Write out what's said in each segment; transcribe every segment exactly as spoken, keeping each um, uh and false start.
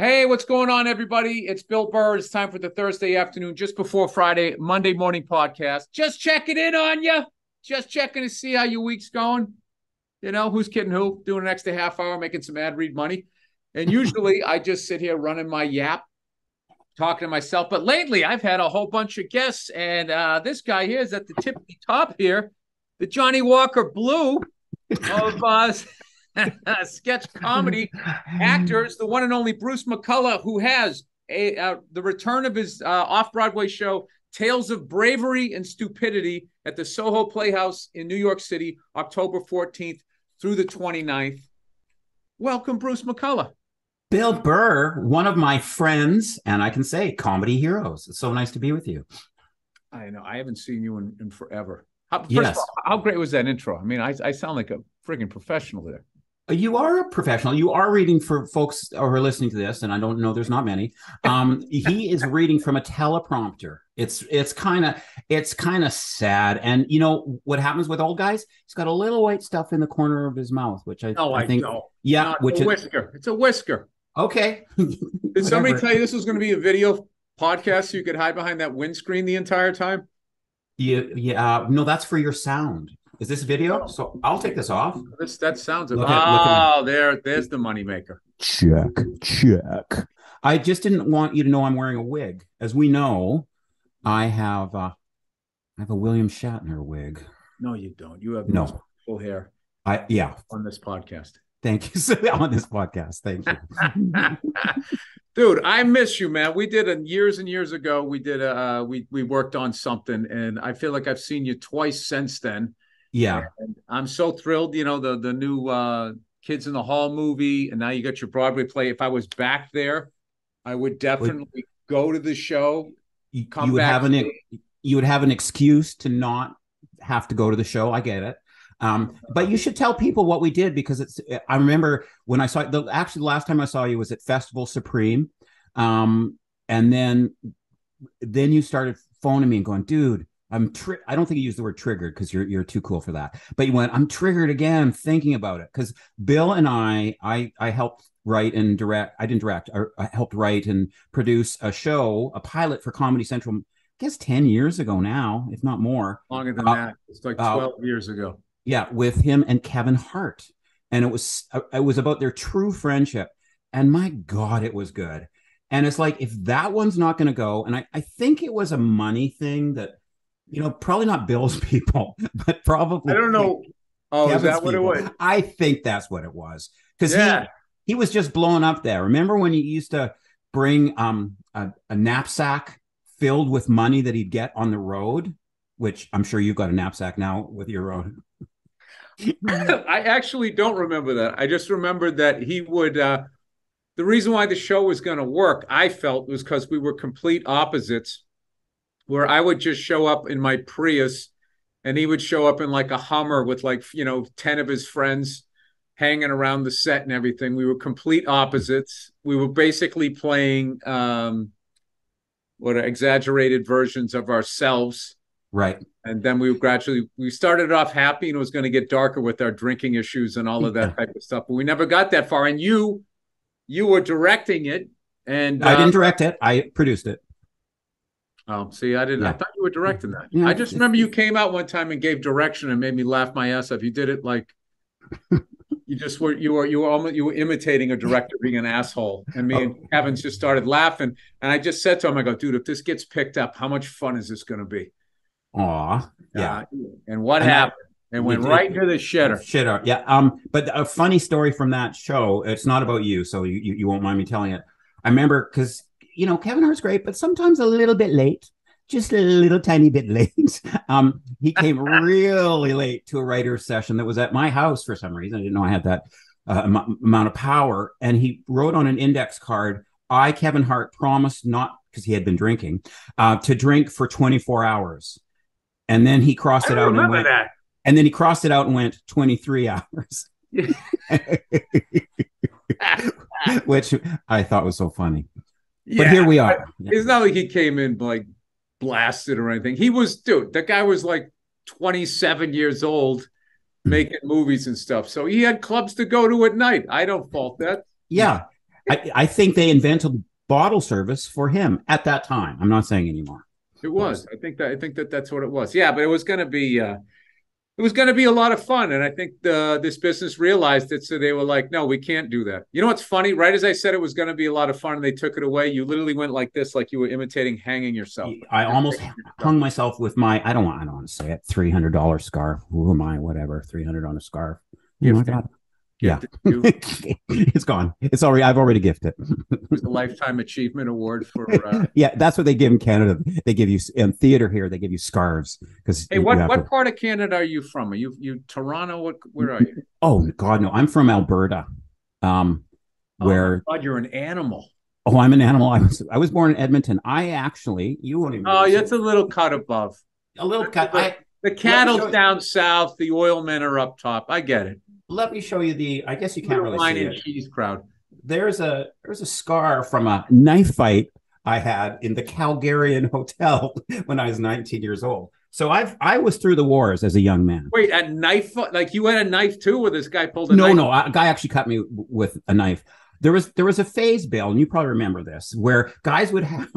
Hey, what's going on, everybody? It's Bill Burr. It's time for the Thursday afternoon, just before Friday, Monday Morning Podcast. Just checking in on you. Just checking to see how your week's going. You know, who's kidding who? Doing an extra half hour, making some ad read money. And usually I just sit here running my yap, talking to myself. But lately I've had a whole bunch of guests, and uh, this guy here is at the tip of the top here, the Johnny Walker Blue of uh, sketch comedy actors, the one and only Bruce McCulloch, who has a, uh, the return of his uh, off-Broadway show, Tales of Bravery and Stupidity, at the Soho Playhouse in New York City, October fourteenth through the twenty-ninth. Welcome, Bruce McCulloch. Bill Burr, one of my friends, and I can say comedy heroes. It's so nice to be with you. I know. I haven't seen you in, in forever. How, first yes. of all, how great was that intro? I mean, I, I sound like a frigging professional there. You are a professional. You are reading for folks who are listening to this, and I don't know, there's not many. Um, he is reading from a teleprompter. It's it's kind of it's kind of sad. And you know what happens with old guys? He's got a little white stuff in the corner of his mouth, which I, no, I, I think. Know. Yeah, no, which a whisker. Is, it's a whisker. Okay. Did somebody tell you this was going to be a video podcast so you could hide behind that windscreen the entire time? Yeah, yeah. Uh, no, that's for your sound. Is this video? So I'll take this off. This, that sounds about. At, oh, there, there's the moneymaker. Check, check. I just didn't want you to know I'm wearing a wig. As we know, I have, uh, I have a William Shatner wig. No, you don't. You have no full hair. I yeah. On this podcast. Thank you. On this podcast. Thank you. Dude, I miss you, man. We did a years and years ago. We did a uh, we we worked on something, and I feel like I've seen you twice since then. Yeah, and I'm so thrilled. You know, the the new uh, Kids in the Hall movie, and now you got your Broadway play. If I was back there, I would definitely would, go to the show. You, come you would back have an you would have an excuse to not have to go to the show. I get it, um, but you should tell people what we did, because it's. I remember when I saw the actually the last time I saw you was at Festival Supreme, um, and then then you started phoning me and going, dude. I'm tri- I don't think you used the word triggered, because you're you're too cool for that. But you went, I'm triggered again thinking about it, because Bill and I, I, I helped write and direct. I didn't direct. I, I helped write and produce a show, a pilot for Comedy Central, I guess ten years ago now, if not more. Longer than uh, that. It's like twelve uh, years ago. Yeah, with him and Kevin Hart. And it was uh, it was about their true friendship. And my God, it was good. And it's like, if that one's not going to go, and I, I think it was a money thing that, you know, probably not Bill's people, but probably. I don't know. Oh, Kevin's is that what people. It was? I think that's what it was. Because yeah. he, he was just blowing up there. Remember when he used to bring um a, a knapsack filled with money that he'd get on the road, which I'm sure you've got a knapsack now with your own. I actually don't remember that. I just remembered that he would. Uh, the reason why the show was going to work, I felt, was because we were complete opposites. Where I would just show up in my Prius, and he would show up in like a Hummer with like, you know, ten of his friends hanging around the set and everything. We were complete opposites. We were basically playing um, what exaggerated versions of ourselves. Right. And then we gradually, we started off happy, and it was going to get darker with our drinking issues and all of that type of stuff. But we never got that far. And you, you were directing it. And I didn't um, direct it. I produced it. Oh, see, I didn't. Yeah. I thought you were directing that. Yeah. I just remember you came out one time and gave direction and made me laugh my ass off. You did it like you just were. You were. You were almost. You were imitating a director being an asshole. And me oh. and Kevin just started laughing. And I just said to him, "I go, dude, if this gets picked up, how much fun is this going to be?" Aw, yeah. Uh, and what and happened? It went did, right into the shitter. Shitter, yeah. Um, but a funny story from that show. It's not about you, so you you, you won't mind me telling it. I remember because. You know, Kevin Hart's great, but sometimes a little bit late, just a little tiny bit late. Um, he came really late to a writer's session that was at my house for some reason. I didn't know I had that uh, am- amount of power. And he wrote on an index card, I, Kevin Hart, promised not, because he had been drinking, uh, to drink for twenty-four hours. And then he crossed it out and went, that. and then he crossed it out and went twenty-three hours. Which I thought was so funny. Yeah, but here we are. It's not like he came in like blasted or anything. He was, dude, that guy was like twenty-seven years old making movies and stuff. So he had clubs to go to at night. I don't fault that. Yeah. I, I think they invented bottle service for him at that time. I'm not saying anymore. It was. I think that I think that that's what it was. Yeah, but it was going to be uh, it was going to be a lot of fun, and I think the, this business realized it, so they were like, "No, we can't do that." You know what's funny? Right as I said it was going to be a lot of fun, and they took it away. You literally went like this, like you were imitating hanging yourself. I almost hung myself with my I don't want I don't want to say it three hundred dollar scarf. Who am I? Whatever, three hundred on a scarf. Oh my God. Yeah, it's gone. It's already. I've already gifted. It was a lifetime achievement award for. Uh... yeah, that's what they give in Canada. They give you in theater here. They give you scarves because. Hey, what what to... part of Canada are you from? Are you you Toronto? What where are you? Oh God, no! I'm from Alberta. Um, oh, where? God, you're an animal. Oh, I'm an animal. I was I was born in Edmonton. I actually you won't even. Oh, that's it. A little cut above. A little cut. The, I, the cattle's down south. The oil men are up top. I get it. Let me show you the. I guess you can't really see it. Wine and cheese crowd. There's a there's a scar from a knife fight I had in the Calgarian hotel when I was nineteen years old. So I've I was through the wars as a young man. Wait, a knife? Like you had a knife too, where this guy pulled a no, knife? No, no, a guy actually cut me with a knife. There was there was a phase, Bill, and you probably remember this, where guys would have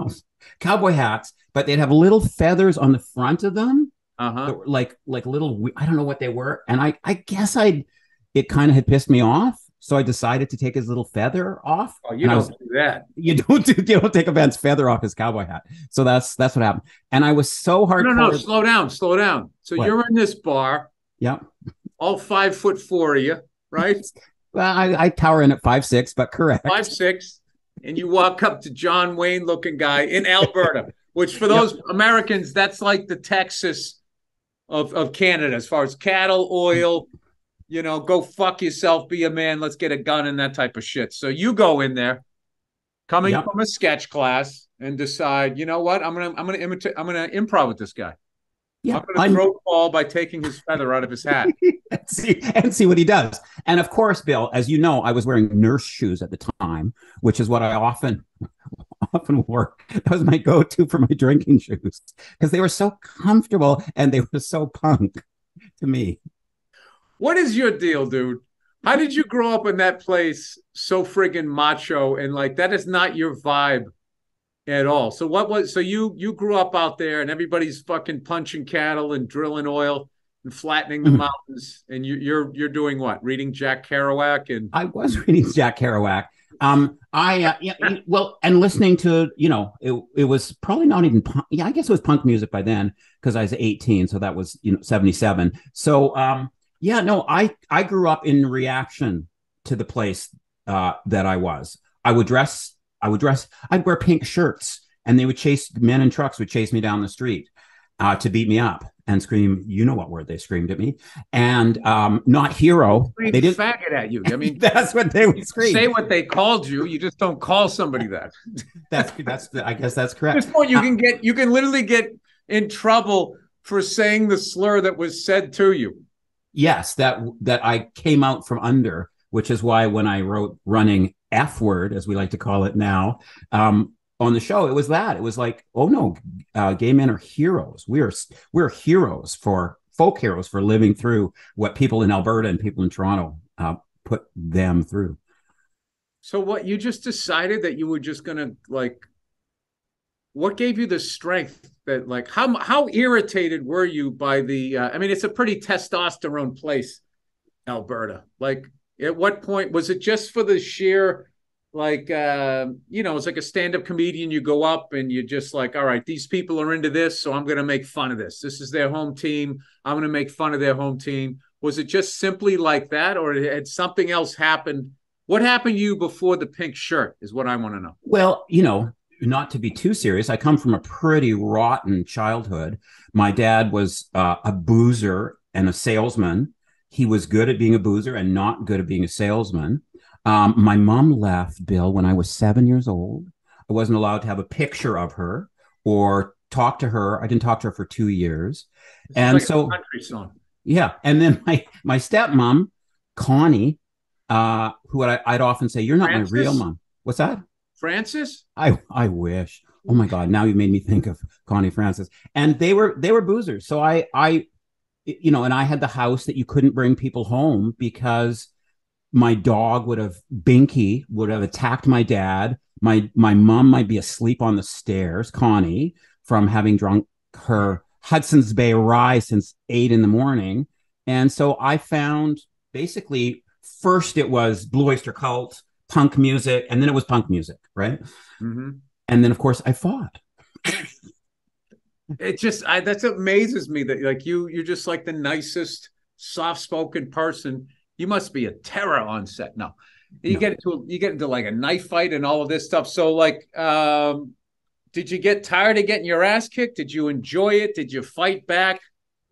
cowboy hats, but they'd have little feathers on the front of them, uh-huh, like like little. I don't know what they were, and I I guess I'd. It kind of had pissed me off, so I decided to take his little feather off. Oh, you don't was, do that. You don't do, you don't take a man's feather off his cowboy hat. So that's that's what happened. And I was so hard. No, no, no, slow down, slow down. So what? You're in this bar. Yeah. All five foot four of you, right? Well, I, I tower in at five six, but correct. Five six, and you walk up to John Wayne looking guy in Alberta, which for those yep. Americans, that's like the Texas of of Canada as far as cattle, oil. You know, go fuck yourself, be a man, let's get a gun and that type of shit. So you go in there, coming yep. from a sketch class, and decide, you know what, I'm gonna, I'm gonna imitate, I'm gonna improv with this guy. Yeah, I'm gonna I'm... throw a ball by taking his feather out of his hat and see and see what he does. And of course, Bill, as you know, I was wearing nurse shoes at the time, which is what I often, often wore. That was my go-to for my drinking shoes because they were so comfortable and they were so punk to me. What is your deal, dude? How did you grow up in that place so friggin' macho and like that is not your vibe at all? So what was so you you grew up out there and everybody's fucking punching cattle and drilling oil and flattening the mountains and you, you're you're doing what? Reading Jack Kerouac and I was reading Jack Kerouac. Um, I uh, yeah, well, and listening to you know it it was probably not even punk, yeah I guess it was punk music by then because I was eighteen, so that was you know seventy-seven. So um. Yeah, no, I, I grew up in reaction to the place uh, that I was. I would dress, I would dress, I'd wear pink shirts and they would chase, men in trucks would chase me down the street uh, to beat me up and scream, you know what word they screamed at me. And um, not hero. They, they didn't faggot at you. I mean, that's what they would scream. Say what they called you. You just don't call somebody that. that's, that's, the, I guess that's correct. At this point, you uh, can get, you can literally get in trouble for saying the slur that was said to you. Yes, that that I came out from under, which is why when I wrote Running F Word, as we like to call it now, um, on the show, it was that. It was like, oh, no, uh, gay men are heroes. We are we're heroes for folk heroes for living through what people in Alberta and people in Toronto uh, put them through. So what you just decided that you were just going to like. What gave you the strength that like how how irritated were you by the uh, I mean, it's a pretty testosterone place, Alberta. Like at what point was it just for the sheer like, uh, you know, it's like a stand up comedian. You go up and you're just like, all right, these people are into this. So I'm going to make fun of this. This is their home team. I'm going to make fun of their home team. Was it just simply like that or had something else happened? What happened to you before the pink shirt is what I want to know. Well, you know. Not to be too serious, I come from a pretty rotten childhood. My dad was uh, a boozer and a salesman. He was good at being a boozer and not good at being a salesman. Um, my mom left, Bill, when I was seven years old. I wasn't allowed to have a picture of her or talk to her. I didn't talk to her for two years. It's and like so, a country song. Yeah. And then my, my stepmom, Connie, uh, who I, I'd often say, you're not Francis? My real mom. What's that? Francis? I I wish. Oh my God! Now you made me think of Connie Francis, and they were they were boozers. So I I, you know, and I had the house that you couldn't bring people home because my dog would have, Binky, would have attacked my dad. My my mom might be asleep on the stairs, Connie, from having drunk her Hudson's Bay rye since eight in the morning. And so I found, basically, first it was Blue Oyster Cult, punk music, and then it was punk music, right? Mm-hmm. And then, of course, I fought. It just, I, that's amazes me that like you, you're just like the nicest, soft-spoken person. You must be a terror on set. No, you no. get into a, you get into like a knife fight and all of this stuff. So like, um, did you get tired of getting your ass kicked? Did you enjoy it? Did you fight back?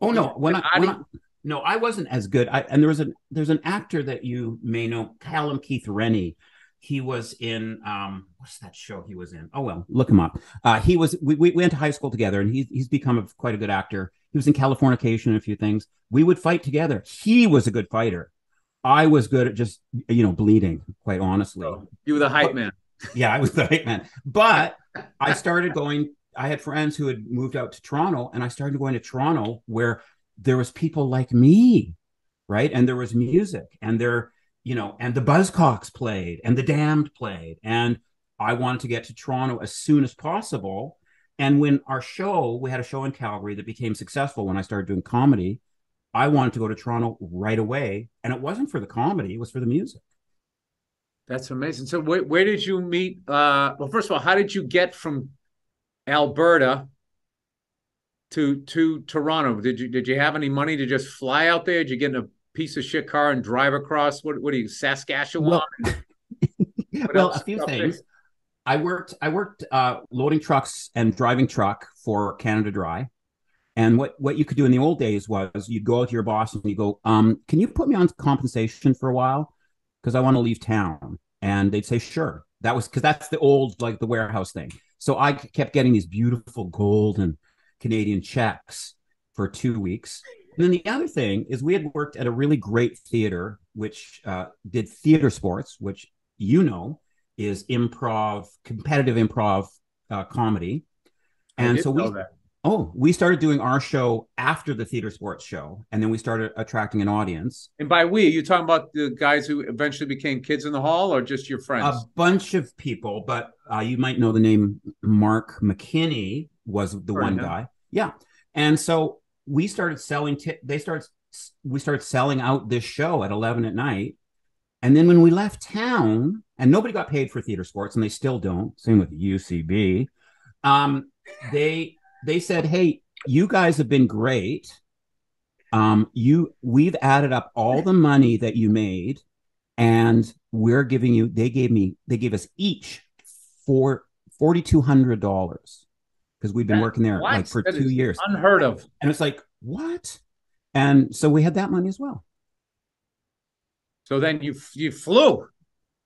Oh no, when I, when I no, I wasn't as good. I, and there was an there's an actor that you may know, Callum Keith Rennie. He was in, um, what's that show he was in? Oh, well, look him up. Uh, he was, we, we went to high school together, and he's, he's become a, quite a good actor. He was in Californication and a few things. We would fight together. He was a good fighter. I was good at just, you know, bleeding, quite honestly. Oh, you were the hype man. Yeah, I was the hype man. But I started going, I had friends who had moved out to Toronto, and I started going to Toronto where there was people like me, right? And there was music, and there, you know, and the Buzzcocks played and the Damned played. And I wanted to get to Toronto as soon as possible. And when our show, we had a show in Calgary that became successful when I started doing comedy, I wanted to go to Toronto right away. And it wasn't for the comedy, it was for the music. That's amazing. So where, where did you meet? Uh, well, first of all, how did you get from Alberta to to Toronto? Did you, did you have any money to just fly out there? Did you get in a piece of shit car and drive across? What what are you, Saskatchewan? Well, well a few things. There? I worked I worked uh, loading trucks and driving truck for Canada Dry, and what what you could do in the old days was you'd go out to your boss and you go, um, can you put me on compensation for a while because I want to leave town? And they'd say sure. That was because that's the old like the warehouse thing. So I kept getting these beautiful golden Canadian checks for two weeks. And then the other thing is we had worked at a really great theater, which uh, did theater sports, which, you know, is improv, competitive improv uh, comedy. And so we, oh, we started doing our show after the theater sports show. And then we started attracting an audience. And by we, you're talking about the guys who eventually became Kids in the Hall or just your friends? A bunch of people. But uh, you might know the name Mark McKinney was the sure, one yeah. guy. Yeah. And so we started selling, t- they started, we started selling out this show at eleven at night. And then when we left town, and nobody got paid for theater sports, and they still don't, same with U C B, um, they, they said, hey, you guys have been great. Um, you, we've added up all the money that you made, and we're giving you, they gave me, they gave us each for four thousand two hundred dollars. Because we've been that, working there what? like for that two years. Unheard of. And it's like, what? And so we had that money as well. So then you you flew.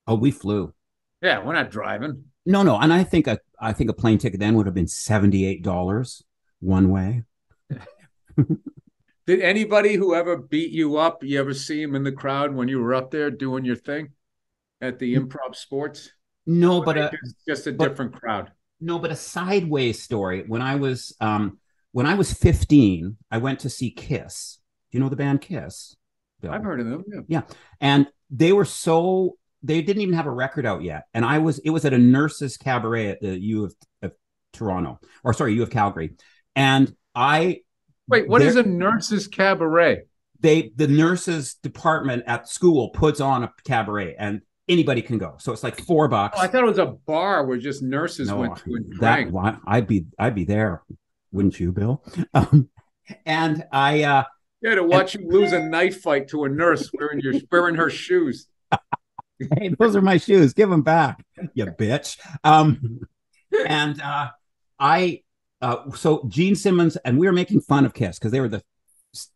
Oh, we flew. Yeah, we're not driving. No, no. And I think a, I think a plane ticket then would have been seventy-eight dollars one way. Did anybody who ever beat you up, you ever see him in the crowd when you were up there doing your thing at the improv sports? No, or but a, just a but, different crowd. No, but a sideways story. When I was um, when I was fifteen, I went to see Kiss. Do you know the band Kiss? Bill? I've heard of them. Yeah. yeah, and they were so they didn't even have a record out yet. And I was it was at a nurse's cabaret at the U of, of Toronto, or sorry, U of Calgary. And I wait, what is a nurse's cabaret? They the nurses department at school puts on a cabaret, and anybody can go. So it's like four bucks. Oh, I thought it was a bar where just nurses no, went to and drank. That, I'd be, I'd be there. Wouldn't you, Bill? Um, and I... Uh, yeah, to watch and, you lose a knife fight to a nurse wearing, your, wearing her shoes. Hey, those are my shoes. Give them back, you bitch. Um, and uh, I... Uh, so Gene Simmons, and we were making fun of Kiss because they were the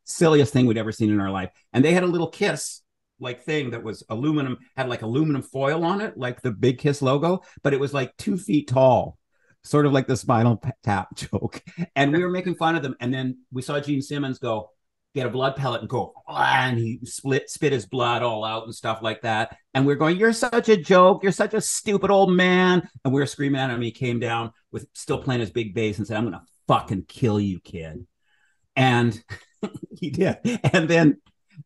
silliest thing we'd ever seen in our life. And they had a little Kiss like thing that was aluminum, had like aluminum foil on it, like the big Kiss logo, but it was like two feet tall, sort of like the Spinal Tap joke. And we were making fun of them. And then we saw Gene Simmons go, get a blood pellet and go, and he split, spit his blood all out and stuff like that. And we're going, you're such a joke. You're such a stupid old man. And we were screaming at him. He came down with still playing his big bass and said, I'm going to fucking kill you, kid. And he did. And then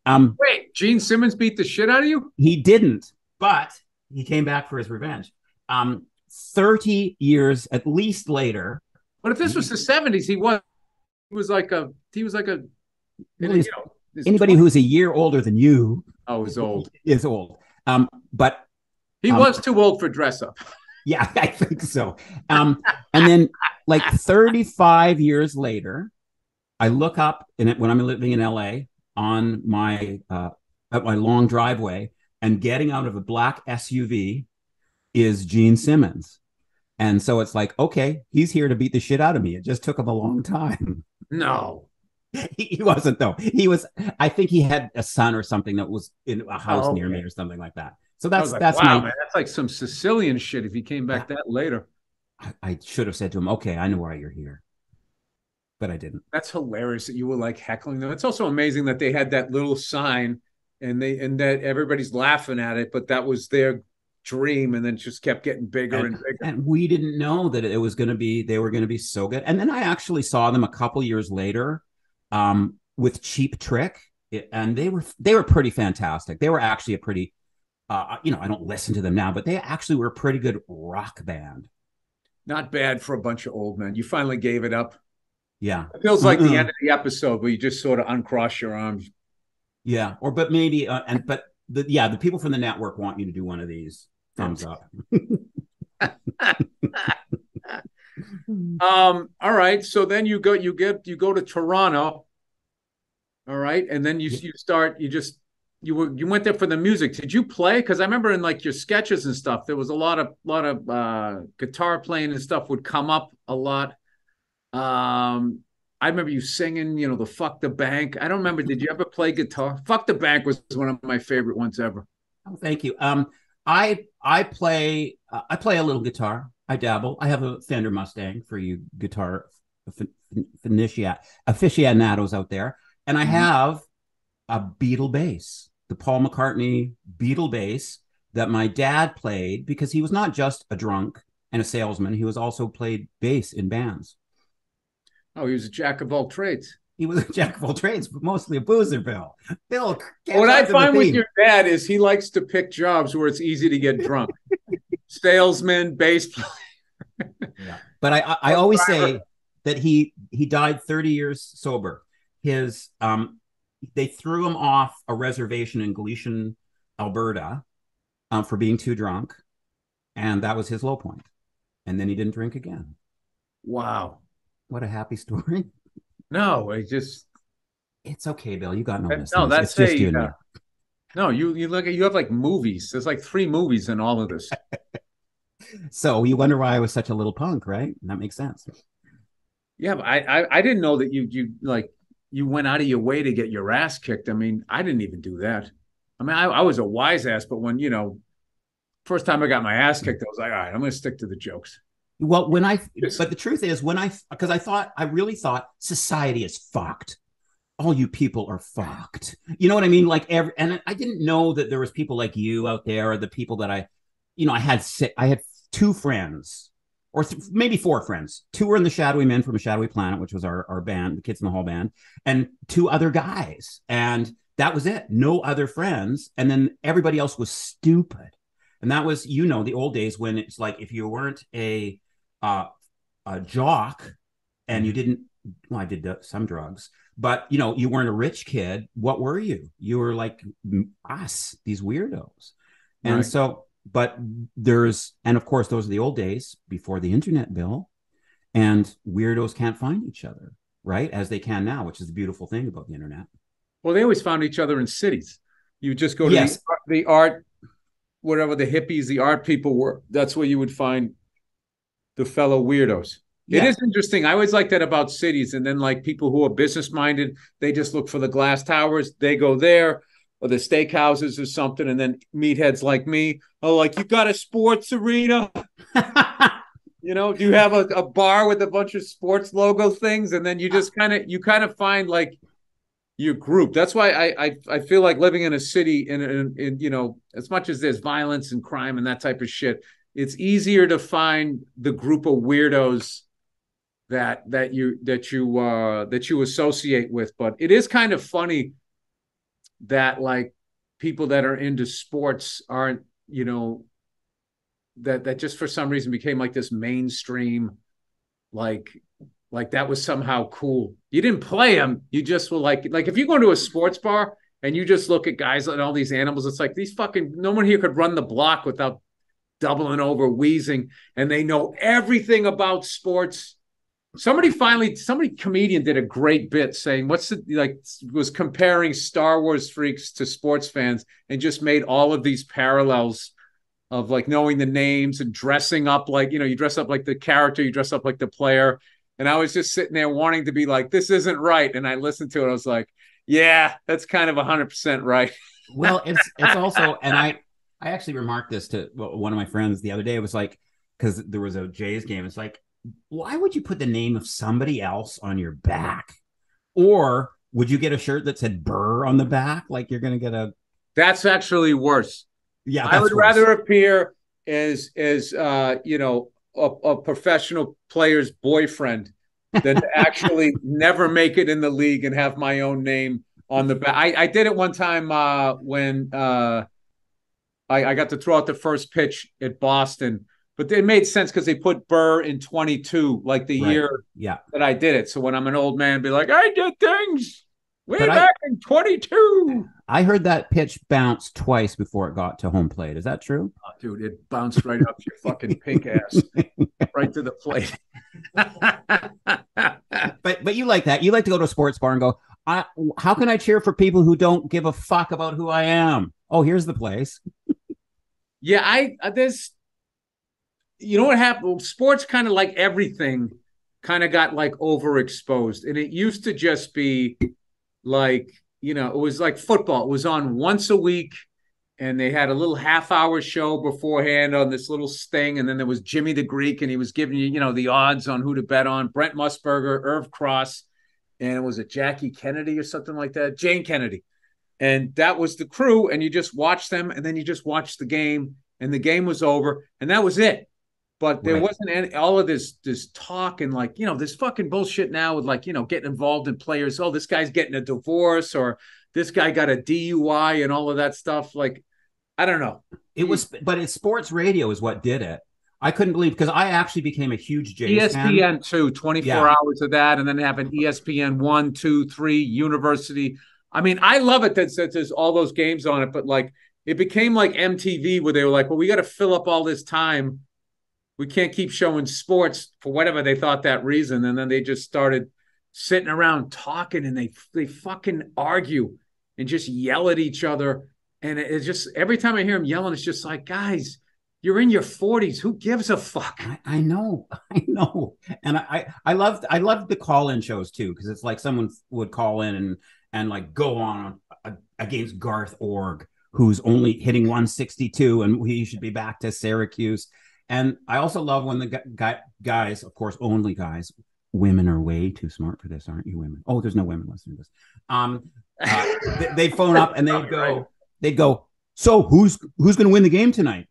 Um, Wait, Gene Simmons beat the shit out of you? He didn't, but he came back for his revenge. Um, thirty years at least later. But if this was the seventies, he was he was like a he was like a well, you know, anybody twenties. Who's a year older than you. Oh, is old. Is old. Um, but he um, was too old for dress up. Yeah, I think so. Um, and then like thirty-five years later, I look up in it when I'm living in L A on my uh, at my long driveway, and getting out of a black S U V is Gene Simmons. And so it's like, okay, he's here to beat the shit out of me. It just took him a long time. No. He, he wasn't, though. He was, I think he had a son or something that was in a house oh, okay. near me or something like that. So that's, like, that's, wow, my, man, that's like some Sicilian shit if he came back I, that later. I, I should have said to him, okay, I know why you're here. But I didn't. That's hilarious that you were like heckling them. It's also amazing that they had that little sign and they, and that everybody's laughing at it, but that was their dream, and then just kept getting bigger and, and bigger. And we didn't know that it was going to be, they were going to be so good. And then I actually saw them a couple years later um, with Cheap Trick, it, and they were they were pretty fantastic. They were actually a pretty, uh, you know, I don't listen to them now, but they actually were a pretty good rock band. Not bad for a bunch of old men. You finally gave it up. Yeah. It feels like mm-hmm. the end of the episode where you just sort of uncross your arms. Yeah, or but maybe, uh, and but the, yeah, the people from the network want you to do one of these. Thumbs up. um, all right. So then you go, you get, you go to Toronto. All right. And then you, you start, you just, you were, you went there for the music. Did you play? Cause I remember in like your sketches and stuff, there was a lot of, lot of uh, guitar playing and stuff would come up a lot. Um, I remember you singing, you know, the Fuck the Bank. I don't remember. Did you ever play guitar? Fuck the Bank was one of my favorite ones ever. Oh, thank you. Um, I I play uh, I play a little guitar. I dabble. I have a Fender Mustang for you guitar aficionados out there, and I have a Beatle bass, the Paul McCartney Beatle bass that my dad played because he was not just a drunk and a salesman. He was also played bass in bands. Oh, he was a jack of all trades. He was a jack of all trades, but mostly a boozer, Bill. Bill, what I find with your dad is he likes to pick jobs where it's easy to get drunk. Salesman, bass player. Yeah. But I, I, I always say that he he died thirty years sober. His um, they threw him off a reservation in Galician, Alberta, um, for being too drunk, and that was his low point. And then he didn't drink again. Wow, what a happy story. No, I just. It's okay, Bill. You got no. No, that's it's a, just you. Uh, no, you you look at you have like movies. There's like three movies in all of this. So you wonder why I was such a little punk, right? That makes sense. Yeah, but I, I I didn't know that you you like you went out of your way to get your ass kicked. I mean, I didn't even do that. I mean, I, I was a wise ass, but when you know, first time I got my ass kicked, I was like, all right, I'm going to stick to the jokes. Well, when I, but the truth is when I, because I thought, I really thought society is fucked. All you people are fucked. You know what I mean? Like every, and I didn't know that there was people like you out there, or the people that I, you know, I had, I had two friends or th- maybe four friends. Two were in the Shadowy Men from a Shadowy Planet, which was our, our band, the Kids in the Hall band, and two other guys. And that was it. No other friends. And then everybody else was stupid. And that was, you know, the old days when it's like, if you weren't a, Uh, a jock, and you didn't. Well, I did uh, some drugs, but you know, you weren't a rich kid. What were you? You were like us, these weirdos, and right. So. But there's, and of course, those are the old days before the internet, Bill, and weirdos can't find each other, right? As they can now, which is the beautiful thing about the internet. Well, they always found each other in cities. You just go to yes. the, the art, whatever the hippies, the art people were. That's where you would find. The fellow weirdos. Yeah. It is interesting. I always like that about cities. And then like people who are business minded, they just look for the glass towers. They go there or the steakhouses or something. And then meatheads like me are like, you got a sports arena? You know, do you have a, a bar with a bunch of sports logo things? And then you just kind of, you kind of find like your group. That's why I I, I feel like living in a city and, and, and, you know, as much as there's violence and crime and that type of shit, it's easier to find the group of weirdos that that you that you uh, that you associate with, but it is kind of funny that like people that are into sports aren't, you know, that that just for some reason became like this mainstream, like like that was somehow cool. You didn't play them. You just were like, like if you go to a sports bar and you just look at guys and all these animals, it's like these fucking, no one here could run the block without doubling over, wheezing, and they know everything about sports. Somebody finally, somebody comedian did a great bit saying, what's the, like, was comparing Star Wars freaks to sports fans and just made all of these parallels of like knowing the names and dressing up like, you know, you dress up like the character, you dress up like the player. And I was just sitting there wanting to be like, this isn't right. And I listened to it. I was like, yeah, that's kind of one hundred percent right. Well, it's it's also, and I, I actually remarked this to one of my friends the other day. It was like, because there was a Jays game. It's like, why would you put the name of somebody else on your back? Or would you get a shirt that said Burr on the back? Like you're going to get a... That's actually worse. Yeah, I would worse. rather appear as, as uh, you know, a, a professional player's boyfriend than to actually never make it in the league and have my own name on the back. I, I did it one time uh, when... Uh, I, I got to throw out the first pitch at Boston, but it made sense because they put Burr in twenty-two, like the right. year yeah. that I did it. So when I'm an old man, be like, I did things way but back I, in twenty-two. I heard that pitch bounce twice before it got to home plate. Is that true? Oh, dude, it bounced right up your fucking pink ass, right to the plate. But but you like that. You like to go to a sports bar and go, I, how can I cheer for people who don't give a fuck about who I am? Oh, here's the place. Yeah, I there's, you know what happened? Sports kind of like everything kind of got like overexposed. And it used to just be like, you know, it was like football. It was on once a week and they had a little half hour show beforehand on this little sting. And then there was Jimmy the Greek and he was giving you, you know, the odds on who to bet on. Brent Musburger, Irv Cross, and was it Jackie Kennedy or something like that? Jane Kennedy. And that was the crew, and you just watched them, and then you just watched the game, and the game was over, and that was it. But there right. wasn't any, all of this this talk and, like, you know, this fucking bullshit now with, like, you know, getting involved in players. Oh, this guy's getting a divorce, or this guy got a D U I and all of that stuff. Like, I don't know. It was, but it's sports radio is what did it. I couldn't believe, because I actually became a huge Jays fan. E S P N two, twenty-four yeah. hours of that, and then have an E S P N one, two, three, University. I mean, I love it that, that there's all those games on it, but like it became like M T V where they were like, well, we got to fill up all this time. We can't keep showing sports for whatever they thought that reason. And then they just started sitting around talking and they they fucking argue and just yell at each other. And it's just every time I hear them yelling, it's just like, guys, you're in your forties. Who gives a fuck? I, I know. I know. And I, I loved I loved the call-in shows, too, because it's like someone would call in and and like go on uh, against Garth Org, who's only hitting one sixty-two, and he should be back to Syracuse. And I also love when the gu- gu- guys, of course, only guys, women are way too smart for this, aren't you, women? Oh, there's no women listening to this. Um, uh, they, they phone up and they go, they go, so who's who's going to win the game tonight?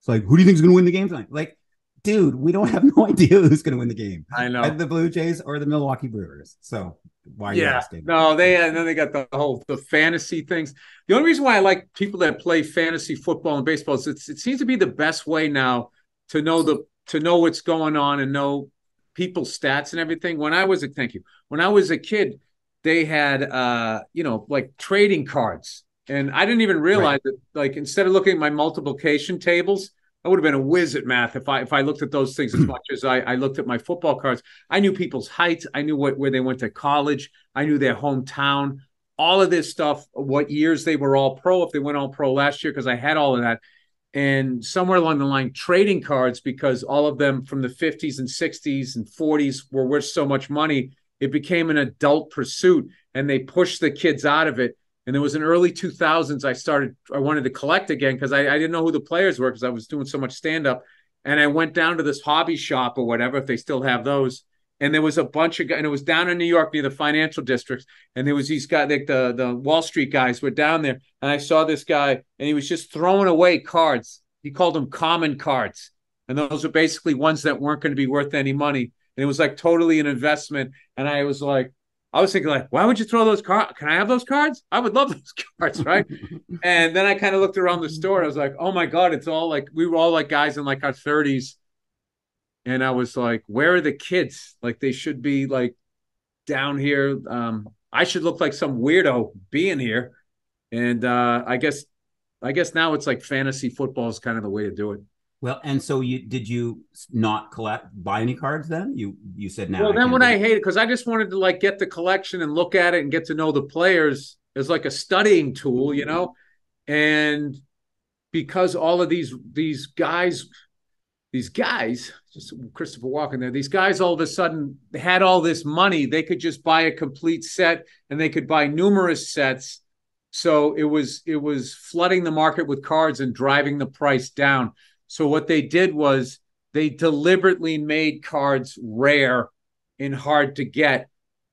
It's like, who do you think is going to win the game tonight? Like, dude, we don't have no idea who's going to win the game. I know. The Blue Jays or the Milwaukee Brewers. So why are yeah. you asking? No, they and then they got the whole the fantasy things. The only reason why I like people that play fantasy football and baseball is it's, it seems to be the best way now to know the to know what's going on and know people's stats and everything. When I was a thank you. When I was a kid, they had uh, you know, like trading cards. And I didn't even realize right. that, like, instead of looking at my multiplication tables, I would have been a whiz at math if I if I looked at those things as much as I, I looked at my football cards. I knew people's heights. I knew what where they went to college. I knew their hometown. All of this stuff, what years they were all pro, if they went all pro last year, because I had all of that. And somewhere along the line, trading cards, because all of them from the fifties and sixties and forties were worth so much money, it became an adult pursuit, and they pushed the kids out of it. And there was an early two thousands I started, I wanted to collect again because I, I didn't know who the players were because I was doing so much stand-up. And I went down to this hobby shop or whatever, if they still have those. And there was a bunch of guys, and it was down in New York near the financial districts. And there was these guys, like the, the Wall Street guys were down there. And I saw this guy, and he was just throwing away cards. He called them common cards. And those were basically ones that weren't going to be worth any money. And it was like totally an investment. And I was like, I was thinking, like, why would you throw those cards? Can I have those cards? I would love those cards, right? And then I kind of looked around the store. And I was like, oh, my God, it's all like, we were all like guys in like our thirties. And I was like, where are the kids? Like, they should be like down here. Um, I should look like some weirdo being here. And uh, I guess I guess now it's like fantasy football is kind of the way to do it. Well, and so you did you not collect buy any cards then? You you said no. Well, then what I hated, because I just wanted to like get the collection and look at it and get to know the players as like a studying tool, you know. And because all of these these guys, these guys, just Christopher Walken there, these guys all of a sudden had all this money. They could just buy a complete set, and they could buy numerous sets. So it was it was flooding the market with cards and driving the price down. So what they did was they deliberately made cards rare and hard to get.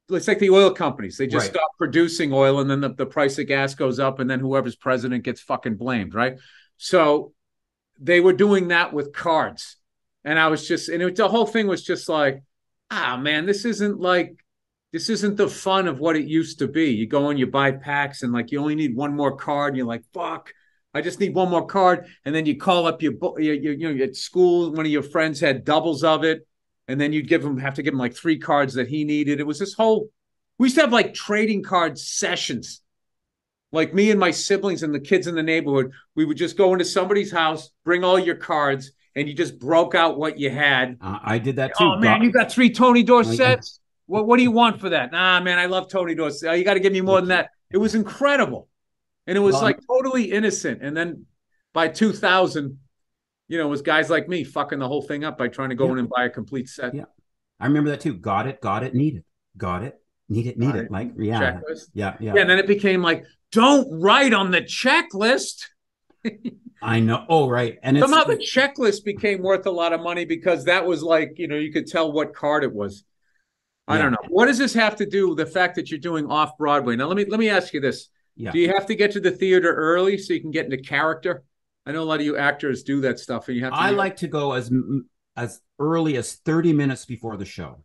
It's like the oil companies. They just right. stop producing oil, and then the, the price of gas goes up, and then whoever's president gets fucking blamed, right? So they were doing that with cards. And I was just, and it, the whole thing was just like, ah, man, this isn't like, this isn't the fun of what it used to be. You go and you buy packs, and like you only need one more card, and you're like, fuck. I just need one more card. And then you call up your, your, your, you know, at school, one of your friends had doubles of it. And then you'd give him, have to give him like three cards that he needed. It was this whole, we used to have like trading card sessions. Like me and my siblings and the kids in the neighborhood, we would just go into somebody's house, bring all your cards, and you just broke out what you had. Uh, I did that too. Oh man, you got three Tony Dorsets. What, what do you want for that? Nah, man, I love Tony Dorsett. Oh, you got to give me more than that. It was incredible. And it was like totally innocent. And then by two thousand, you know, it was guys like me fucking the whole thing up by trying to go yeah. in and buy a complete set. Yeah, I remember that too. Got it, got it, need it. Got it, need it, need got it. it. Like, yeah. Checklist. Yeah, yeah. Yeah, and then it became like, don't write on the checklist. I know. Oh, right. And somehow the checklist became worth a lot of money because that was like, you know, you could tell what card it was. I yeah. don't know. What does this have to do with the fact that you're doing off-Broadway? Now, let me let me ask you this. Yeah. Do you have to get to the theater early so you can get into character? I know a lot of you actors do that stuff. And you have to I make... like to go as as early as thirty minutes before the show.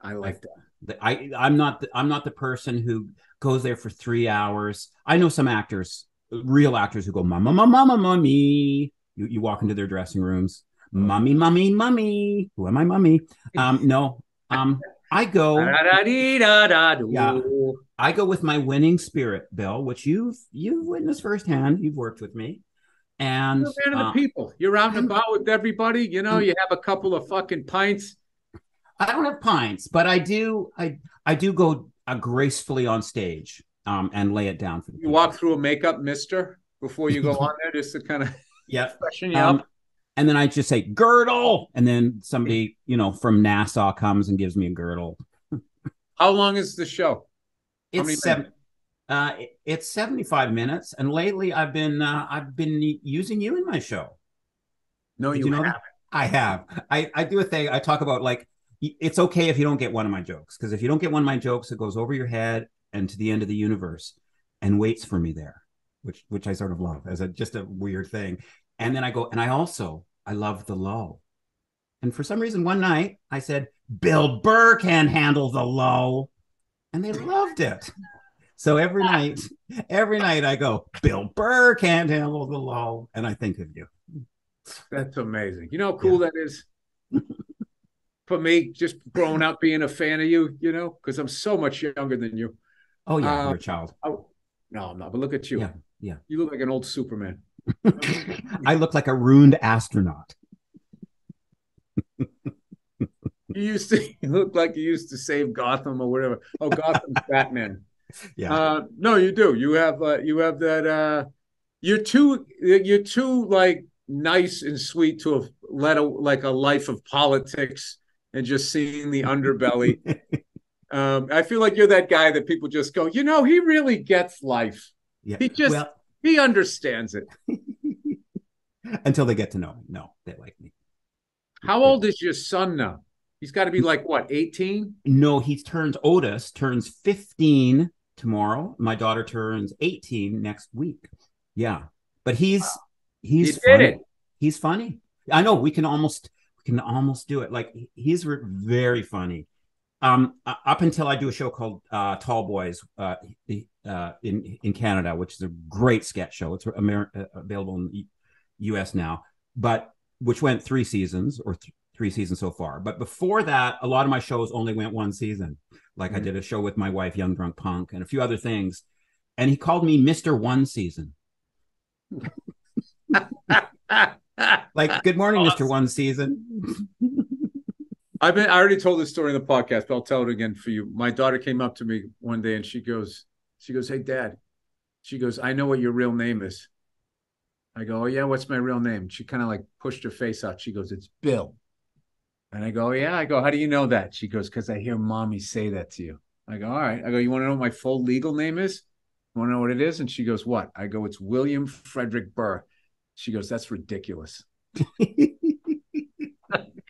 I like that. I I'm not the, I'm not the person who goes there for three hours. I know some actors, real actors, who go mama mama mama mummy. You you walk into their dressing rooms, mummy mummy mummy. Who am I, mummy? Um no um. I go. Yeah, I go with my winning spirit, Bill, which you've you've witnessed firsthand. You've worked with me, and you're a man of the people. You're out and about with everybody. You know, you have a couple of fucking pints. I don't have pints, but I do. I I do go uh, gracefully on stage um, and lay it down for the people. You walk through a makeup mister before you go on there, just to kind of yeah freshen you um, up. And then I just say, girdle. And then somebody, you know, from Nassau comes and gives me a girdle. How long is the show? It's seven, uh, it's seventy-five minutes. And lately I've been uh, I've been using you in my show. No, Did you, you know haven't. I have. I, I do a thing. I talk about like, it's okay if you don't get one of my jokes. Because if you don't get one of my jokes, it goes over your head and to the end of the universe and waits for me there, which which I sort of love as a just a weird thing. And then I go, and I also... I love the low. And for some reason, one night I said, Bill Burr can handle the low. And they loved it. So every night, every night I go, Bill Burr can't handle the low. And I think of you. That's amazing. You know how cool yeah. that is? For me, just growing up being a fan of you, you know, because I'm so much younger than you. Oh, yeah, um, you're a child. I, no, I'm not. But look at you. Yeah, yeah. You look like an old Superman. I look like a ruined astronaut. You used to you look like you used to save Gotham or whatever. Oh, Gotham's Batman. Yeah. Uh, no, you do. You have uh, you have that. Uh, you're too you're too like nice and sweet to have led a, like a life of politics and just seeing the underbelly. um, I feel like you're that guy that people just go, you know, he really gets life. Yeah. He just. Well, he understands it. Until they get to know him. No, they like me. How old is your son now? He's got to be like, what, eighteen? No, he turns, Otis turns fifteen tomorrow. My daughter turns eighteen next week. Yeah. But he's, wow. he's you funny. Did it. He's funny. I know we can almost, we can almost do it. Like he's re- very funny. Um, up until I do a show called uh, Tall Boys uh, uh, in in Canada, which is a great sketch show. It's Amer- available in the U S now, but which went three seasons or th- three seasons so far. But before that, a lot of my shows only went one season. Like mm-hmm. I did a show with my wife, Young Drunk Punk, and a few other things. And he called me Mister One Season. Like, good morning, awesome. Mister One Season. I've been, I already told this story in the podcast, but I'll tell it again for you. My daughter came up to me one day and she goes, she goes, hey, Dad. She goes, I know what your real name is. I go, oh, yeah, what's my real name? She kind of like pushed her face out. She goes, it's Bill. And I go, oh, yeah. I go, how do you know that? She goes, because I hear mommy say that to you. I go, all right. I go, you want to know what my full legal name is? You want to know what it is? And she goes, what? I go, it's William Frederick Burr. She goes, that's ridiculous. I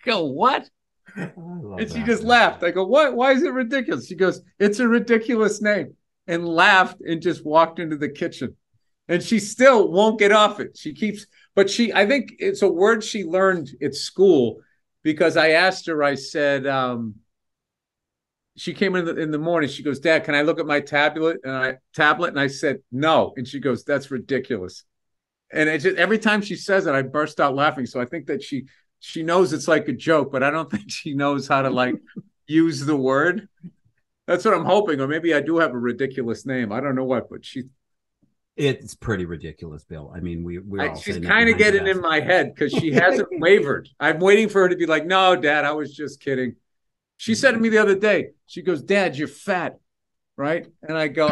go, what? And she that. just laughed. I go, what? Why is it ridiculous? She goes, it's a ridiculous name. And laughed and just walked into the kitchen. And she still won't get off it. She keeps, but she, I think it's a word she learned at school because I asked her, I said, um, she came in the, in the morning. She goes, Dad, can I look at my tablet? And I tablet. And I said, no. And she goes, that's ridiculous. And it just, every time she says it, I burst out laughing. So I think that she, she knows it's like a joke, but I don't think she knows how to like use the word. That's what I'm hoping. Or maybe I do have a ridiculous name. I don't know what, but she, it's pretty ridiculous, Bill. I mean, we we she's kind of getting in my head because she hasn't wavered. I'm waiting for her to be like, no, Dad, I was just kidding. She said to me the other day, she goes, Dad, you're fat, right? And I go,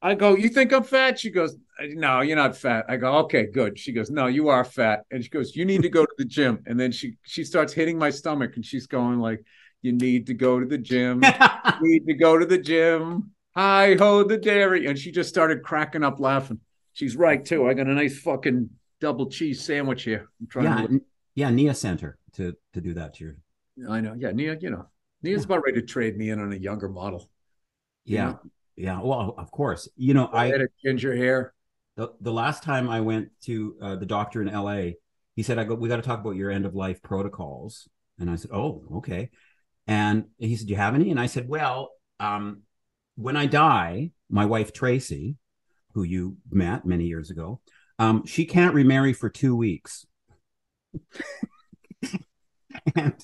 I go, you think I'm fat? She goes, no, you're not fat. I go, okay, good. She goes, no, you are fat. And she goes, you need to go to the gym. And then she she starts hitting my stomach and she's going like, you need to go to the gym. You need to go to the gym. Hi ho the dairy. And she just started cracking up laughing. She's right too. I got a nice fucking double cheese sandwich here. I'm trying yeah, to look. Yeah, Nia sent her to to do that to you. I know. Yeah, Nia, you know. Nia's yeah. about ready to trade me in on a younger model. You yeah. Know? Yeah. Well, of course. You know, I, I had a ginger hair. The the last time I went to uh, the doctor in L A, he said, I go, we got to talk about your end of life protocols. And I said, oh, okay. And he said, do you have any? And I said, well, um, when I die, my wife, Tracy, who you met many years ago, um, she can't remarry for two weeks. and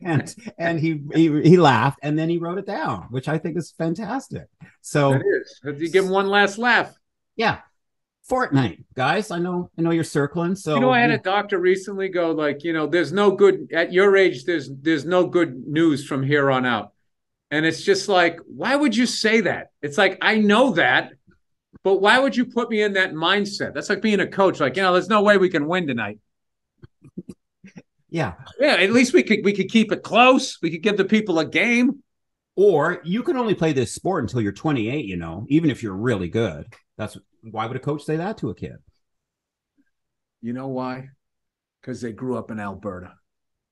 and, and he, he he laughed, and then he wrote it down, which I think is fantastic. So it is. Have you given one last laugh? Yeah. Fortnite, guys. I know I know you're circling. So you know, I had a doctor recently go like, you know, there's no good at your age, there's there's no good news from here on out. And it's just like, why would you say that? It's like, I know that, but why would you put me in that mindset? That's like being a coach. Like, you know, there's no way we can win tonight. Yeah. Yeah. At least we could, we could keep it close. We could give the people a game. Or you can only play this sport until you're twenty-eight, you know, even if you're really good. That's why would a coach say that to a kid? You know why? Because they grew up in Alberta.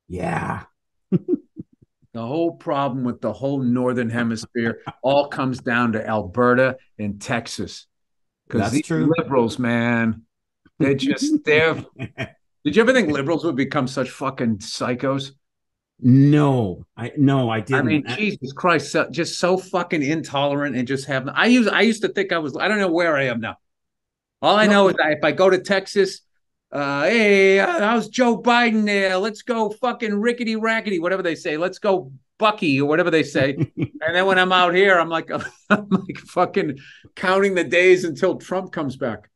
Yeah. The whole problem with the whole Northern Hemisphere all comes down to Alberta and Texas. Because these true. liberals, man, they're just there. Did you ever think liberals would become such fucking psychos? No, I no, I didn't. I mean, I, Jesus Christ, so, just so fucking intolerant and just have. I used I used to think I was. I don't know where I am now. All I no, know is that if I go to Texas. Uh, hey, how's Joe Biden there? Let's go fucking rickety rackety, whatever they say. Let's go Bucky or whatever they say. And then when I'm out here, I'm like, I'm like fucking counting the days until Trump comes back.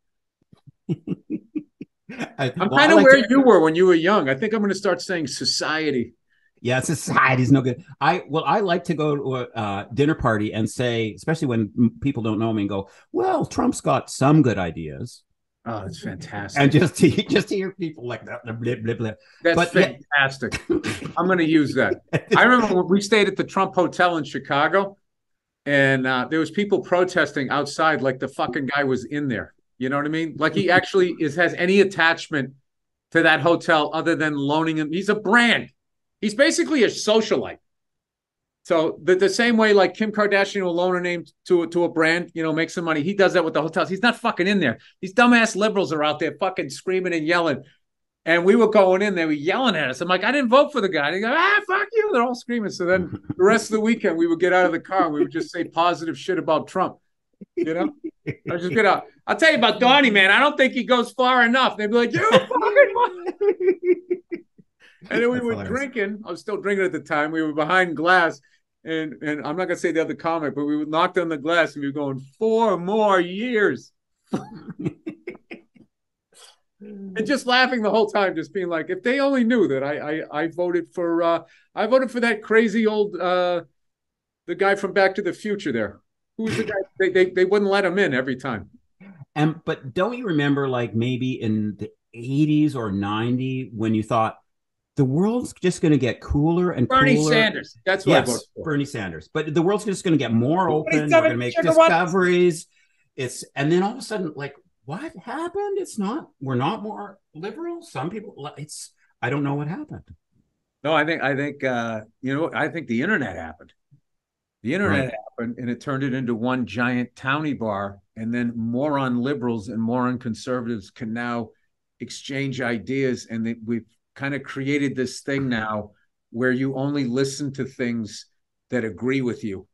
I, I'm well, kind of like where to... you were when you were young. I think I'm going to start saying society. Yeah, society's no good. I well, I like to go to a uh, dinner party and say, especially when people don't know me, and go, well, Trump's got some good ideas. Oh, it's fantastic. And just to, just to hear people like that. Blah, blah, blah, blah. That's but, fantastic. Yeah. I'm going to use that. I remember when we stayed at the Trump Hotel in Chicago, and uh, there was people protesting outside like the fucking guy was in there. You know what I mean? Like he actually is has any attachment to that hotel other than loaning him. He's a brand. He's basically a socialite. So the, the same way like Kim Kardashian will loan her name to, to a brand, you know, make some money. He does that with the hotels. He's not fucking in there. These dumbass liberals are out there fucking screaming and yelling. And we were going in, they were yelling at us. I'm like, I didn't vote for the guy. They go, ah, fuck you. They're all screaming. So then the rest of the weekend, we would get out of the car and we would just say positive shit about Trump. You know? I just get out. I'll tell you about Donnie, man. I don't think he goes far enough. They'd be like, you fucking And then we That's were hilarious. drinking. I was still drinking at the time. We were behind glass. And and I'm not going to say the other comic, but we would knock on the glass and we were going, four more years. And just laughing the whole time, just being like, if they only knew that I I, I voted for uh, I voted for that crazy old uh, the guy from Back to the Future there. Who's the guy? they, they they wouldn't let him in every time. And but don't you remember, like, maybe in the eighties or ninety when you thought the world's just going to get cooler and Bernie cooler? Bernie Sanders. That's what yes, I voted for. Bernie Sanders. But the world's just going to get more open. We're going to make discoveries. What? It's and then all of a sudden, like, what happened? It's not, we're not more liberal. Some people, it's, I don't know what happened. No, I think, I think, uh, you know, I think the internet happened. The internet right. happened and it turned it into one giant townie bar. And then moron liberals and moron conservatives can now exchange ideas. And they, we've kind of created this thing now where you only listen to things that agree with you.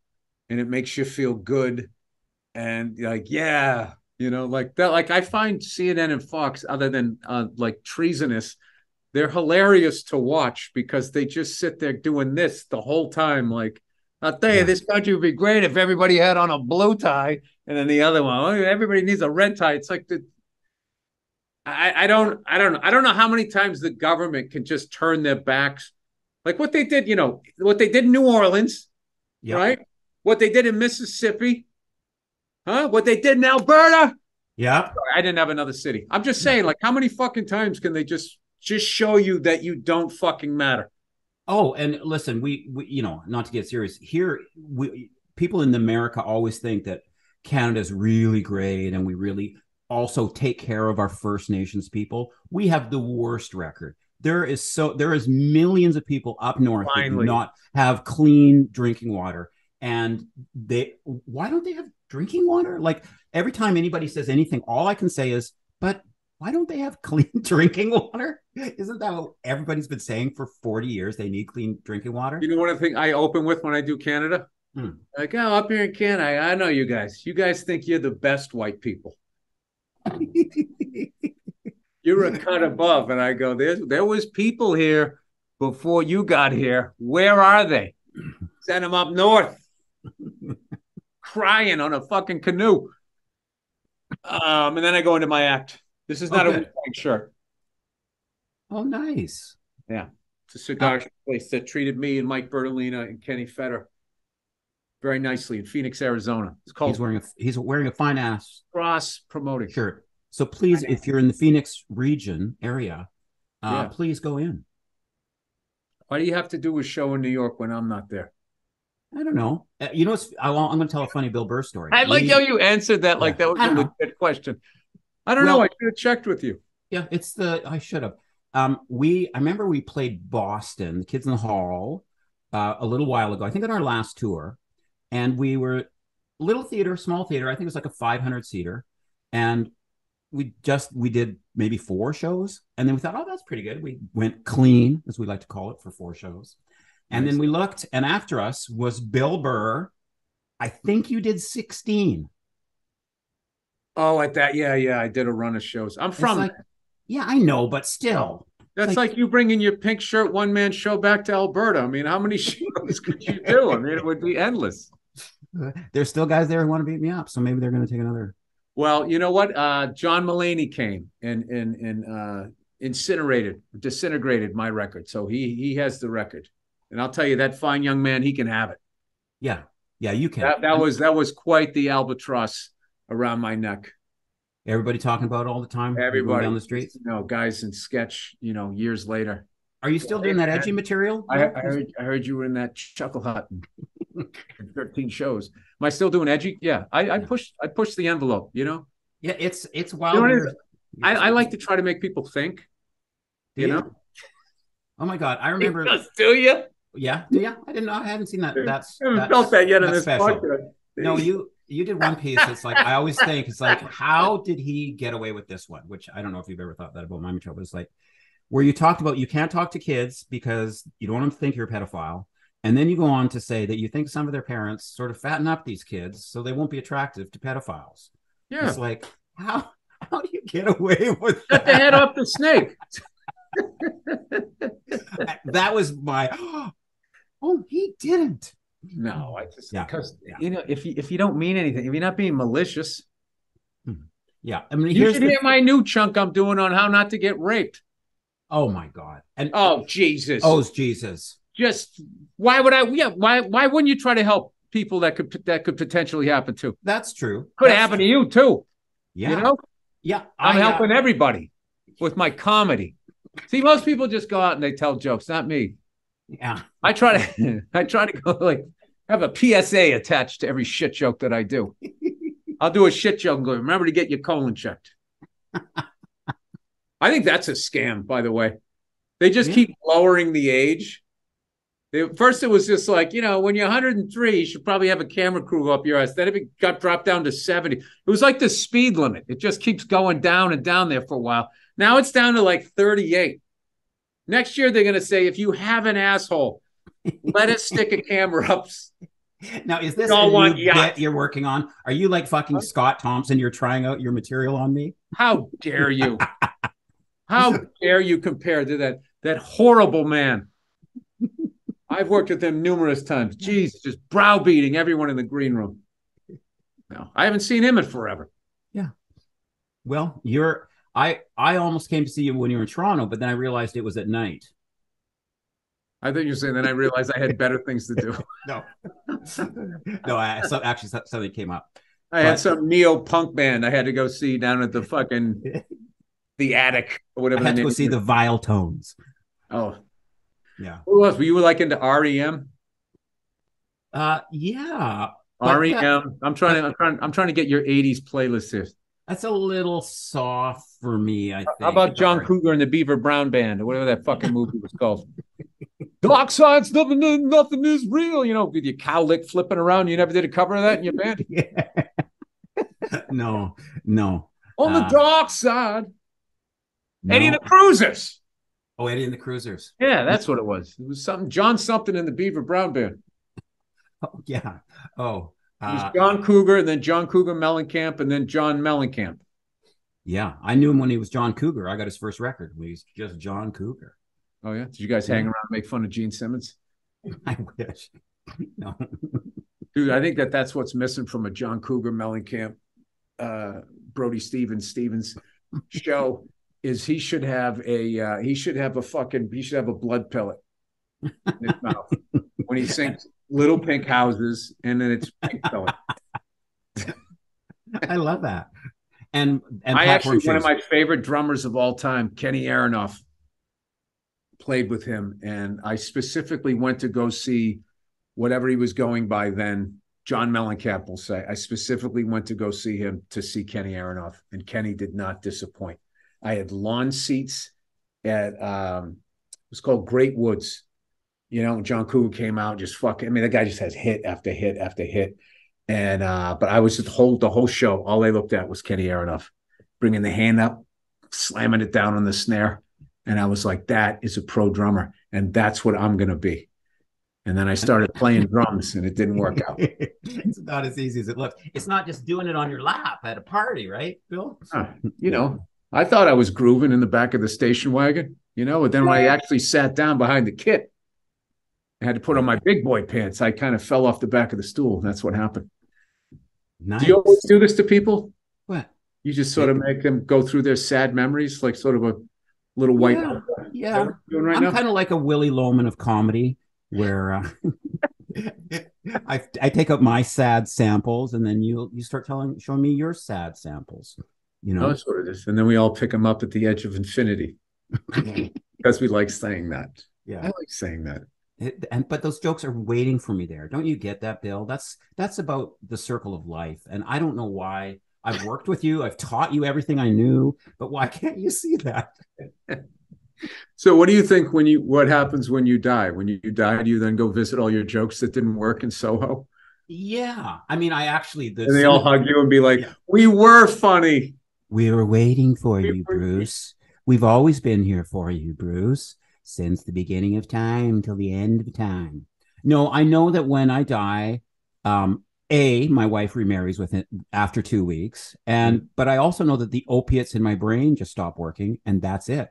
And it makes you feel good. And you're like, yeah. You know, like that, like I find C N N and Fox, other than uh, like treasonous, they're hilarious to watch because they just sit there doing this the whole time. Like, I'll tell you, yeah. this country would be great if everybody had on a blue tie. And then the other one, everybody needs a red tie. It's like, the, I, I don't, I don't know. I don't know how many times the government can just turn their backs. Like what they did, you know, what they did in New Orleans, yep. right? What they did in Mississippi. Huh? What they did in Alberta? Yeah. I didn't have another city. I'm just saying, like, how many fucking times can they just just show you that you don't fucking matter? Oh, and listen, we, we you know, not to get serious here, we people in America always think that Canada's really great and we really also take care of our First Nations people. We have the worst record. There is so there is millions of people up north Finally. that do not have clean drinking water. And they, why don't they have drinking water? Like every time anybody says anything, all I can say is, but why don't they have clean drinking water? Isn't that what everybody's been saying for forty years? They need clean drinking water. You know what I think I open with when I do Canada? Hmm. Like, oh, up here in Canada, I, I know you guys. You guys think you're the best white people. You're a cut above. And I go, There's, there was people here before you got here. Where are they? Send them up north. Crying on a fucking canoe. Um, and then I go into my act. This is not okay. a weekend shirt. Oh, nice. Yeah. It's a cigar uh, place that treated me and Mike Bertolina and Kenny Fetter very nicely in Phoenix, Arizona. It's called. He's wearing a, he's wearing a fine ass. Cross promoting. Sure. So please, if you're in the Phoenix region area, uh, yeah. please go in. Why do you have to do a show in New York when I'm not there? I don't know. Uh, you know, I, I'm going to tell a funny Bill Burr story. I like we, how you answered that. Like yeah. that was a legit question. I don't well, know. I should have checked with you. Yeah, it's the I should have. Um, we I remember we played Boston, the Kids in the Hall, uh, a little while ago. I think on our last tour, and we were little theater, small theater. I think it was like a five hundred seater, and we just we did maybe four shows, and then we thought, oh, that's pretty good. We went clean, as we like to call it, for four shows. And then we looked, and after us was Bill Burr. I think you did sixteen. Oh, at that, yeah, yeah, I did a run of shows. I'm from, like, yeah, I know, but still, that's like, like you bringing your pink shirt one man show back to Alberta. I mean, how many shows could you do? I mean, it would be endless. There's still guys there who want to beat me up, so maybe they're going to take another. Well, you know what? Uh, John Mulaney came and and and uh, incinerated, disintegrated my record, so he he has the record. And I'll tell you, that fine young man, he can have it. Yeah. Yeah, you can. That, that was that was quite the albatross around my neck. Everybody talking about it all the time? Everybody. Down the street? You know, guys in sketch, you know, years later. Are you still yeah, doing that edgy I, material? I, I, heard, I heard you were in that Chuckle Hut in thirteen shows. Am I still doing edgy? Yeah. I, I, yeah. Push, I push the envelope, you know? Yeah, it's it's wild. You know what it is? I, I like to try to make people think, you yeah. know? Oh, my God. I remember. Does, do you? Yeah, yeah. I didn't know. I hadn't seen that. That's I haven't that's, felt that yet in this podcast. No, you you did one piece. It's like I always think it's like, how did he get away with this one? Which I don't know if you've ever thought that about my material, but it's like where you talked about you can't talk to kids because you don't want them to think you're a pedophile. And then you go on to say that you think some of their parents sort of fatten up these kids so they won't be attractive to pedophiles. Yeah. It's like, how how do you get away with Shut that? Shut the head off the snake. That was my, oh, he didn't. No, I just, yeah. because, yeah. you know, if you, if you don't mean anything, if you're not being malicious. Yeah. I mean, you should the, hear my new chunk I'm doing on how not to get raped. Oh, my God. And Oh, Jesus. Oh, Jesus. Just why would I? Yeah, why why wouldn't you try to help people that could that could potentially happen to? That's true. Could That's happen true. to you too. Yeah, you know. Yeah, I'm I, helping uh, everybody with my comedy. See, most people just go out and they tell jokes. Not me. Yeah, I try to I try to go like have a P S A attached to every shit joke that I do. I'll do a shit joke and go, remember to get your colon checked. I think that's a scam, by the way. They just yeah. keep lowering the age. First, it was just like, you know, when you're one hundred and three, you should probably have a camera crew up your ass. Then it got dropped down to seventy. It was like the speed limit. It just keeps going down and down there for a while. Now it's down to like thirty-eight. Next year, they're going to say, if you have an asshole, let us stick a camera up. Now, is this a new bet you're working on? Are you like fucking Scott Thompson? You're trying out your material on me? How dare you? How dare you compare to that, that horrible man? I've worked with them numerous times. Jesus, just browbeating everyone in the green room. No, I haven't seen him in forever. Yeah. Well, you're. I I almost came to see you when you were in Toronto, but then I realized it was at night. I thought you were saying. Then I realized I had better things to do. No. No, I so, actually something came up. I but, had some neo punk band I had to go see down at the fucking the attic or whatever. I had to go see the Vile Tones. Oh. Yeah. Who else? Were you like into R E M? Uh, yeah. R E M. That, I'm trying to. I'm trying. I'm trying to get your eighties playlist here. That's a little soft for me. I think. How about John Cougar and the Beaver Brown Band or whatever that fucking movie was called? Dark Science. Nothing. Nothing is real. You know, with your cowlick flipping around. You never did a cover of that in your band. Yeah. No. No. On uh, the dark side. No. Eddie and the Cruisers. Oh, Eddie and the Cruisers. Yeah, that's what it was. It was something, John something in the Beaver Brown Band. Oh, yeah. Oh. Uh, it was John Cougar, and then John Cougar Mellencamp, and then John Mellencamp. Yeah, I knew him when he was John Cougar. I got his first record when he was just John Cougar. Oh, yeah? Did you guys hang around and make fun of Gene Simmons? I wish. No. Dude, I think that that's what's missing from a John Cougar Mellencamp, uh, Brody Stevens, Stevens show. Is he should have a uh, he should have a fucking he should have a blood pellet in his mouth when he sings Little Pink Houses, and then it's pink pellet. I love that. And and I actually shows. one of my favorite drummers of all time, Kenny Aronoff, played with him, and I specifically went to go see whatever he was going by then. John Mellencamp will say I specifically went to go see him to see Kenny Aronoff, and Kenny did not disappoint. I had lawn seats at, um, it was called Great Woods. You know, John Cougar came out just fucking, I mean, the guy just has hit after hit after hit. And, uh, but I was just hold the whole show. All they looked at was Kenny Aronoff bringing the hand up, slamming it down on the snare. And I was like, that is a pro drummer. And that's what I'm going to be. And then I started playing drums, and it didn't work out. It's not as easy as it looks. It's not just doing it on your lap at a party, right, Bill? Uh, you know. I thought I was grooving in the back of the station wagon, you know, but then when I actually sat down behind the kit, I had to put on my big boy pants. I kind of fell off the back of the stool. That's what happened. Nice. Do you always do this to people? What? You just sort of make them go through their sad memories, like sort of a little white. Yeah. yeah. Is that what you're doing right now? I'm kind of like a Willy Loman of comedy where uh, I, I take up my sad samples, and then you you start telling, showing me your sad samples. You know, that's what it is. And then we all pick them up at the edge of infinity because we like saying that. Yeah, I like saying that. It, and but those jokes are waiting for me there. Don't you get that, Bill? That's that's about the circle of life. And I don't know why. I've worked with you. I've taught you everything I knew. But why can't you see that? So what do you think when you what happens when you die? When you, you die, do you then go visit all your jokes that didn't work in Soho? Yeah. I mean, I actually. The and they all hug you and be like, yeah. We were funny. We were waiting for you, Bruce. We've always been here for you, Bruce, since the beginning of time till the end of time. No, I know that when I die, um, A, my wife remarries within after two weeks. And but I also know that the opiates in my brain just stop working, and that's it.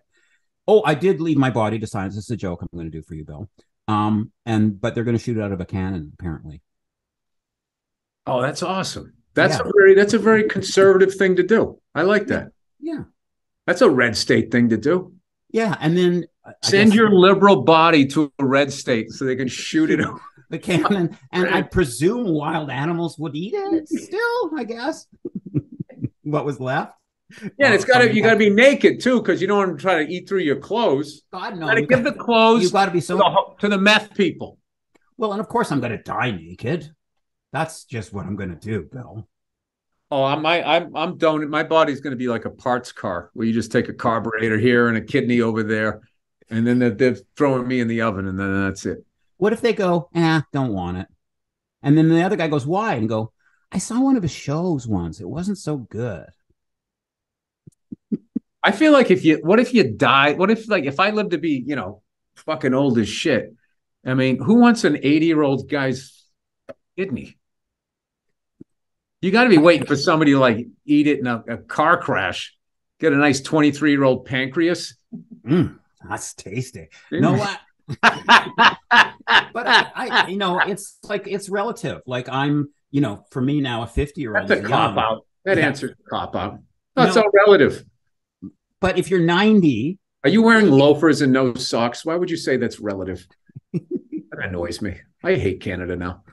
Oh, I did leave my body to science. This is a joke I'm going to do for you, Bill. Um, and but they're going to shoot it out of a cannon, apparently. Oh, that's awesome. That's yeah. a very that's a very conservative thing to do. I like that. Yeah. That's a red state thing to do. Yeah, and then I send guess, your liberal body to a red state so they can shoot it over the cannon, and I presume wild animals would eat it still, I guess. What was left? Yeah, and it's got to you got to be naked too, because you don't want to try to eat through your clothes. God no, you got to give the clothes. You got to be so to the, to the meth people. Well, and of course I'm going to die naked. That's just what I'm going to do, Bill. Oh, I'm I, I'm I'm donating. My body's going to be like a parts car where you just take a carburetor here and a kidney over there, and then they're, they're throwing me in the oven, and then that's it. What if they go, eh, don't want it, and then the other guy goes, why? And go, I saw one of his shows once. It wasn't so good. I feel like if you, what if you die? What if like if I live to be, you know, fucking old as shit? I mean, who wants an eighty-year-old guy's kidney? You got to be waiting for somebody to like eat it in a, a car crash. Get a nice twenty-three-year-old pancreas. Mm, that's tasty. You know what? But I, I, you know, it's like it's relative. Like I'm, you know, for me now, a fifty-year-old. That's a cop out. That yeah. answers a cop out. That's no, all relative. But if you're ninety, are you wearing loafers and no socks? Why would you say that's relative? That annoys me. I hate Canada now.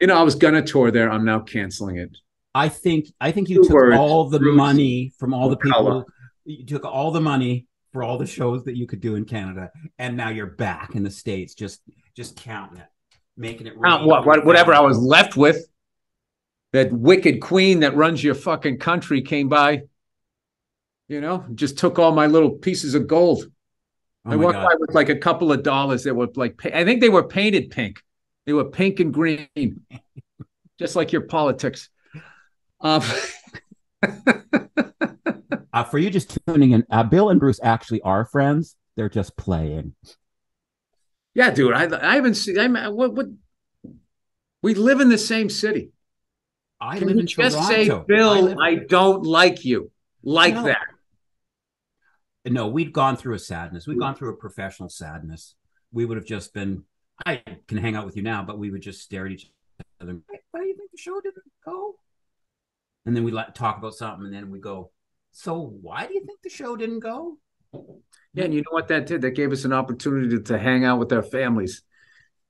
You know, I was going to tour there. I'm now canceling it. I think I think you Two took words, all the Bruce money from all the people. Color. You took all the money for all the shows that you could do in Canada. And now you're back in the States, just just counting it, making it. Count what, what, whatever I was left with. That wicked queen that runs your fucking country came by, you know, just took all my little pieces of gold. Oh I walked God. by with like a couple of dollars that were like, I think they were painted pink. They were pink and green, just like your politics. Um. uh, for you just tuning in, uh, Bill and Bruce actually are friends. They're just playing. Yeah, dude. I I haven't seen. I'm, what, what? We live in the same city. I Can live in just Toronto. Say, Bill, I, I don't like you like no. that. No, we'd gone through a sadness. We'd gone through a professional sadness. We would have just been. I can hang out with you now, but we would just stare at each other. Why do you think the show didn't go? And then we like talk about something, and then we go, so why do you think the show didn't go? Yeah, and you know what that did? That gave us an opportunity to, to hang out with our families.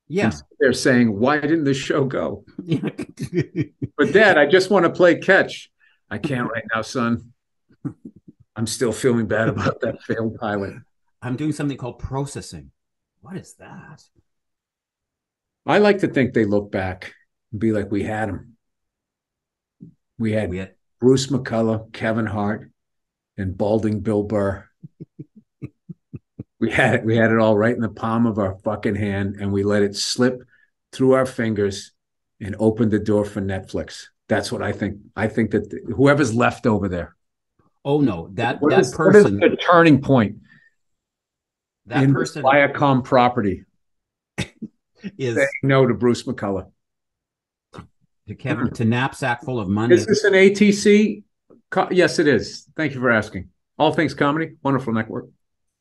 Yeah. They're saying, why didn't the show go? But Dad, I just want to play catch. I can't right now, son. I'm still feeling bad about that failed pilot. I'm doing something called processing. What is that? I like to think they look back and be like, we had him. We had, we had Bruce McCulloch, Kevin Hart, and balding Bill Burr. we had it. We had it all right in the palm of our fucking hand, and we let it slip through our fingers and opened the door for Netflix. That's what I think. I think that the, whoever's left over there. Oh, no. That, that is, person. What is the turning point? That in person. Viacom property. Is saying no to Bruce McCulloch, to Kevin, to knapsack full of money. Is this an A T C? Yes, it is. Thank you for asking. All Things Comedy, wonderful network.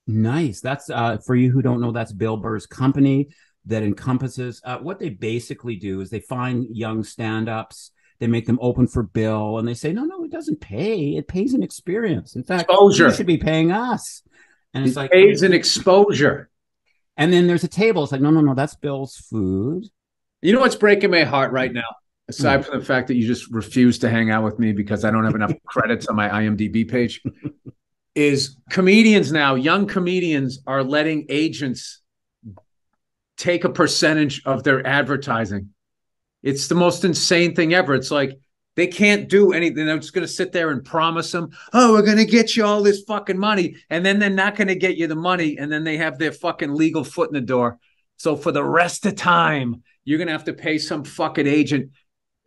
Nice. That's uh, for you who don't know. That's Bill Burr's company that encompasses uh, what they basically do is they find young stand-ups, they make them open for Bill, and they say, no, no, it doesn't pay. It pays an experience. In fact, exposure. You should be paying us. And it's it like pays an exposure. And then there's a table. It's like, no, no, no, that's Bill's food. You know what's breaking my heart right now? Aside from the fact that you just refuse to hang out with me because I don't have enough credits on my I M D B page, is comedians now, young comedians are letting agents take a percentage of their advertising. It's the most insane thing ever. It's like they can't do anything. They're just going to sit there and promise them, oh, we're going to get you all this fucking money. And then they're not going to get you the money. And then they have their fucking legal foot in the door. So for the rest of time, you're going to have to pay some fucking agent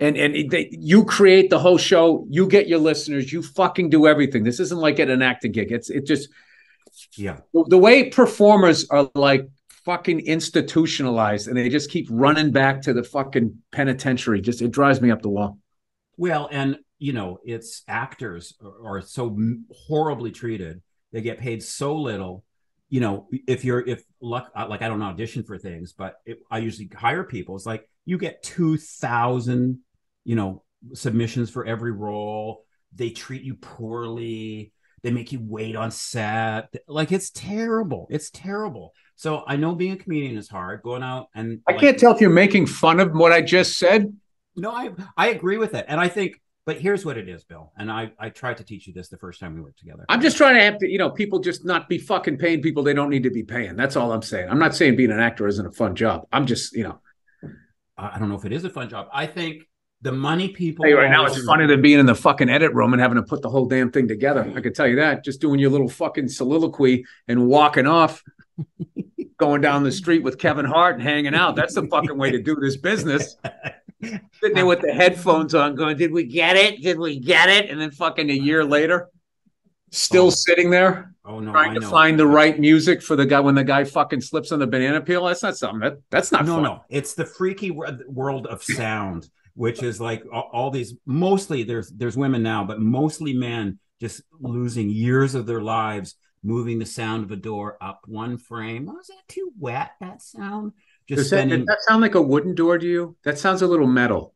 And and they, you create the whole show. You get your listeners. You fucking do everything. This isn't like at an acting gig. It's it just yeah. The, the way performers are like fucking institutionalized, and they just keep running back to the fucking penitentiary. Just it drives me up the wall. Well, and you know, it's actors are, are so horribly treated. They get paid so little. You know, if you're if luck like I don't audition for things, but it, I usually hire people. It's like you get two thousand. You know, submissions for every role. They treat you poorly. They make you wait on set. Like, it's terrible. It's terrible. So I know being a comedian is hard. Going out and I like, can't tell if you're making fun of what I just said. No, I I agree with it. And I think, but here's what it is, Bill. And I, I tried to teach you this the first time we worked together. I'm just trying to have to, you know, people just not be fucking paying people they don't need to be paying. That's all I'm saying. I'm not saying being an actor isn't a fun job. I'm just, you know. I don't know if it is a fun job. I think the money people hey, right now it's funnier than being in the fucking edit room and having to put the whole damn thing together. I could tell you that. Just doing your little fucking soliloquy and walking off, going down the street with Kevin Hart and hanging out. That's the fucking way to do this business. Sitting there with the headphones on, going, "Did we get it? Did we get it?" And then fucking a year later, still oh. sitting there, oh, no, trying I to know. find the right music for the guy when the guy fucking slips on the banana peel. That's not something. That that's not. No, fun. no, it's the freaky world of sound. Which is like all these, mostly there's there's women now, but mostly men just losing years of their lives, moving the sound of a door up one frame. Oh, is that too wet, that sound? Just does, spending... that, does that sound like a wooden door to you? That sounds a little metal.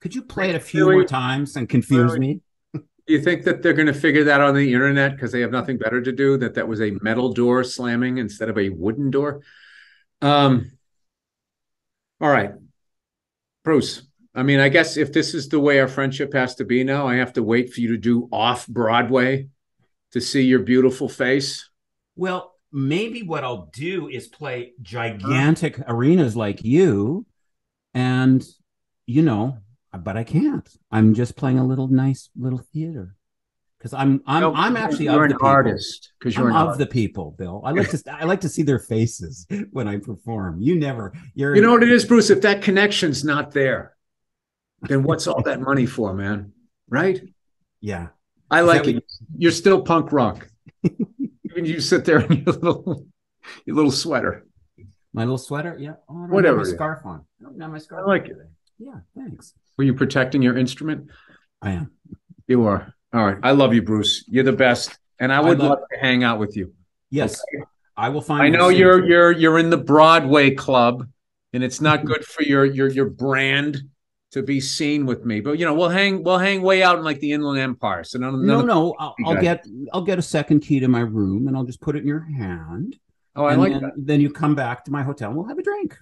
Could you play it a few really? more times and confuse really? me? Do you think that they're going to figure that on the internet because they have nothing better to do, that that was a metal door slamming instead of a wooden door? Um. All right, Bruce. I mean, I guess if this is the way our friendship has to be now, I have to wait for you to do Off Broadway to see your beautiful face. Well, maybe what I'll do is play gigantic arenas like you. And, you know, but I can't. I'm just playing a little nice little theater. Because I'm I'm no, I'm actually you're of the an people. artist. Because you're I'm an of artist. the people, Bill. I like to I like to see their faces when I perform. You never you're You know what it is, Bruce? If that connection's not there, then what's all that money for, man? Right? Yeah. I like it. You're still punk rock. Even you sit there in your little, your little sweater. My little sweater? Yeah. Oh, I don't Whatever. Have my scarf on. I don't have my scarf on. I like it. Yeah, thanks. Were you protecting your instrument? I am. You are. All right. I love you, Bruce. You're the best. And I would I love, love to hang out with you. Yes. Okay. I will find I know you're you're you're in the Broadway club, and it's not good for your your your brand to be seen with me, but you know, we'll hang, we'll hang way out in like the Inland Empire. So no, no, no, I'll, I'll get, I'll get a second key to my room and I'll just put it in your hand. Oh, I like then, that. Then you come back to my hotel and we'll have a drink,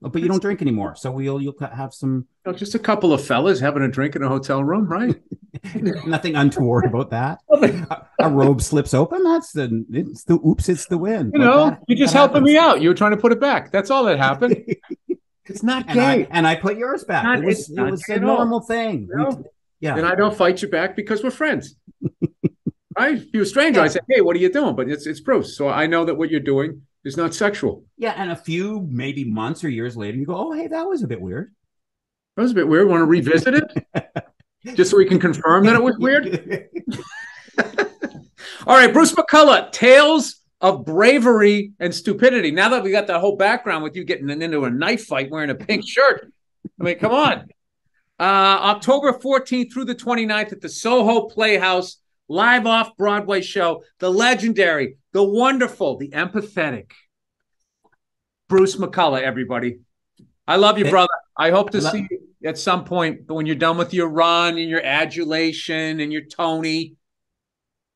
but you don't drink anymore. So we'll, you'll have some, you know, just a couple of fellas having a drink in a hotel room, right? Nothing untoward about that. a, a robe slips open. That's the, it's the, oops, it's the wind. You know, like that, you're just helping happens. me out. You were trying to put it back. That's all that happened. It's not and gay. I, and I put yours back. Not, it was, it was a normal thing. You know? Yeah. And I don't fight you back because we're friends. Right? If you're a stranger, yeah. I say, hey, what are you doing? But it's it's Bruce. So I know that what you're doing is not sexual. Yeah. And a few maybe months or years later, you go, oh, hey, that was a bit weird. That was a bit weird. Want to revisit it? Just so we can confirm that it was weird? All right. Bruce McCulloch, Tales of Bravery and Stupidity. Now that we got that whole background with you getting into a knife fight wearing a pink shirt. I mean, come on. Uh, October fourteenth through the twenty-ninth at the Soho Playhouse, live off Broadway show, the legendary, the wonderful, the empathetic Bruce McCulloch, everybody. I love you, brother. I hope to I see you at some point, but when you're done with your run and your adulation and your Tony,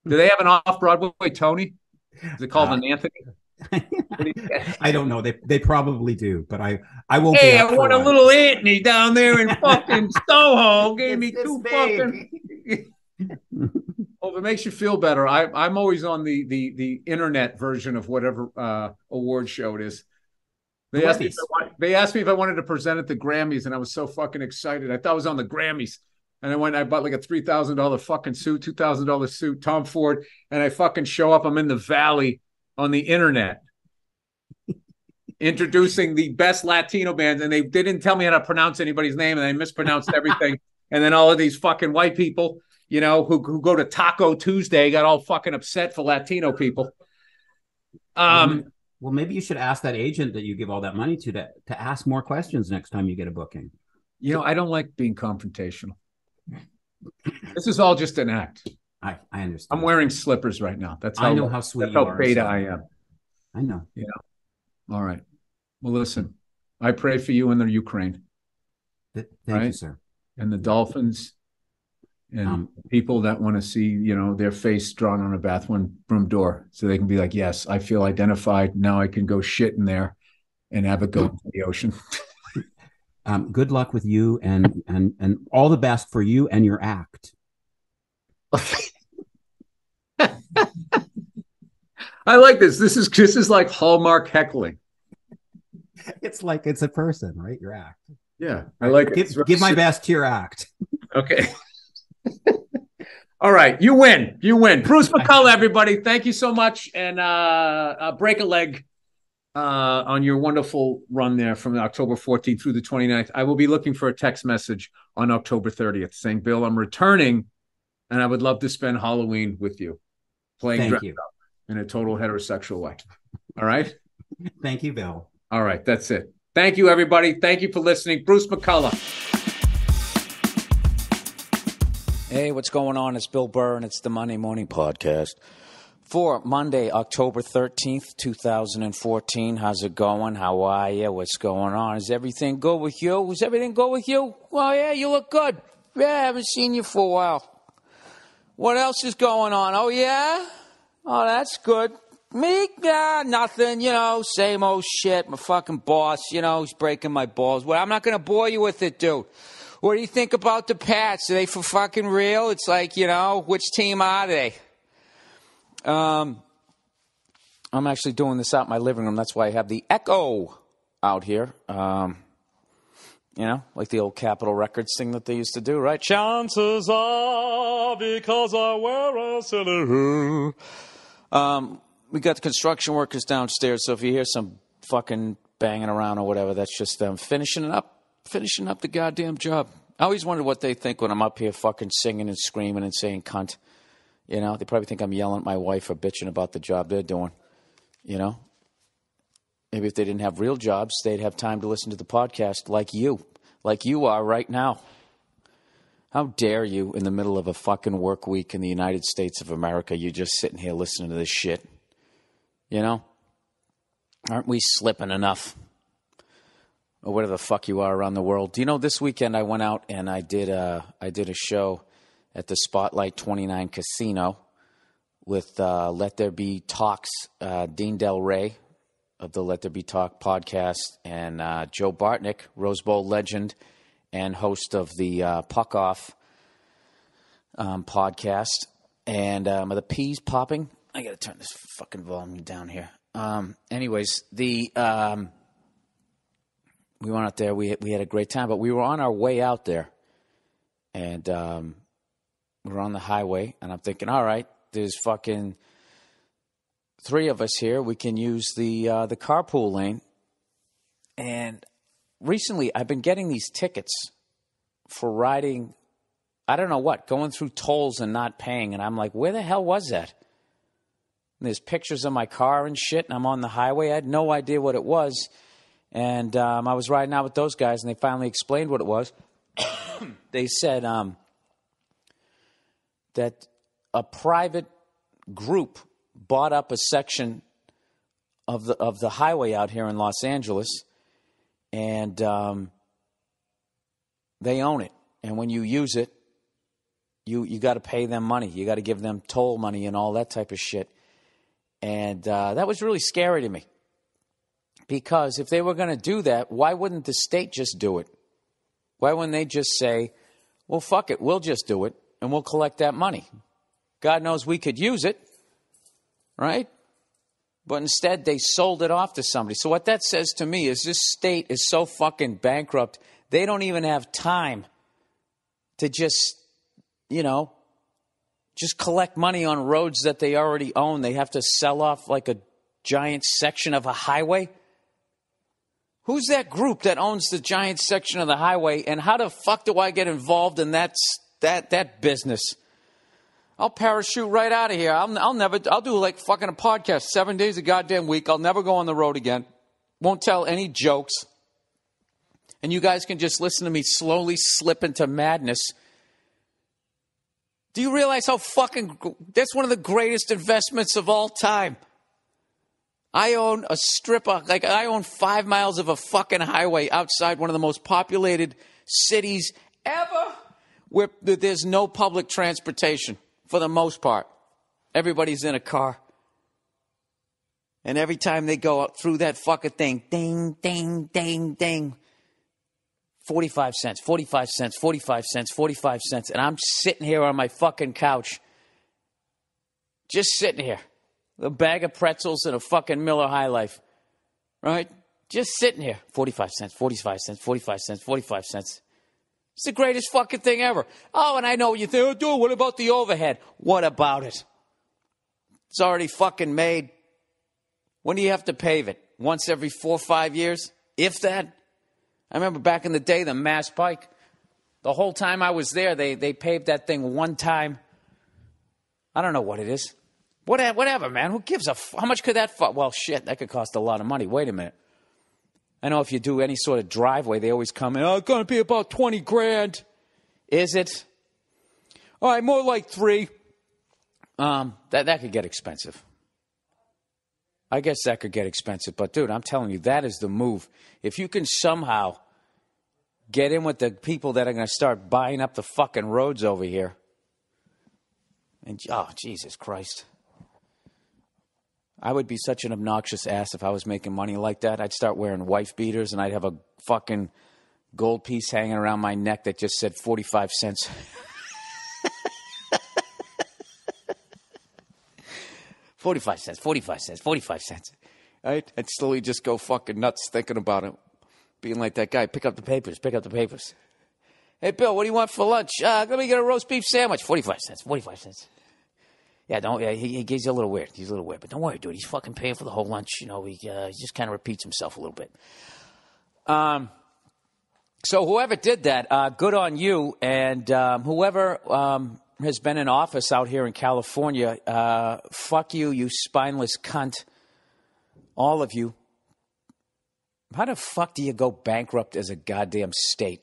do they have an off-Broadway Tony? Is it called uh, an Anthony? I don't know. They they probably do, but I I won't. Hey, be I want a little Anthony down there in fucking Soho. Gave me two fucking. Oh, if it makes you feel better, I I'm always on the the the internet version of whatever uh, award show it is. They asked, me if I wanted, they asked me if I wanted to present at the Grammys, and I was so fucking excited. I thought I was on the Grammys. And I went, I bought like a three thousand dollar fucking suit, two thousand dollar suit, Tom Ford. And I fucking show up. I'm in the valley on the internet. introducing the best Latino bands, and they didn't tell me how to pronounce anybody's name, and I mispronounced everything. And then all of these fucking white people, you know, who, who go to Taco Tuesday got all fucking upset for Latino people. Um, well, maybe you should ask that agent that you give all that money to, to, to ask more questions next time you get a booking. You know, I don't like being confrontational. This is all just an act. I, I understand. I'm wearing slippers right now. That's how I know how sweet that's you how are, beta so. I am. I know. Yeah. All right. Well, listen, I pray for you and the Ukraine. Th- thank right? you, sir. And the Dolphins and um, people that want to see, you know, their face drawn on a bathroom door so they can be like, yes, I feel identified. Now I can go shit in there and have it go into the ocean. Um, good luck with you and, and, and all the best for you and your act. I like this. This is this is like Hallmark heckling. It's like it's a person, right? Your act. Yeah, I like give, it. Give my best to your act. Okay. All right, you win. You win. Bruce McCulloch, everybody. Thank you so much, and uh, uh, break a leg uh, on your wonderful run there from October fourteenth through the twenty-ninth. I will be looking for a text message on October thirtieth saying, "Bill, I'm returning, and I would love to spend Halloween with you, playing dress up in a total heterosexual way." All right. Thank you, Bill. All right, that's it. Thank you, everybody. Thank you for listening. Bruce McCulloch. Hey, what's going on? It's Bill Burr, and it's the Monday Morning Podcast. For Monday, October thirteenth, two thousand fourteen. How's it going? How are you? What's going on? Is everything good with you? Is everything good with you? Oh, yeah, you look good. Yeah, I haven't seen you for a while. What else is going on? Oh, yeah? Oh, that's good. Me? Nah, nothing, you know, same old shit. My fucking boss, you know, he's breaking my balls. Well, I'm not going to bore you with it, dude. What do you think about the Pats? Are they for fucking real? It's like, you know, which team are they? Um, I'm actually doing this out in my living room. That's why I have the echo out here. Um, you know, like the old Capitol Records thing that they used to do, right? Chances are because I wear a silly hood. Um... We got the construction workers downstairs, so if you hear some fucking banging around or whatever, that's just them finishing it up, finishing up the goddamn job. I always wondered what they think when I'm up here fucking singing and screaming and saying cunt. You know, they probably think I'm yelling at my wife or bitching about the job they're doing, you know. Maybe if they didn't have real jobs, they'd have time to listen to the podcast like you, like you are right now. How dare you in the middle of a fucking work week in the United States of America, you're just sitting here listening to this shit. You know, aren't we slipping enough? Or whatever the fuck you are around the world. Do you know this weekend I went out and I did a, I did a show at the Spotlight twenty-nine Casino with uh, Let There Be Talks, uh, Dean Del Rey of the Let There Be Talk podcast, and uh, Joe Bartnick, Rose Bowl legend and host of the uh, Puck Off um, podcast. And um, are the peas popping? I gotta turn this fucking volume down here. Um, anyways, the um, we went out there. We we had a great time, but we were on our way out there, and um, we were on the highway. And I'm thinking, all right, there's fucking three of us here. We can use the uh, the carpool lane. And recently, I've been getting these tickets for riding. I don't know what, going through tolls and not paying. And I'm like, where the hell was that? And there's pictures of my car and shit, and I'm on the highway. I had no idea what it was. And um, I was riding out with those guys, and they finally explained what it was. They said um, that a private group bought up a section of the of the highway out here in Los Angeles, and um, they own it. And when you use it, you, you got to pay them money. You got to give them toll money and all that type of shit. And uh, that was really scary to me, because if they were going to do that, why wouldn't the state just do it? Why wouldn't they just say, well, fuck it, we'll just do it and we'll collect that money? God knows we could use it, right? But instead they sold it off to somebody. So what that says to me is this state is so fucking bankrupt, they don't even have time to just, you know, just collect money on roads that they already own. They have to sell off like a giant section of a highway who's that group that owns the Giants section of the highway, and how the fuck do I get involved in that that that business? I'll parachute right out of here. I'll, I'll never. I'll do like fucking a podcast seven days a goddamn week. I'll never go on the road again. Won't tell any jokes. And you guys can just listen to me slowly slip into madness. Do you realize how fucking... That's one of the greatest investments of all time. I own a strip of... Like, I own five miles of a fucking highway outside one of the most populated cities ever, where there's no public transportation for the most part. Everybody's in a car. And every time they go out through that fucking thing, ding, ding, ding, ding... forty-five cents, forty-five cents, forty-five cents, forty-five cents. And I'm sitting here on my fucking couch. Just sitting here. A bag of pretzels and a fucking Miller High Life. Right? Just sitting here. forty-five cents, forty-five cents, forty-five cents, forty-five cents. It's the greatest fucking thing ever. Oh, and I know what you think. Oh, dude, what about the overhead? What about it? It's already fucking made. When do you have to pave it? Once every four or five years? If that... I remember back in the day, the Mass Pike, the whole time I was there, they they paved that thing one time. I don't know what it is. What, whatever, man. Who gives a f- How much could that fuck? Well, shit, that could cost a lot of money. Wait a minute. I know if you do any sort of driveway, they always come in, oh, it's going to be about twenty grand. Is it? All right, more like three. Um, that that could get expensive. I guess that could get expensive, but dude, I'm telling you, that is the move. If you can somehow get in with the people that are going to start buying up the fucking roads over here, and oh, Jesus Christ. I would be such an obnoxious ass if I was making money like that. I'd start wearing wife beaters, and I'd have a fucking gold piece hanging around my neck that just said forty-five cents. forty-five cents, forty-five cents, forty-five cents. Right? I'd slowly just go fucking nuts thinking about it. Being like that guy, pick up the papers, pick up the papers. Hey, Bill, what do you want for lunch? Uh, let me get a roast beef sandwich. forty-five cents, forty-five cents. Yeah, don't. Yeah, he, he's a little weird. He's a little weird. But don't worry, dude. He's fucking paying for the whole lunch. You know, he, uh, he just kind of repeats himself a little bit. Um. So whoever did that, uh, good on you. And um, whoever... Um, has been in office out here in California. Uh, fuck you, you spineless cunt. All of you. How the fuck do you go bankrupt as a goddamn state?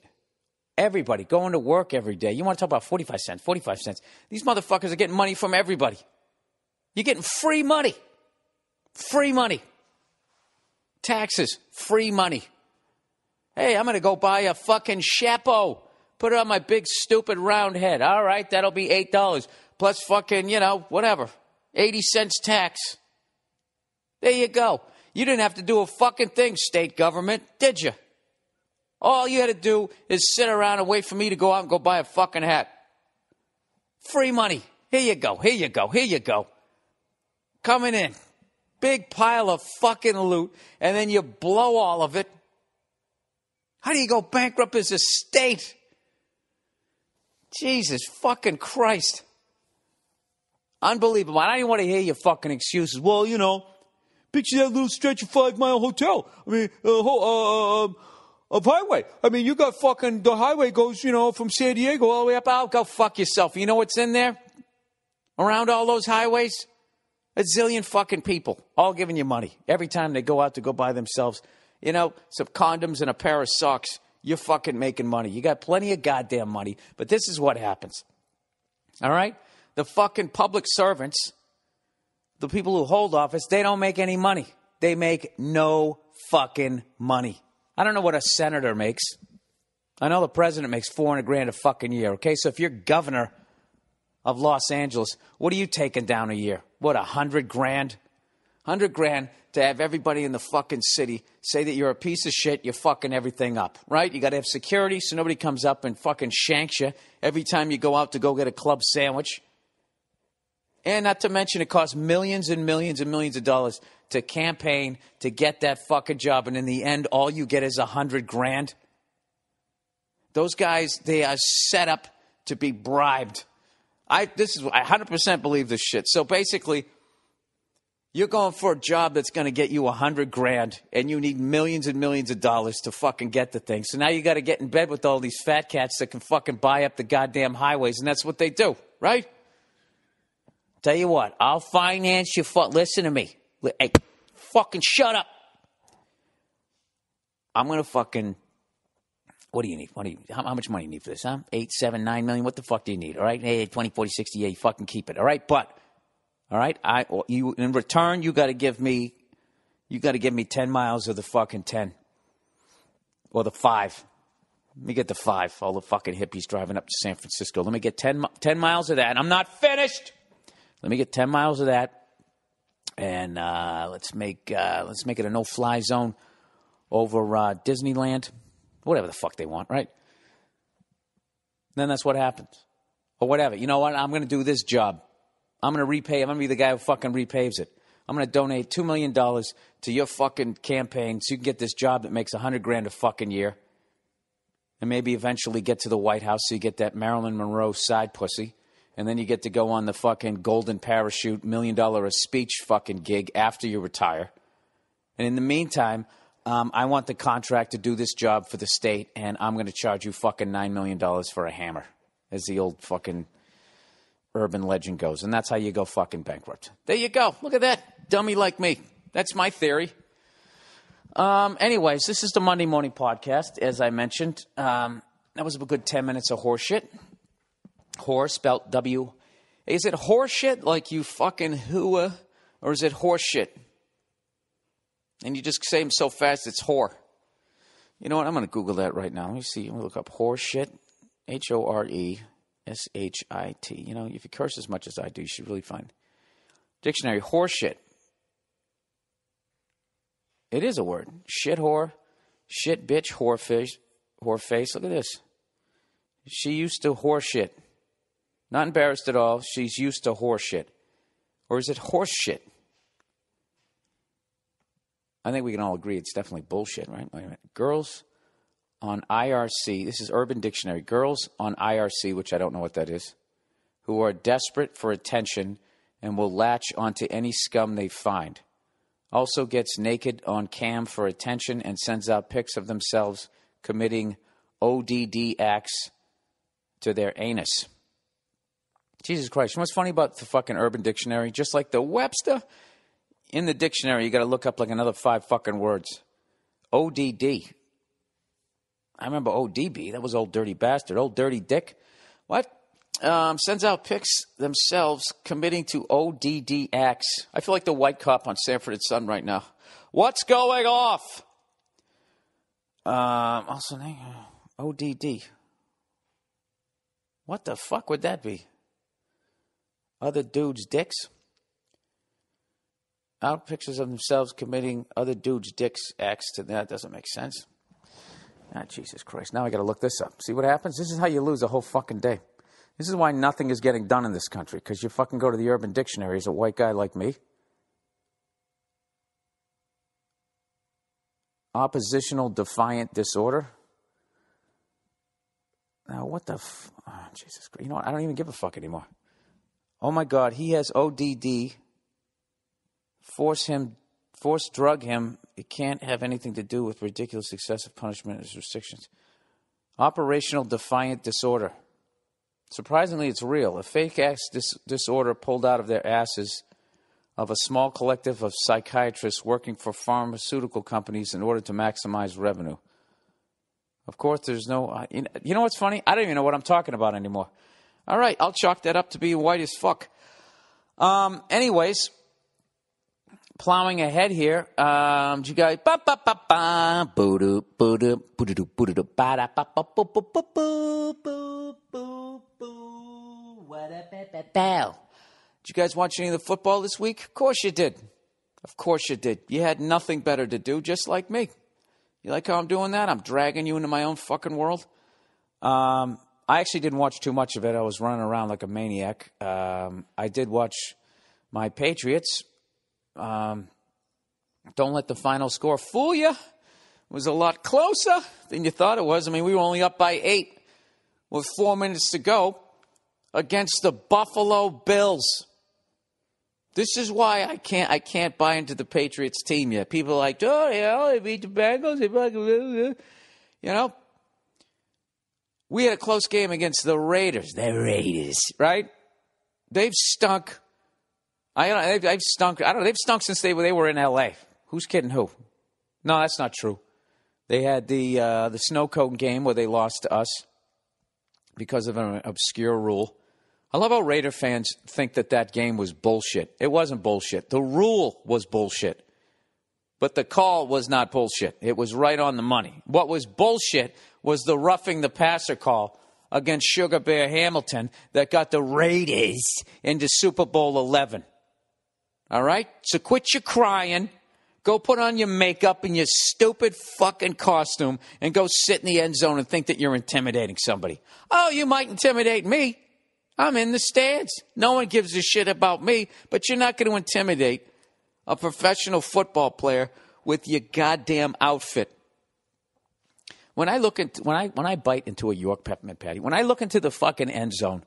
Everybody going to work every day. You want to talk about forty-five cents, forty-five cents. These motherfuckers are getting money from everybody. You're getting free money. Free money. Taxes. Free money. Hey, I'm going to go buy a fucking chapeau. Put it on my big, stupid, round head. All right, that'll be eight dollars. Plus fucking, you know, whatever. eighty cents tax. There you go. You didn't have to do a fucking thing, state government, did you? All you had to do is sit around and wait for me to go out and go buy a fucking hat. Free money. Here you go, here you go, here you go. Coming in. Big pile of fucking loot. And then you blow all of it. How do you go bankrupt as a state? Jesus fucking Christ. Unbelievable. I don't even want to hear your fucking excuses. Well, you know, picture that little stretch of five-mile hotel. I mean, uh, uh, uh, of highway. I mean, you got fucking, the highway goes, you know, from San Diego all the way up out. Go fuck yourself. You know what's in there? Around all those highways? A zillion fucking people all giving you money every time they go out to go buy themselves, you know, some condoms and a pair of socks. You're fucking making money. You got plenty of goddamn money, but this is what happens. All right? The fucking public servants, the people who hold office, they don't make any money. They make no fucking money. I don't know what a senator makes. I know the president makes four hundred grand a fucking year, okay? So if you're governor of Los Angeles, what are you taking down a year? What, one hundred grand? one hundred grand to have everybody in the fucking city say that you're a piece of shit, you're fucking everything up, right? You got to have security so nobody comes up and fucking shanks you every time you go out to go get a club sandwich. And not to mention it costs millions and millions and millions of dollars to campaign to get that fucking job. And in the end, all you get is one hundred grand. Those guys, they are set up to be bribed. I, this is, I one hundred percent believe this shit. So basically... You're going for a job that's going to get you a hundred grand, and you need millions and millions of dollars to fucking get the thing. So now you got to get in bed with all these fat cats that can fucking buy up the goddamn highways, and that's what they do, right? Tell you what, I'll finance your fuck. Listen to me. Hey, fucking shut up. I'm going to fucking. What do you need? What do you, how, how much money do you need for this, huh? Eight, seven, nine million? What the fuck do you need? All right? Hey, twenty, forty, sixty, yeah, you fucking keep it. All right? But. All right, I you in return you got to give me, you got to give me ten miles of the fucking ten, or the five. Let me get the five. All the fucking hippies driving up to San Francisco. Let me get ten, ten miles of that. I'm not finished. Let me get ten miles of that, and uh, let's make uh, let's make it a no-fly zone over uh, Disneyland, whatever the fuck they want, right? And then that's what happens, or whatever. You know what? I'm going to do this job. I'm going to repay. I'm going to be the guy who fucking repaves it. I'm going to donate two million dollars to your fucking campaign so you can get this job that makes a hundred grand a fucking year. And maybe eventually get to the White House so you get that Marilyn Monroe side pussy. And then you get to go on the fucking golden parachute million dollar a speech fucking gig after you retire. And in the meantime, um, I want the contract to do this job for the state, and I'm going to charge you fucking nine million dollars for a hammer, as the old fucking urban legend goes, and that's how you go fucking bankrupt. There you go. Look at that. Dummy like me. That's my theory. Um, anyways, this is the Monday Morning Podcast, as I mentioned. Um, that was a good ten minutes of horseshit. Horse, spelled W. Is it horseshit like you fucking hua, or is it horseshit? And you just say them so fast, it's whore. You know what? I'm going to Google that right now. Let me see. Let me look up horseshit. H O R E S H I T. You know, if you curse as much as I do, you should really find. Dictionary, horseshit. It is a word. Shit whore. Shit bitch, whore face. Whore face. Look at this. She used to horseshit. Not embarrassed at all. She's used to horseshit. Or is it horseshit? I think we can all agree it's definitely bullshit, right? Wait a minute. Girls on I R C, this is Urban Dictionary, girls on I R C, which I don't know what that is, who are desperate for attention and will latch onto any scum they find. Also gets naked on cam for attention and sends out pics of themselves committing O D D acts to their anus. Jesus Christ. You know what's funny about the fucking Urban Dictionary? Just like the Webster, in the dictionary, you got to look up like another five fucking words. O D D. I remember O D B. That was old dirty bastard. Old dirty dick. What? Um, sends out pics themselves committing to O D D acts. I feel like the white cop on Sanford and Son right now. What's going off? Um, also, O D D. What the fuck would that be? Other dudes' dicks? Out pictures of themselves committing other dudes' dicks acts to that. Doesn't make sense. Ah, Jesus Christ. Now I got to look this up. See what happens? This is how you lose a whole fucking day. This is why nothing is getting done in this country, because you fucking go to the Urban Dictionary as a white guy like me. Oppositional defiant disorder. Now, what the f... Oh, Jesus Christ. You know what? I don't even give a fuck anymore. Oh, my God. He has O D D. Force him... Force drug him. It can't have anything to do with ridiculous excessive punishment as restrictions. Operational defiant disorder. Surprisingly, it's real. A fake ass dis- disorder pulled out of their asses of a small collective of psychiatrists working for pharmaceutical companies in order to maximize revenue. Of course, there's no... Uh, you know, you know what's funny? I don't even know what I'm talking about anymore. All right, I'll chalk that up to being white as fuck. Um, anyways... Plowing ahead here, um, you guys, ba ba ba ba, boo doo boo doo boo doo boo doo ba da ba ba boo boo boo boo boo boo boo. What a ba ba ba. Did you guys watch any of the football this week? Of course you did. Of course you did. You had nothing better to do, just like me. You like how I'm doing that? I'm dragging you into my own fucking world. Um, I actually didn't watch too much of it. I was running around like a maniac. Um, I did watch my Patriots. Um, don't let the final score fool you. It was a lot closer than you thought it was. I mean, we were only up by eight with four minutes to go against the Buffalo Bills. This is why I can't I can't buy into the Patriots team yet. People are like, oh, yeah, they beat the Bengals. They like, you know, we had a close game against the Raiders. The Raiders, right? They've stunk. I don't. They've, they've stunk. I don't. They've stunk since they were they were in L A. Who's kidding who? No, that's not true. They had the uh, the snow cone game where they lost to us because of an obscure rule. I love how Raider fans think that that game was bullshit. It wasn't bullshit. The rule was bullshit. But the call was not bullshit. It was right on the money. What was bullshit was the roughing the passer call against Sugar Bear Hamilton that got the Raiders into Super Bowl eleven. All right? So quit your crying. Go put on your makeup and your stupid fucking costume and go sit in the end zone and think that you're intimidating somebody. Oh, you might intimidate me. I'm in the stands. No one gives a shit about me, but you're not going to intimidate a professional football player with your goddamn outfit. When I look into, when I when I bite into a York peppermint patty, when I look into the fucking end zone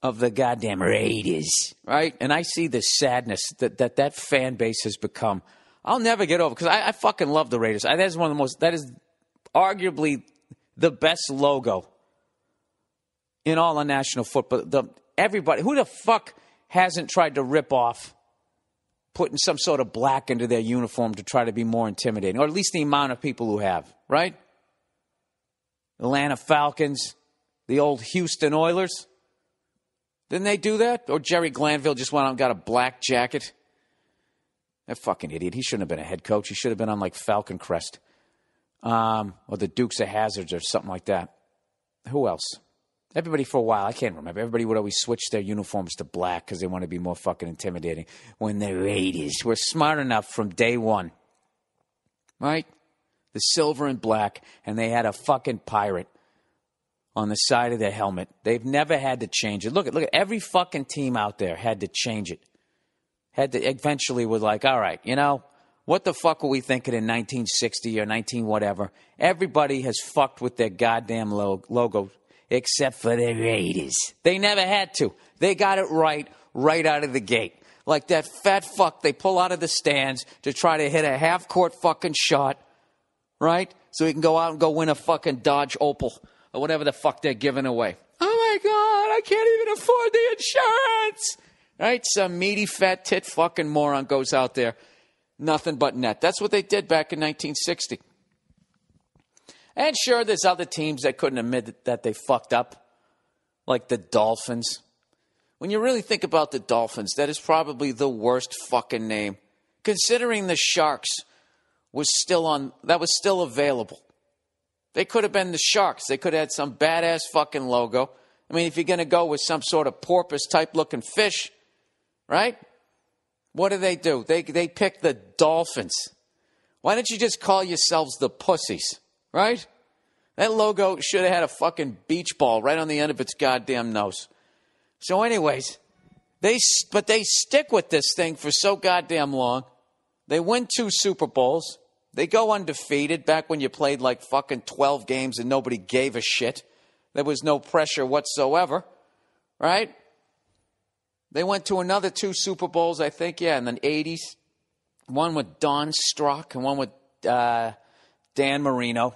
of the goddamn Raiders, right, and I see the sadness that that, that fan base has become, I'll never get over because I, I fucking love the Raiders. I, that is one of the most. That is arguably the best logo in all the national football. The, everybody, who the fuck hasn't tried to rip off putting some sort of black into their uniform to try to be more intimidating, or at least the amount of people who have, right? Atlanta Falcons, the old Houston Oilers. Didn't they do that? Or Jerry Glanville just went out and got a black jacket. That fucking idiot. He shouldn't have been a head coach. He should have been on like Falcon Crest um, or the Dukes of Hazzard or something like that. Who else? Everybody for a while, I can't remember, everybody would always switch their uniforms to black because they want to be more fucking intimidating. When the Raiders were smart enough from day one, right? The silver and black, and they had a fucking pirate on the side of their helmet. They've never had to change it. Look at, look at every fucking team out there had to change it. Had to eventually was like, all right, you know, what the fuck were we thinking in nineteen sixty or nineteen whatever? Everybody has fucked with their goddamn lo- logo. Except for the Raiders. They never had to. They got it right, right out of the gate. Like that fat fuck they pull out of the stands to try to hit a half-court fucking shot, right? So he can go out and go win a fucking Dodge Opal or whatever the fuck they're giving away. Oh, my God, I can't even afford the insurance, right? Some meaty, fat tit fucking moron goes out there. Nothing but net. That's what they did back in nineteen sixty. And sure, there's other teams that couldn't admit that they fucked up, like the Dolphins. When you really think about the Dolphins, that is probably the worst fucking name, considering the Sharks was still on, that was still available. They could have been the Sharks. They could have had some badass fucking logo. I mean, if you're going to go with some sort of porpoise-type looking fish, right? What do they do? They, they pick the Dolphins. Why don't you just call yourselves the Pussies? Right? That logo should have had a fucking beach ball right on the end of its goddamn nose. So anyways, they but they stick with this thing for so goddamn long. They win two Super Bowls. They go undefeated back when you played like fucking twelve games and nobody gave a shit. There was no pressure whatsoever. Right? They went to another two Super Bowls, I think, yeah, in the eighties. One with Don Strock and one with uh, Dan Marino.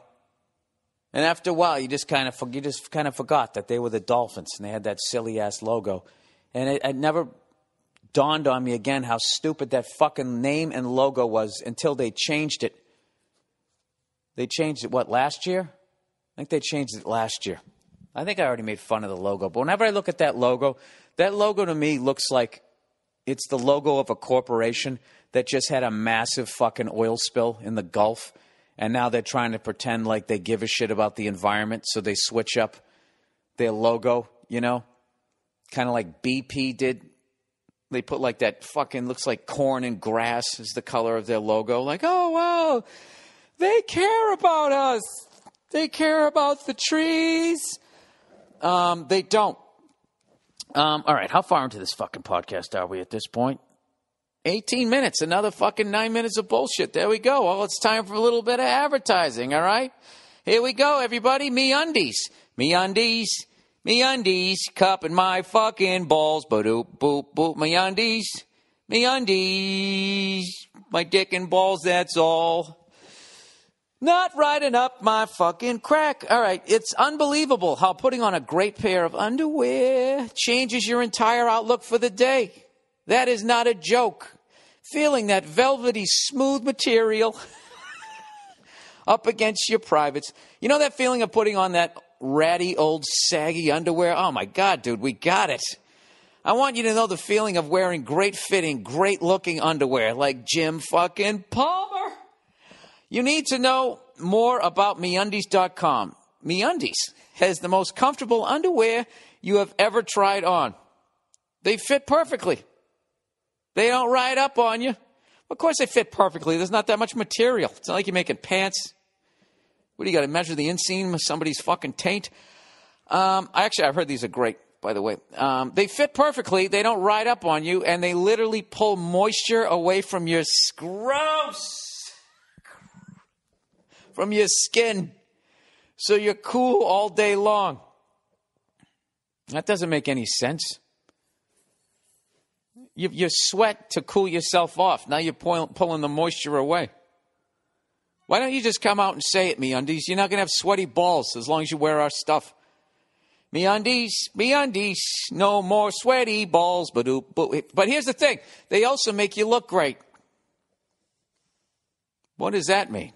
And after a while, you just kind of you just kind of forgot that they were the Dolphins and they had that silly ass logo, and it, it never dawned on me again how stupid that fucking name and logo was until they changed it. They changed it what last year? I think they changed it last year. I think I already made fun of the logo, but whenever I look at that logo, that logo to me looks like it's the logo of a corporation that just had a massive fucking oil spill in the Gulf. And now they're trying to pretend like they give a shit about the environment, so they switch up their logo, you know? Kind of like B P did. They put like that fucking, looks like corn and grass is the color of their logo. Like, oh, wow, they care about us. They care about the trees. Um, they don't. Um, all right, how far into this fucking podcast are we at this point? eighteen minutes, another fucking nine minutes of bullshit. There we go. Well, it's time for a little bit of advertising, all right? Here we go, everybody. MeUndies. MeUndies. MeUndies. Cupping my fucking balls. Ba-doop, boop, boop. MeUndies. MeUndies, my dick and balls, that's all. Not riding up my fucking crack. All right, it's unbelievable how putting on a great pair of underwear changes your entire outlook for the day. That is not a joke. Feeling that velvety, smooth material up against your privates. You know that feeling of putting on that ratty, old, saggy underwear? Oh, my God, dude, we got it. I want you to know the feeling of wearing great-fitting, great-looking underwear like Jim fucking Palmer. You need to know more about MeUndies dot com. MeUndies has the most comfortable underwear you have ever tried on. They fit perfectly. They don't ride up on you. Of course they fit perfectly. There's not that much material. It's not like you're making pants. What do you got to measure the inseam of somebody's fucking taint? Um, actually, I've heard these are great, by the way. Um, they fit perfectly. They don't ride up on you, and they literally pull moisture away from your gross, from your skin, so you're cool all day long. That doesn't make any sense. You, you sweat to cool yourself off. Now you're pull, pulling the moisture away. Why don't you just come out and say it, MeUndies? You're not going to have sweaty balls as long as you wear our stuff. MeUndies, MeUndies, no more sweaty balls. But but here's the thing. They also make you look great. What does that mean?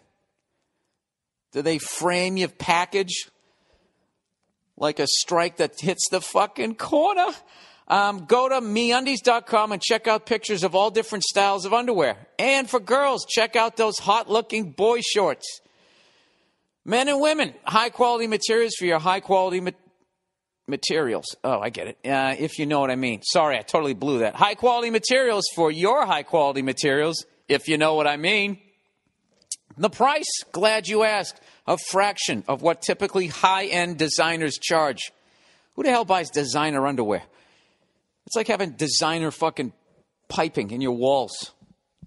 Do they frame your package like a strike that hits the fucking corner? Um, go to MeUndies dot com and check out pictures of all different styles of underwear. And for girls, check out those hot-looking boy shorts. Men and women, high-quality materials for your high-quality ma- materials. Oh, I get it, uh, if you know what I mean. Sorry, I totally blew that. High-quality materials for your high-quality materials, if you know what I mean. The price, glad you asked, a fraction of what typically high-end designers charge. Who the hell buys designer underwear? It's like having designer fucking piping in your walls.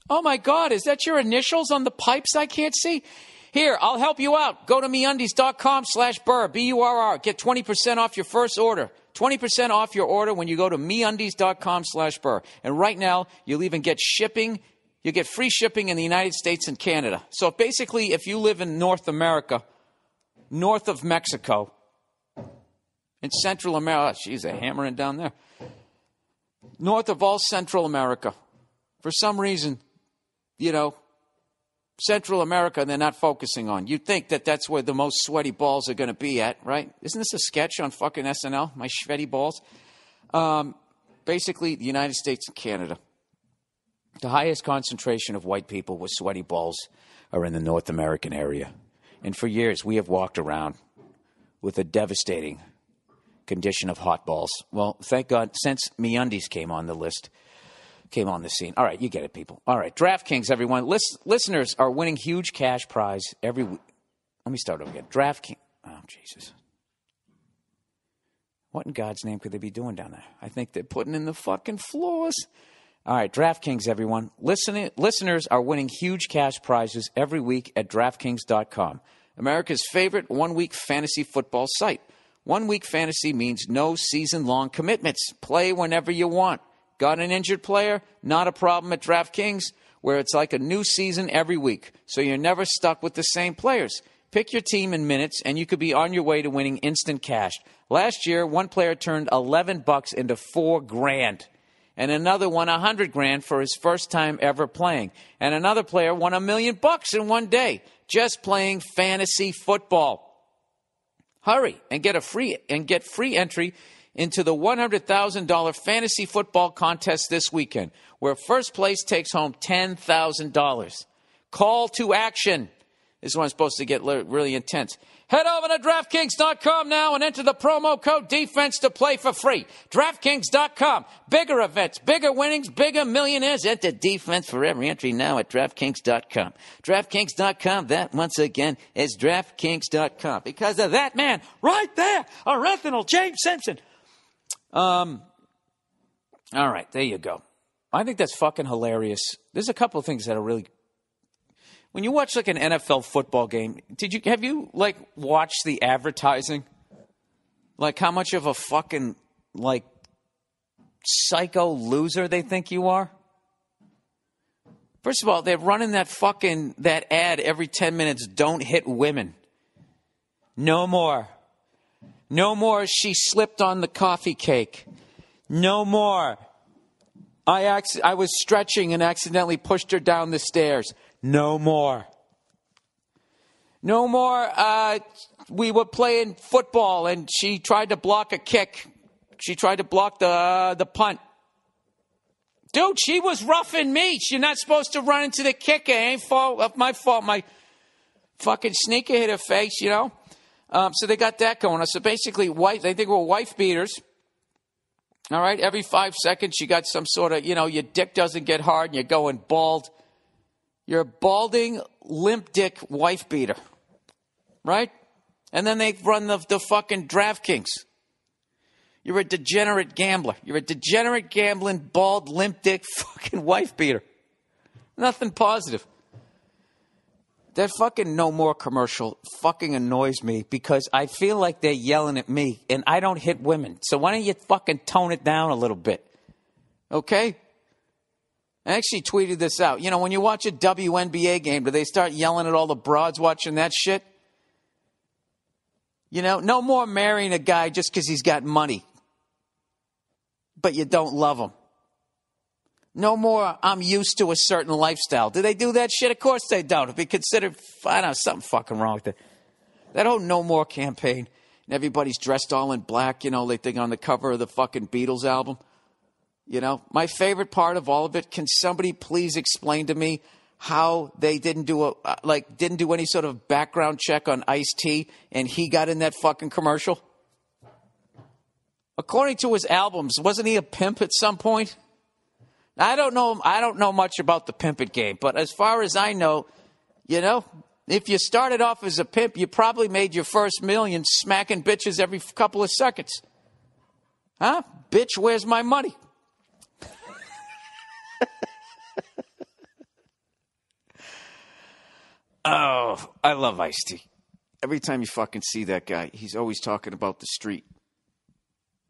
Oh, my God, is that your initials on the pipes I can't see? Here, I'll help you out. Go to MeUndies dot com slash Burr, B U R R. Get twenty percent off your first order. twenty percent off your order when you go to MeUndies dot com slash Burr. And right now, you'll even get shipping. You get free shipping in the United States and Canada. So basically, if you live in North America, north of Mexico, in Central America, oh, geez, they're hammering down there. North of all Central America. For some reason, you know, Central America, they're not focusing on. You'd think that that's where the most sweaty balls are going to be at, right? Isn't this a sketch on fucking S N L? My sweaty balls. Um, basically, the United States and Canada. The highest concentration of white people with sweaty balls are in the North American area. And for years, we have walked around with a devastating condition of hot balls. Well, thank God, since MeUndies came on the list, came on the scene. All right, you get it, people. All right, DraftKings, everyone. List, listeners are winning huge cash prize every week. Let me start over again. DraftKings. Oh, Jesus. What in God's name could they be doing down there? I think they're putting in the fucking floors. All right, DraftKings, everyone. Listen, listeners are winning huge cash prizes every week at DraftKings dot com, America's favorite one-week fantasy football site. One week fantasy means no season-long commitments. Play whenever you want. Got an injured player? Not a problem at DraftKings, where it's like a new season every week, so you're never stuck with the same players. Pick your team in minutes, and you could be on your way to winning instant cash. Last year, one player turned eleven bucks into four grand, and another won a hundred grand for his first time ever playing, and another player won a million bucks in one day just playing fantasy football. Hurry and get a free and get free entry into the one hundred thousand dollars fantasy football contest this weekend, where first place takes home ten thousand dollars. Call to action. This one's supposed to get really intense. Head over to DraftKings dot com now and enter the promo code DEFENSE to play for free. DraftKings dot com. Bigger events, bigger winnings, bigger millionaires. Enter DEFENSE for every entry now at DraftKings dot com. DraftKings dot com. That, once again, is DraftKings dot com. Because of that man right there, Orethanal James Simpson. Um. All right, there you go. I think that's fucking hilarious. There's a couple of things that are really... When you watch like an N F L football game, did you have you like watched the advertising? Like how much of a fucking like psycho loser they think you are? First of all, they're running that fucking, that ad every ten minutes, don't hit women. No more. No more, she slipped on the coffee cake. No more. I, ac- I was stretching and accidentally pushed her down the stairs. No more. No more, uh, we were playing football and she tried to block a kick. She tried to block the, uh, the punt. Dude, she was roughing me. You're not supposed to run into the kicker. It ain't fault, my fault. My fucking sneaker hit her face, you know. Um, so they got that going. So basically, wife, they think we're wife beaters. All right, every five seconds you got some sort of, you know, your dick doesn't get hard and you're going bald. You're a balding, limp dick wife beater, right? And then they run the, the fucking DraftKings. You're a degenerate gambler. You're a degenerate gambling, bald, limp dick fucking wife beater. Nothing positive. That fucking No More commercial fucking annoys me because I feel like they're yelling at me and I don't hit women. So why don't you fucking tone it down a little bit? Okay? I actually tweeted this out. You know, when you watch a W N B A game, do they start yelling at all the broads watching that shit? You know, no more marrying a guy just because he's got money, but you don't love him. No more, I'm used to a certain lifestyle. Do they do that shit? Of course they don't. It'd be considered, I don't know, something fucking wrong with it. That whole No More campaign, and everybody's dressed all in black, you know, they think on the cover of the fucking Beatles album. You know, my favorite part of all of it, can somebody please explain to me how they didn't do a, like, didn't do any sort of background check on Ice-T and he got in that fucking commercial? According to his albums, wasn't he a pimp at some point? I don't know. I don't know much about the pimping game, but as far as I know, you know, if you started off as a pimp, you probably made your first million smacking bitches every couple of seconds. Huh? Bitch, where's my money? Oh, I love Ice-T. Every time you fucking see that guy, he's always talking about the street.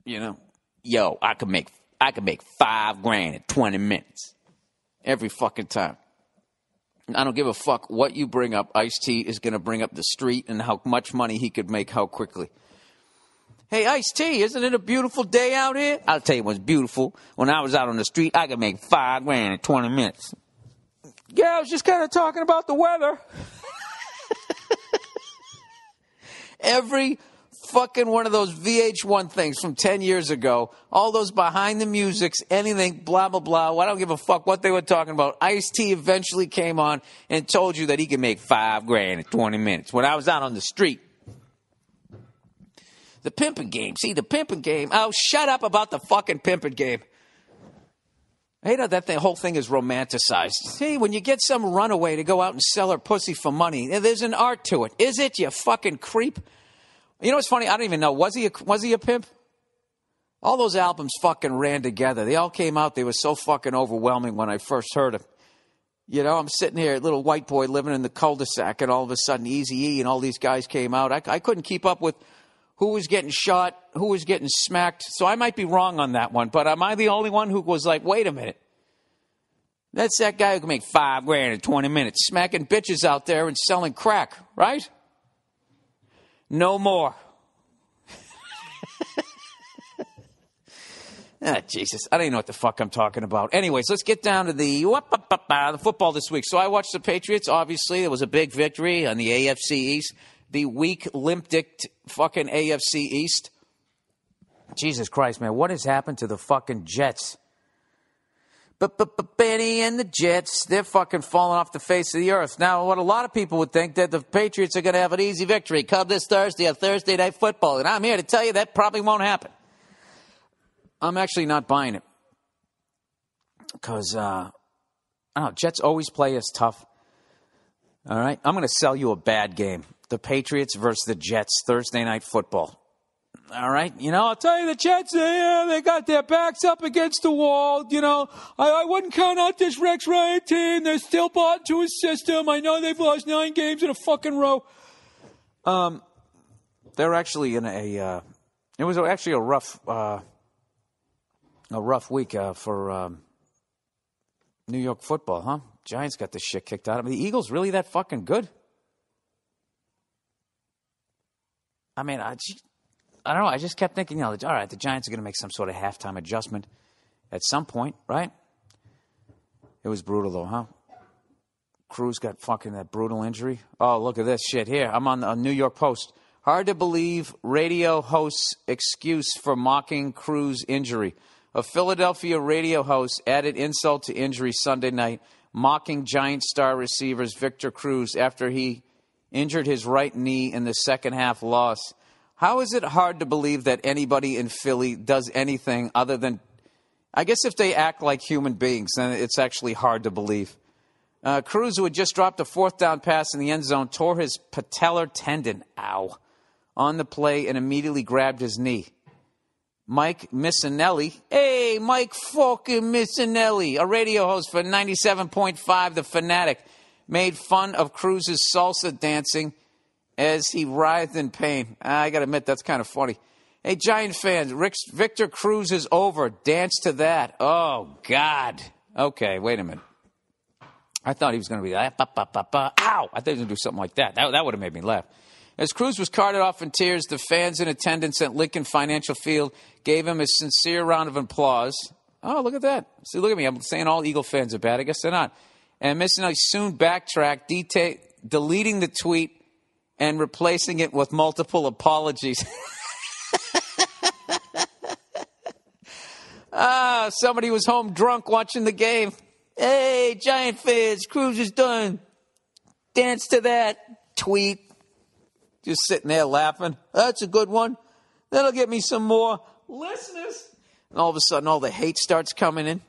You know, yo, I could make, I could make five grand in twenty minutes. Every fucking time. I don't give a fuck what you bring up. Ice-T is going to bring up the street and how much money he could make, how quickly. Hey, Ice-T, isn't it a beautiful day out here? I'll tell you what's beautiful. When I was out on the street, I could make five grand in twenty minutes. Yeah, I was just kind of talking about the weather. Every fucking one of those V H one things from ten years ago, all those behind the musics, anything, blah, blah, blah. I don't give a fuck what they were talking about. Ice-T eventually came on and told you that he could make five grand in twenty minutes when I was out on the street. The pimping game. See, the pimping game. Oh, shut up about the fucking pimping game. I hate how that thing, whole thing is romanticized. See, when you get some runaway to go out and sell her pussy for money, there's an art to it. Is it, you fucking creep? You know what's funny? I don't even know. Was he a, was he a pimp? All those albums fucking ran together. They all came out. They were so fucking overwhelming when I first heard them. You know, I'm sitting here, little white boy living in the cul-de-sac, and all of a sudden Eazy-E and all these guys came out. I, I couldn't keep up with who was getting shot, who was getting smacked. So I might be wrong on that one, but am I the only one who was like, wait a minute. That's that guy who can make five grand in twenty minutes, smacking bitches out there and selling crack, right? No more. Ah, Jesus, I don't even know what the fuck I'm talking about. Anyways, let's get down to the, the football this week. So I watched the Patriots, obviously. It was a big victory on the A F C East. The weak, limp-dicked fucking A F C East. Jesus Christ, man. What has happened to the fucking Jets? But Benny and the Jets, they're fucking falling off the face of the earth. Now, what a lot of people would think, that the Patriots are going to have an easy victory. Come this Thursday on Thursday Night Football. And I'm here to tell you that probably won't happen. I'm actually not buying it. Because, uh, I don't know, Jets always play us tough. All right? I'm going to sell you a bad game. The Patriots versus the Jets, Thursday Night Football. All right? You know, I'll tell you, the Jets, they, they got their backs up against the wall. You know, I, I wouldn't count out this Rex Ryan team. They're still bought into his system. I know they've lost nine games in a fucking row. Um, They're actually in a uh, – it was actually a rough uh, a rough week uh, for um, New York football, huh? Giants got the shit kicked out of them. The Eagles really that fucking good? I mean, I, just, I don't know. I just kept thinking, you know, all right, the Giants are going to make some sort of halftime adjustment at some point, right? It was brutal, though, huh? Cruz got fucking that brutal injury. Oh, look at this shit here. I'm on the New York Post. Hard to believe radio host's excuse for mocking Cruz injury. A Philadelphia radio host added insult to injury Sunday night, mocking Giant star receivers Victor Cruz after he injured his right knee in the second half loss. How is it hard to believe that anybody in Philly does anything other than... I guess if they act like human beings, then it's actually hard to believe. Uh, Cruz, who had just dropped a fourth down pass in the end zone, tore his patellar tendon, ow, on the play and immediately grabbed his knee. Mike Missinelli, hey, Mike fucking Missinelli, a radio host for ninety-seven point five The Fanatic, made fun of Cruz's salsa dancing as he writhed in pain. I got to admit, that's kind of funny. Hey, Giant fans, Rick, Victor Cruz is over. Dance to that. Oh, God. Okay, wait a minute. I thought he was going to be like, bah, bah, bah, bah. Ow! I thought he was going to do something like that. That, that would have made me laugh. As Cruz was carted off in tears, the fans in attendance at Lincoln Financial Field gave him a sincere round of applause. Oh, look at that. See, look at me. I'm saying all Eagle fans are bad. I guess they're not. And Missinelli soon backtracked, deta- deleting the tweet and replacing it with multiple apologies. ah, somebody was home drunk watching the game. Hey, Giant fans, Cruz is done. Dance to that. Tweet. Just sitting there laughing. That's a good one. That'll get me some more listeners. And all of a sudden, all the hate starts coming in.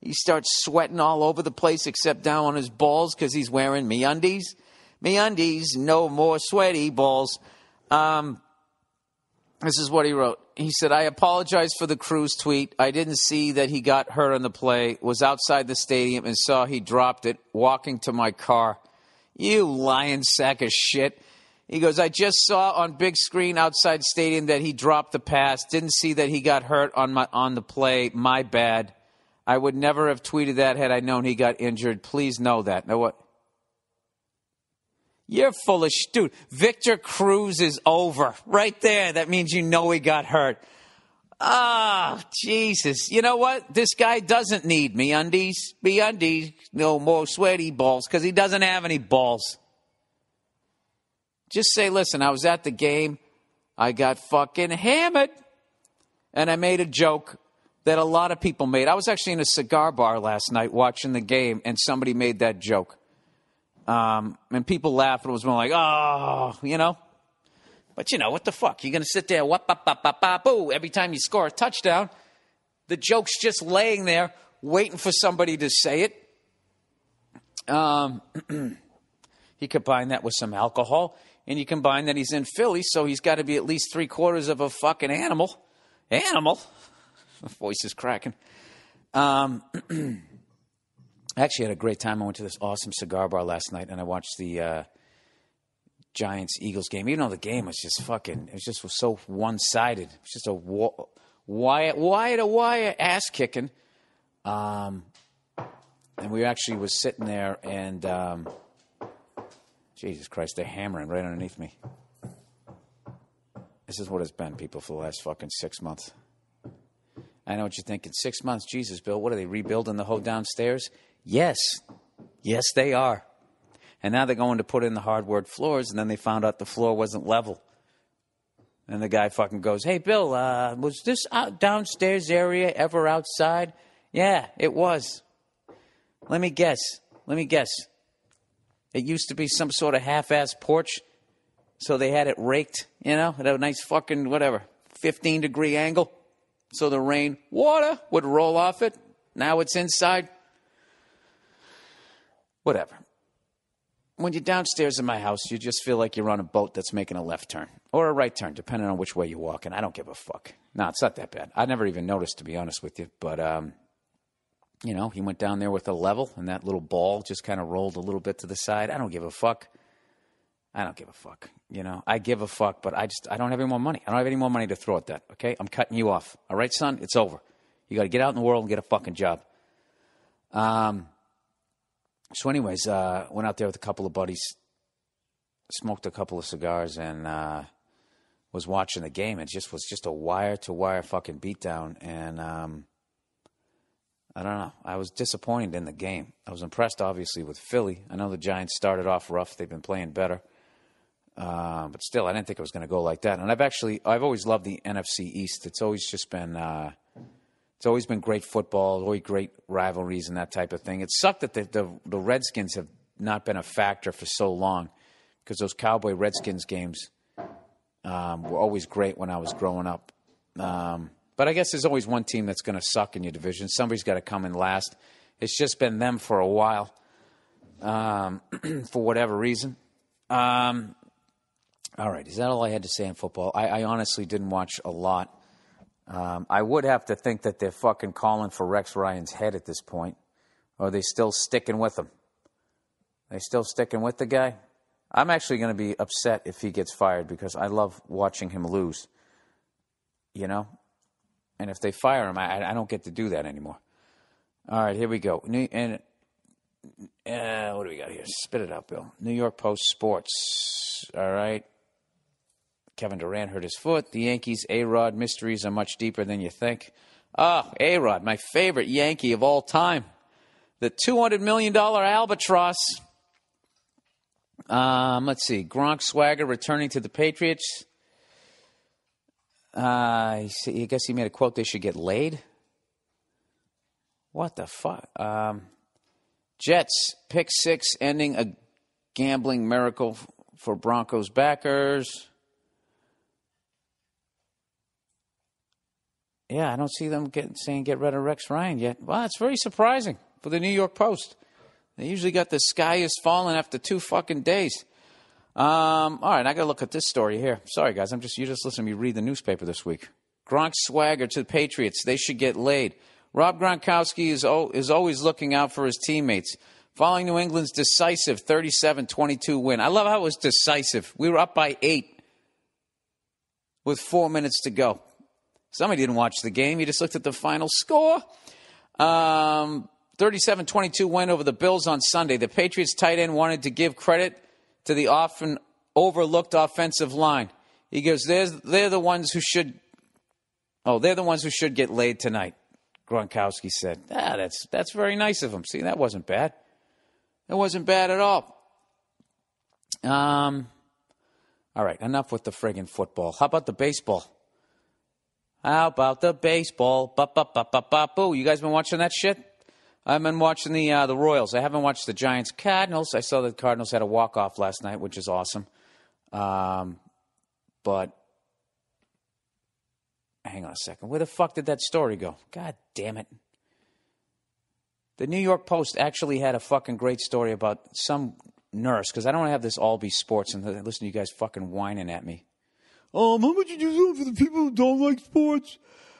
He starts sweating all over the place except down on his balls because he's wearing MeUndies. MeUndies, no more sweaty balls. Um, this is what he wrote. He said, I apologize for the Cruz tweet. I didn't see that he got hurt on the play, was outside the stadium and saw he dropped it, walking to my car. You lying sack of shit. He goes, I just saw on big screen outside stadium that he dropped the pass. Didn't see that he got hurt on my on the play. My bad. I would never have tweeted that had I known he got injured. Please know that. Now what? You're full of sh- dude. Victor Cruz is over. Right there. That means you know he got hurt. Ah, oh, Jesus. You know what? This guy doesn't need MeUndies. MeUndies, no more sweaty balls, because he doesn't have any balls. Just say, listen, I was at the game. I got fucking hammered. And I made a joke that a lot of people made. I was actually in a cigar bar last night watching the game, and somebody made that joke. Um, and people laughed. It was more like, oh, you know. But, you know, what the fuck? You're going to sit there, whop, bop, bop, bop, bop, boo, every time you score a touchdown. The joke's just laying there waiting for somebody to say it. Um, he combined that with some alcohol, and you combine that he's in Philly, so he's got to be at least three-quarters of a fucking animal. Animal. My voice is cracking. Um I actually had a great time. I went to this awesome cigar bar last night, and I watched the uh, Giants-Eagles game. Even though the game was just fucking, it was just was so one-sided. It was just a wa- wire, wire to wire ass kicking. Um, and we actually was sitting there, and um, Jesus Christ, they're hammering right underneath me. This is what it's been, people, for the last fucking six months. I know what you're thinking. Six months, Jesus, Bill. What are they rebuilding the whole downstairs? Yes. Yes, they are. And now they're going to put in the hardwood floors, and then they found out the floor wasn't level. And the guy fucking goes, hey, Bill, uh, was this out downstairs area ever outside? Yeah, it was. Let me guess. Let me guess. It used to be some sort of half-ass porch, so they had it raked, you know, at a nice fucking, whatever, fifteen-degree angle, so the rain water would roll off it. Now it's inside. Whatever. When you're downstairs in my house, you just feel like you're on a boat that's making a left turn or a right turn, depending on which way you walk. And I don't give a fuck. No, it's not that bad. I never even noticed, to be honest with you. But, um, you know, he went down there with a level and that little ball just kind of rolled a little bit to the side. I don't give a fuck. I don't give a fuck. You know, I give a fuck, but I just, I don't have any more money. I don't have any more money to throw at that. Okay. I'm cutting you off. All right, son, it's over. You got to get out in the world and get a fucking job. Um, So anyways, uh, went out there with a couple of buddies, smoked a couple of cigars, and uh, was watching the game. It just was just a wire-to-wire fucking beatdown, and um, I don't know. I was disappointed in the game. I was impressed, obviously, with Philly. I know the Giants started off rough. They've been playing better. Uh, but still, I didn't think it was going to go like that. And I've actually, I've always loved the N F C East. It's always just been, uh, it's always been great football, always great rivalries and that type of thing. It sucked that the, the, the Redskins have not been a factor for so long, because those Cowboy Redskins games um, were always great when I was growing up. Um, but I guess there's always one team that's going to suck in your division. Somebody's got to come in last. It's just been them for a while, um, for whatever reason. Um, All right, is that all I had to say in football? I, I honestly didn't watch a lot. Um, I would have to think that they're fucking calling for Rex Ryan's head at this point. Or are they still sticking with him? Are they still sticking with the guy? I'm actually going to be upset if he gets fired, because I love watching him lose. You know? And if they fire him, I, I don't get to do that anymore. All right, here we go. And uh, what do we got here? Spit it out, Bill. New York Post Sports. All right. Kevin Durant hurt his foot. The Yankees' A-Rod mysteries are much deeper than you think. Ah, oh, A-Rod, my favorite Yankee of all time. The two hundred million dollars albatross. Um, let's see. Gronk Swagger returning to the Patriots. Uh, I guess he made a quote, they should get laid. What the fuck? Um, Jets, pick six, ending a gambling miracle for Broncos backers. Yeah, I don't see them getting, saying get rid of Rex Ryan yet. Well, it's very surprising for the New York Post. They usually got the sky is falling after two fucking days. Um, all right, I got to look at this story here. Sorry, guys. I'm just you just listen to me read the newspaper this week. Gronk swagger to the Patriots. They should get laid. Rob Gronkowski is, o- is always looking out for his teammates. Following New England's decisive thirty-seven twenty-two win. I love how it was decisive. We were up by eight with four minutes to go. Somebody didn't watch the game. He just looked at the final score. Um, thirty-seven twenty-two win over the Bills on Sunday. The Patriots tight end wanted to give credit to the often overlooked offensive line. He goes, There's, they're the ones who should oh, they're the ones who should get laid tonight, Gronkowski said. Ah, that's that's very nice of him. See, that wasn't bad. That wasn't bad at all. Um, all right, enough with the friggin' football. How about the baseball? How about the baseball? Ba, ba, ba, ba, ba, boo. You guys been watching that shit? I've been watching the uh, the Royals. I haven't watched the Giants Cardinals. I saw the Cardinals had a walk-off last night, which is awesome. Um, but hang on a second. Where the fuck did that story go? God damn it. The New York Post actually had a fucking great story about some nurse, because I don't have this all be sports and listen to you guys fucking whining at me. Um, how much you do for the people who don't like sports?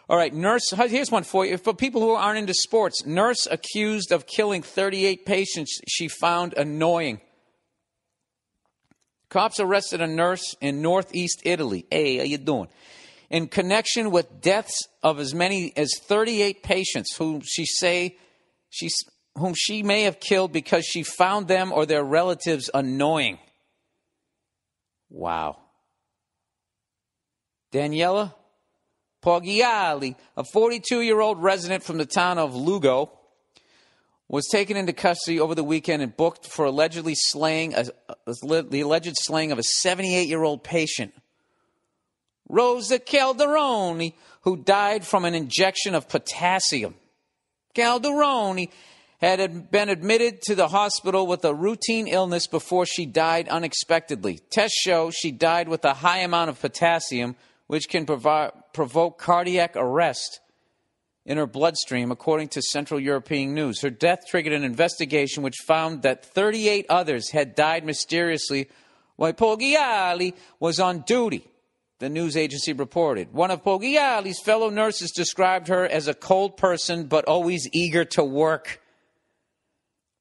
All right, nurse, here's one for you. For people who aren't into sports, nurse accused of killing thirty-eight patients she found annoying. Cops arrested a nurse in northeast Italy. Hey, how you doing? In connection with deaths of as many as thirty-eight patients whom she say she whom she may have killed because she found them or their relatives annoying. Wow. Daniela Poggiali, a forty-two-year-old resident from the town of Lugo, was taken into custody over the weekend and booked for allegedly slaying a, a, the alleged slaying of a seventy-eight-year-old patient, Rosa Calderoni, who died from an injection of potassium. Calderoni had been admitted to the hospital with a routine illness before she died unexpectedly. Tests show she died with a high amount of potassium, which can provo- provoke cardiac arrest in her bloodstream, according to Central European News. Her death triggered an investigation which found that thirty-eight others had died mysteriously while Poggiali was on duty, the news agency reported. One of Poggiali's fellow nurses described her as a cold person but always eager to work.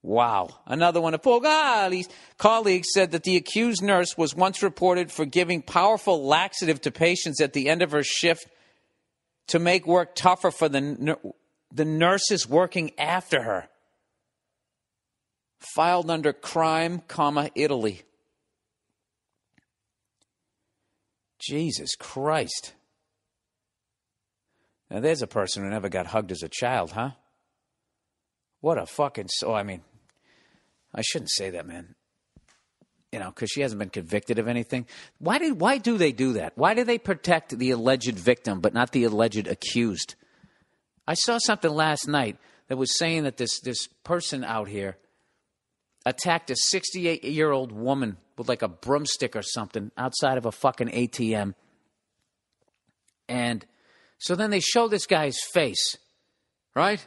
Wow. Another one of Pogali's colleagues said that the accused nurse was once reported for giving powerful laxative to patients at the end of her shift to make work tougher for the, the nurses working after her. filed under crime, comma, Italy. Jesus Christ. Now, there's a person who never got hugged as a child, huh? What a fucking... So, I mean, I shouldn't say that, man. You know, because she hasn't been convicted of anything. Why did? Why do they do that? Why do they protect the alleged victim but not the alleged accused? I saw something last night that was saying that this, this person out here attacked a sixty-eight-year-old woman with like a broomstick or something outside of a fucking A T M. And so then they show this guy's face, right?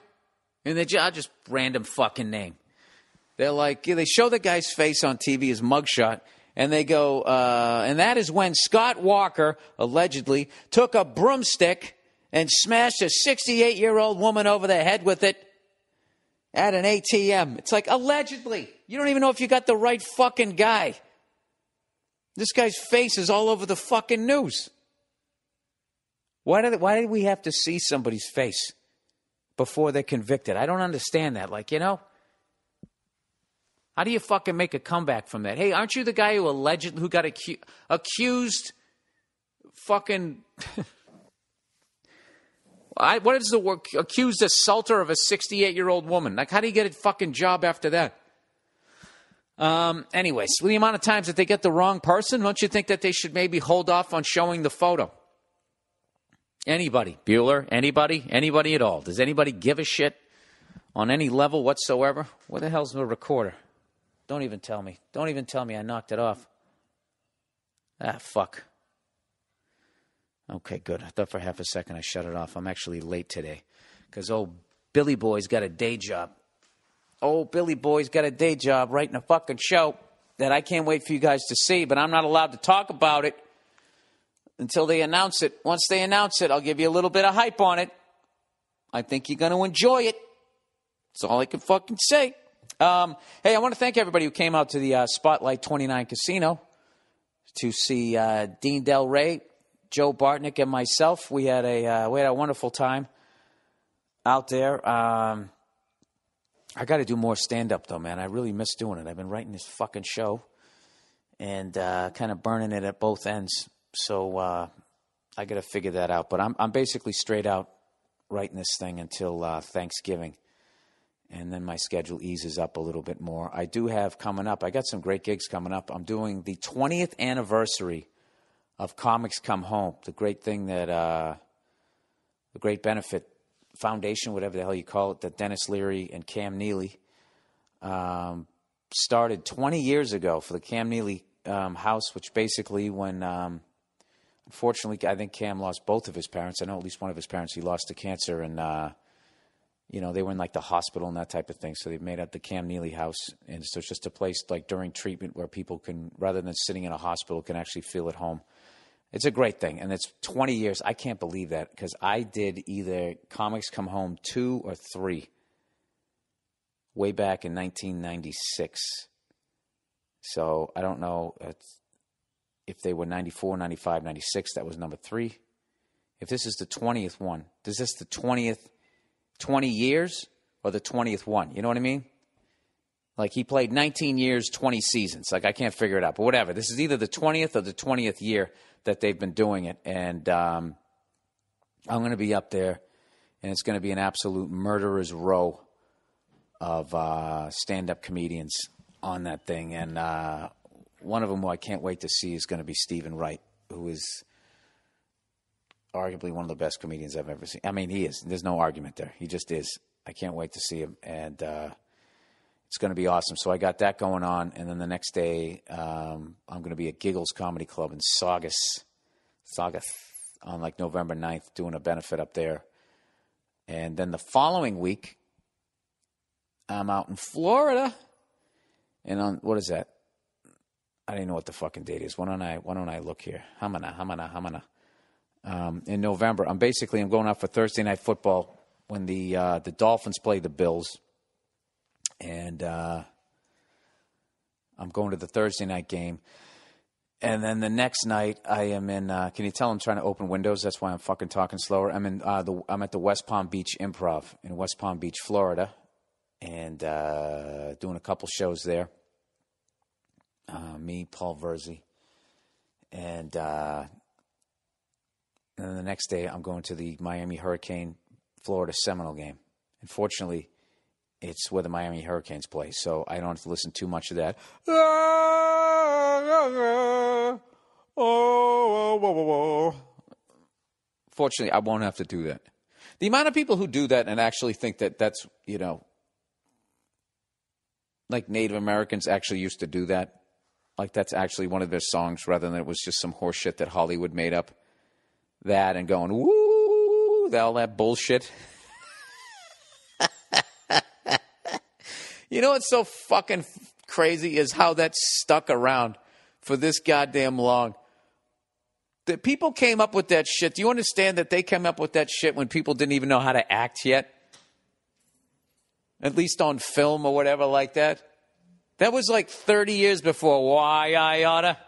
And they just, just random fucking name. They're like, they show the guy's face on T V, his mugshot, and they go, uh, and that is when Scott Walker, allegedly, took a broomstick and smashed a sixty-eight-year-old woman over the head with it at an A T M. It's like, allegedly. You don't even know if you got the right fucking guy. This guy's face is all over the fucking news. Why did, why did we have to see somebody's face before they're convicted? I don't understand that. Like, you know... How do you fucking make a comeback from that? Hey, aren't you the guy who allegedly, who got acu- accused fucking, I, what is the word, accused assaulter of a sixty-eight-year-old woman? Like, how do you get a fucking job after that? Um, anyways, with the amount of times that they get the wrong person, don't you think that they should maybe hold off on showing the photo? Anybody, Bueller, anybody, anybody at all. Does anybody give a shit on any level whatsoever? Where the hell's the recorder? Don't even tell me. Don't even tell me I knocked it off. Ah, fuck. Okay, good. I thought for half a second I shut it off. I'm actually late today because old Billy Boy's got a day job. Old Billy Boy's got a day job writing a fucking show that I can't wait for you guys to see, but I'm not allowed to talk about it until they announce it. Once they announce it, I'll give you a little bit of hype on it. I think you're going to enjoy it. That's all I can fucking say. Um, hey, I want to thank everybody who came out to the uh, Spotlight twenty-nine Casino to see uh, Dean Del Rey, Joe Bartnick, and myself. We had a uh, we had a wonderful time out there. Um, I got to do more stand-up, though, man. I really miss doing it. I've been writing this fucking show and uh, kind of burning it at both ends. So uh, I got to figure that out. But I'm I'm basically straight out writing this thing until uh, Thanksgiving. And then my schedule eases up a little bit more. I do have coming up, I got some great gigs coming up. I'm doing the twentieth anniversary of Comics Come Home. The great thing that, uh, the great benefit foundation, whatever the hell you call it, that Dennis Leary and Cam Neely um, started twenty years ago for the Cam Neely um, house, which basically when, um, unfortunately, I think Cam lost both of his parents. I know at least one of his parents he lost to cancer and, uh, you know, they were in, like, the hospital and that type of thing. So they made up the Cam Neely house. And so it's just a place, like, during treatment where people can, rather than sitting in a hospital, can actually feel at home. It's a great thing. And it's twenty years. I can't believe that because I did either Comics Come Home two or three way back in nineteen ninety-six. So I don't know if they were ninety-four, ninety-five, ninety-six. That was number three. If this is the twentieth one, is this the twentieth twenty years or the twentieth one? You know what I mean? Like he played nineteen years, twenty seasons. Like I can't figure it out, but whatever. This is either the twentieth or the twentieth year that they've been doing it. And um, I'm going to be up there and it's going to be an absolute murderer's row of uh, stand-up comedians on that thing. And uh, one of them who I can't wait to see is going to be Stephen Wright, who is... arguably one of the best comedians I've ever seen. I mean, he is. There's no argument there. He just is. I can't wait to see him. And uh, it's going to be awesome. So I got that going on. And then the next day, um, I'm going to be at Giggles Comedy Club in Saugus, Saugus on like November ninth, doing a benefit up there. And then the following week, I'm out in Florida. And on, what is that? I don't even know what the fucking date is. Why don't I, why don't I look here? Humana, Humana, Humana. Um, in November, I'm basically I'm going out for Thursday Night Football when the uh, the Dolphins play the Bills, and uh, I'm going to the Thursday night game, and then the next night I am in. Uh, can you tell I'm trying to open windows? That's why I'm fucking talking slower. I'm in. Uh, the, I'm at the West Palm Beach Improv in West Palm Beach, Florida, and uh, doing a couple shows there. Uh, me, Paul Verzi. And, uh, and then the next day, I'm going to the Miami Hurricane Florida Seminole game. Unfortunately, it's where the Miami Hurricanes play, so I don't have to listen too much of that. Fortunately, I won't have to do that. The amount of people who do that and actually think that that's, you know, like Native Americans actually used to do that. Like that's actually one of their songs rather than it was just some horse shit that Hollywood made up. That and going, woo, all that bullshit. You know what's so fucking crazy is how that stuck around for this goddamn long. The people came up with that shit. Do you understand that they came up with that shit when people didn't even know how to act yet? At least on film or whatever like that. That was like thirty years before why I oughta.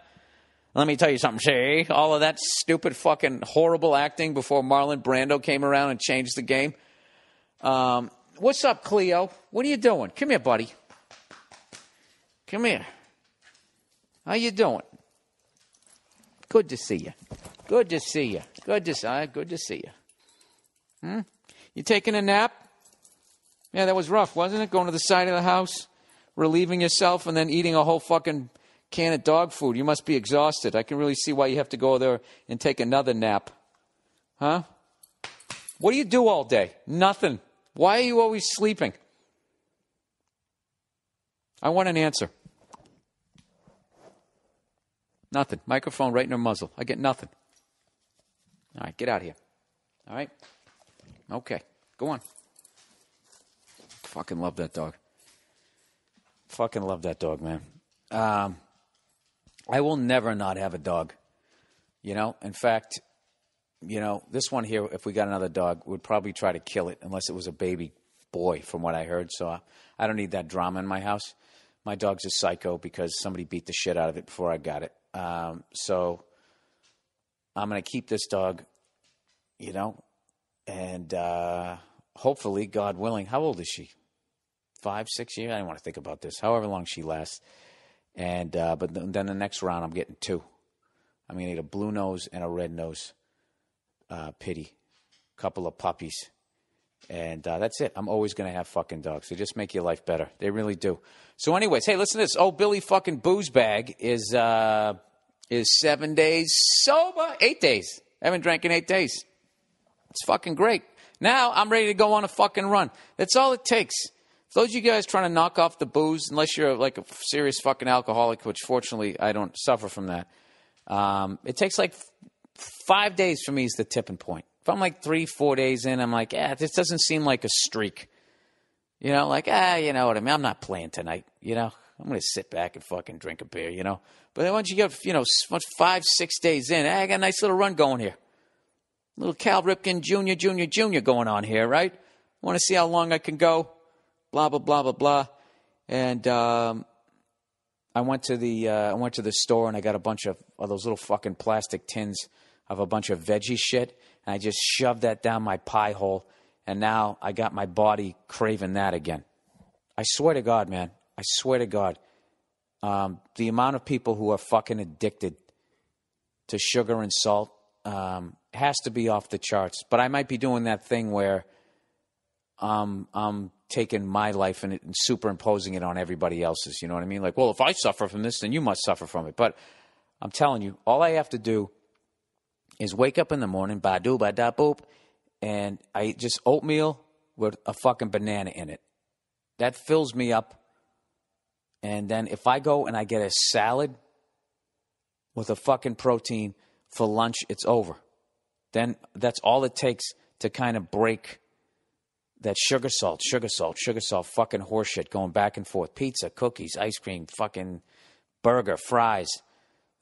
Let me tell you something, see? All of that stupid fucking horrible acting before Marlon Brando came around and changed the game. Um, what's up, Cleo? What are you doing? Come here, buddy. Come here. How you doing? Good to see you. Good to see you. Good to see you. Good to see you. Hmm? You taking a nap? Yeah, that was rough, wasn't it? Going to the side of the house, relieving yourself, and then eating a whole fucking can of dog food. You must be exhausted. I can really see why you have to go there and take another nap. Huh? What do you do all day? Nothing. Why are you always sleeping? I want an answer. Nothing. Microphone right in her muzzle. I get nothing. All right, get out of here. All right? Okay, go on. Fucking love that dog. Fucking love that dog, man. Um, I will never not have a dog. You know, in fact, you know, this one here, if we got another dog, would probably try to kill it unless it was a baby boy, from what I heard. So I, I don't need that drama in my house. My dog's a psycho because somebody beat the shit out of it before I got it. Um, so I'm going to keep this dog, you know, and uh, hopefully, God willing, how old is she? Five, six years? I didn't want to think about this. However long she lasts. And uh, but th- then the next round, I'm getting two. I'm going to need a blue nose and a red nose. Uh, pity. Couple of puppies. And uh, that's it. I'm always going to have fucking dogs. They just make your life better. They really do. So anyways, hey, listen to this. Oh, Billy fucking Boozebag is uh, is seven days sober. Eight days. I haven't drank in eight days. It's fucking great. Now I'm ready to go on a fucking run. That's all it takes. For those of you guys trying to knock off the booze, unless you're like a serious fucking alcoholic, which fortunately I don't suffer from that. Um, it takes like f- five days for me is the tipping point. If I'm like three, four days in, I'm like, eh, this doesn't seem like a streak. You know, like, ah, you know what I mean? I'm not playing tonight, you know? I'm going to sit back and fucking drink a beer, you know? But then once you get, you know, five, six days in, eh, I got a nice little run going here. Little Cal Ripken Junior, Junior, Junior going on here, right? I want to see how long I can go, blah, blah, blah, blah, blah. And um, I went to the uh, I went to the store and I got a bunch of, of those little fucking plastic tins of a bunch of veggie shit. And I just shoved that down my pie hole, and now I got my body craving that again. I swear to God, man. I swear to God. Um, the amount of people who are fucking addicted to sugar and salt um, has to be off the charts. But I might be doing that thing where um, I'm taking my life and, and superimposing it on everybody else's. You know what I mean? Like, well, if I suffer from this, then you must suffer from it. But I'm telling you, all I have to do is wake up in the morning, ba-do, ba-da-boop, and I eat just oatmeal with a fucking banana in it. That fills me up. And then if I go and I get a salad with a fucking protein for lunch, it's over. Then that's all it takes to kind of break that sugar salt, sugar salt, sugar salt, fucking horseshit going back and forth. Pizza, cookies, ice cream, fucking burger, fries.